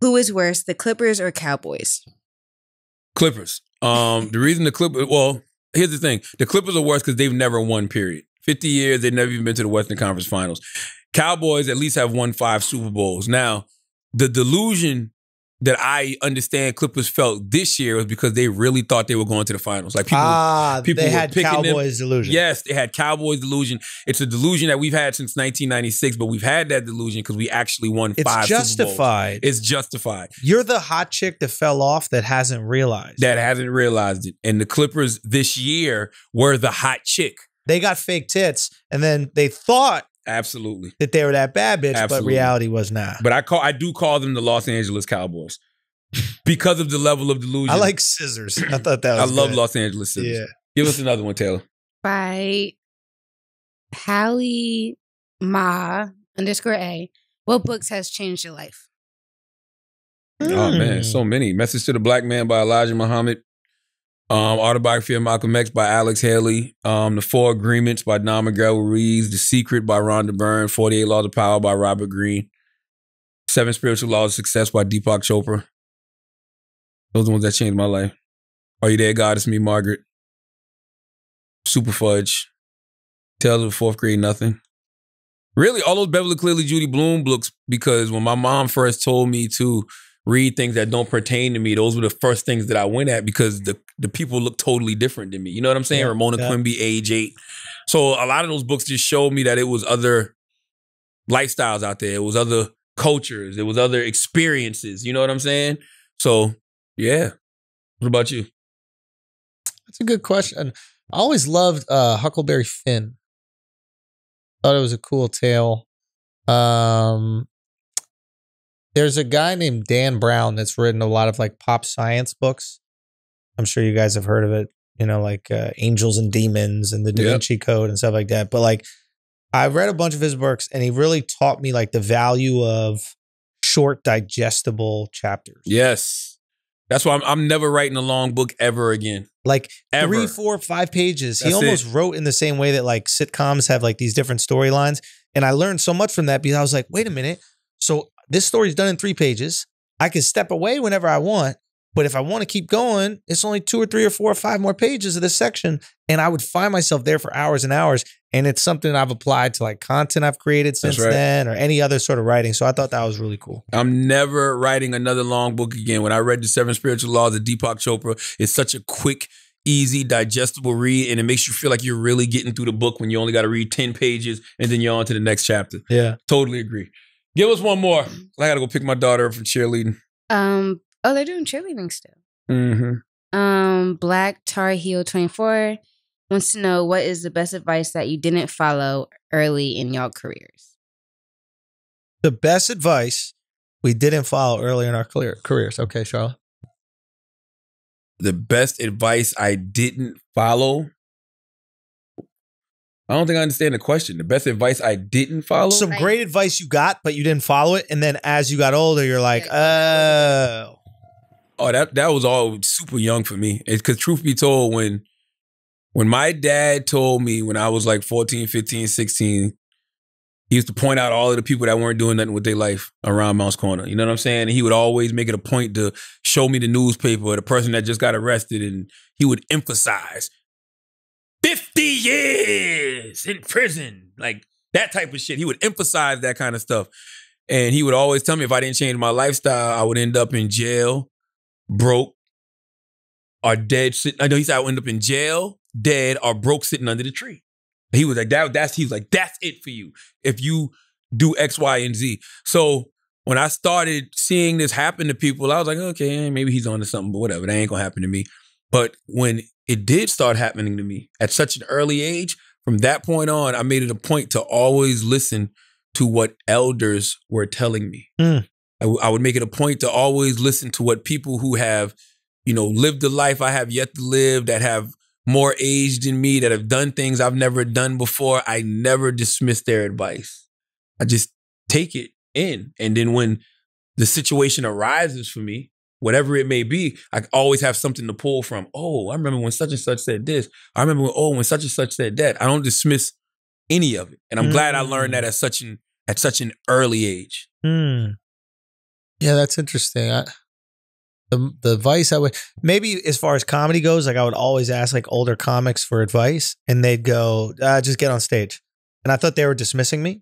Who is worse, the Clippers or Cowboys? Clippers. Um, the reason the Clippers, well, here's the thing. The Clippers are worse because they've never won, period. fifty years, they've never even been to the Western Conference Finals. Cowboys at least have won five Super Bowls. Now, the delusion that I understand Clippers felt this year was because they really thought they were going to the finals. Like people, ah, people they were had picking Cowboys them. delusion. Yes, they had Cowboys delusion. It's a delusion that we've had since nineteen ninety-six, but we've had that delusion because we actually won it's five justified. Super Bowls. It's justified. You're the hot chick that fell off that hasn't realized. That hasn't realized it. And the Clippers this year were the hot chick. They got fake tits, and then they thought Absolutely. that they were that bad bitch, Absolutely. but reality was not. But I call I do call them the Los Angeles Cowboys because of the level of delusion. I like scissors. I thought that was I love good. Los Angeles scissors. Yeah. Give us another one, Taylor. By Hallie Ma underscore A. What books has changed your life? Mm. Oh, man. So many. Message to the Black Man by Elijah Muhammad. Um, Autobiography of Malcolm X by Alex Haley. Um, The Four Agreements by Don Miguel Ruiz. The Secret by Rhonda Byrne. forty-eight Laws of Power by Robert Greene. Seven Spiritual Laws of Success by Deepak Chopra. Those are the ones that changed my life. Are You There, God? It's Me, Margaret. Super Fudge. Tales of Fourth Grade Nothing. Really, all those Beverly Clearly Judy Blume books, because when my mom first told me to read things that don't pertain to me, those were the first things that I went at because the, the people look totally different than me. You know what I'm saying? Yeah, Ramona yeah. Quimby, age eight. So a lot of those books just showed me that it was other lifestyles out there. It was other cultures. It was other experiences. You know what I'm saying? So, yeah. What about you? That's a good question. I always loved uh, Huckleberry Finn. Thought it was a cool tale. Um... There's a guy named Dan Brown that's written a lot of like pop science books. I'm sure you guys have heard of it, you know, like uh, Angels and Demons and the Da Vinci yep. Code and stuff like that. But like I read a bunch of his books and he really taught me like the value of short digestible chapters. Yes. That's why I'm, I'm never writing a long book ever again. Like ever. three, four, five pages. That's he almost it. wrote in the same way that like sitcoms have like these different storylines. And I learned so much from that because I was like, wait a minute. So this story's done in three pages. I can step away whenever I want, but if I want to keep going, it's only two or three or four or five more pages of this section, and I would find myself there for hours and hours, and it's something I've applied to like content I've created since right. then or any other sort of writing, so I thought that was really cool. I'm never writing another long book again. When I read The Seven Spiritual Laws of Deepak Chopra, it's such a quick, easy, digestible read, and it makes you feel like you're really getting through the book when you only got to read ten pages, and then you're on to the next chapter. Yeah. Totally agree. Give us one more. I gotta go pick my daughter up from cheerleading. Um. Oh, they're doing cheerleading still. Mm-hmm. Um. Black Tar Heel twenty-four wants to know, what is the best advice that you didn't follow early in your careers? The best advice we didn't follow early in our career careers. Okay, Charlotte. The best advice I didn't follow. I don't think I understand the question. The best advice I didn't follow? Some right. great advice you got, but you didn't follow it. And then as you got older, you're like, oh. Oh, that that was all super young for me. It's because truth be told, when, when my dad told me when I was like fourteen, fifteen, sixteen, he used to point out all of the people that weren't doing nothing with their life around Mouse Corner. You know what I'm saying? And he would always make it a point to show me the newspaper or the person that just got arrested. And he would emphasize fifty years in prison, like that type of shit. He would emphasize that kind of stuff. And he would always tell me if I didn't change my lifestyle, I would end up in jail, broke, or dead. Sit I know he said I would end up in jail, dead, or broke sitting under the tree. He was like, that, that's, he was like, that's it for you if you do X, Y, and Z. So when I started seeing this happen to people, I was like, okay, maybe he's on to something, but whatever, that ain't gonna happen to me. But when it did start happening to me at such an early age, from that point on, I made it a point to always listen to what elders were telling me. Mm. I, I would make it a point to always listen to what people who have, you know, lived the life I have yet to live, that have more age than me, that have done things I've never done before. I never dismiss their advice. I just take it in. And then when the situation arises for me, whatever it may be, I always have something to pull from. Oh, I remember when such and such said this. I remember when, oh, when such and such said that. I don't dismiss any of it. And I'm mm. glad I learned that at such an at such an early age. Mm. Yeah, that's interesting. I, the, the advice I would, maybe as far as comedy goes, like I would always ask like older comics for advice and they'd go, ah, just get on stage. And I thought they were dismissing me.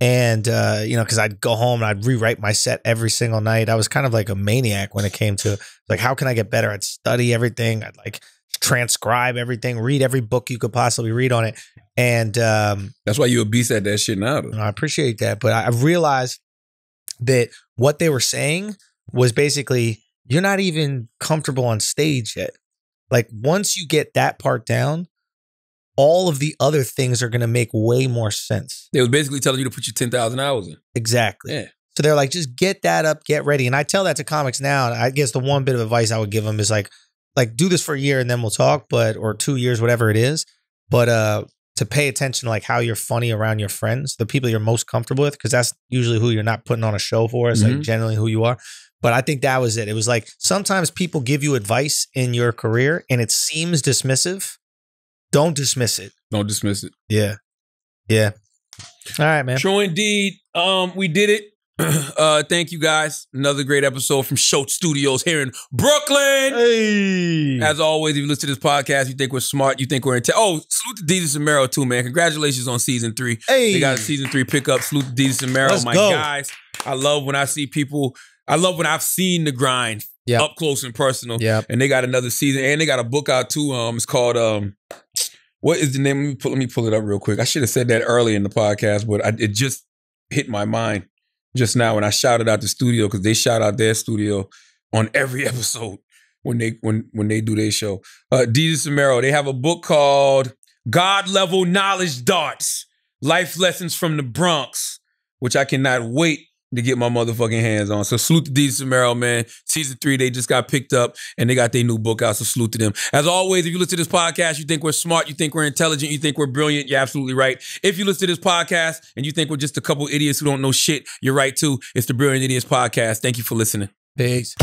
And, uh, you know, because I'd go home and I'd rewrite my set every single night. I was kind of like a maniac when it came to, like, how can I get better? I'd study everything. I'd, like, transcribe everything, read every book you could possibly read on it. And um, that's why you're a beast at that shit now. You know, I appreciate that. But I realized that what they were saying was basically, you're not even comfortable on stage yet. Like, once you get that part down, all of the other things are going to make way more sense. They was basically telling you to put your ten thousand hours in. Exactly. Yeah. So they're like, just get that up, get ready. And I tell that to comics now. And I guess the one bit of advice I would give them is like, like do this for a year and then we'll talk, but, or two years, whatever it is. But uh, to pay attention to like how you're funny around your friends, the people you're most comfortable with, because that's usually who you're not putting on a show for. It's mm-hmm. like generally who you are. But I think that was it. It was like, sometimes people give you advice in your career and it seems dismissive. Don't dismiss it. Don't dismiss it. Yeah. Yeah. All right, man. True indeed. Um, we did it. Uh, thank you guys. Another great episode from Schulz Studios here in Brooklyn. Hey. As always, if you listen to this podcast, you think we're smart, you think we're intelligent. Oh, salute to Desus and Mero too, man. Congratulations on season three. Hey. They got a season three pickup. Salute to Desus and Mero. My go. guys. I love when I see people. I love when I've seen the grind yep. up close and personal. Yep. And they got another season. And they got a book out too. Um, it's called um What is the name? Let me, pull, let me pull it up real quick. I should have said that early in the podcast, but I, it just hit my mind just now when I shouted out the studio, because they shout out their studio on every episode when they when when they do their show. Uh, Desus and Mero, they have a book called God Level Knowledge Darts, Life Lessons from the Bronx, which I cannot wait to get my motherfucking hands on. So salute to Desus and Mero, man. Season three, they just got picked up and they got their new book out. So salute to them. As always, if you listen to this podcast, you think we're smart, you think we're intelligent, you think we're brilliant, you're absolutely right. If you listen to this podcast and you think we're just a couple idiots who don't know shit, you're right too. It's the Brilliant Idiots Podcast. Thank you for listening. Thanks.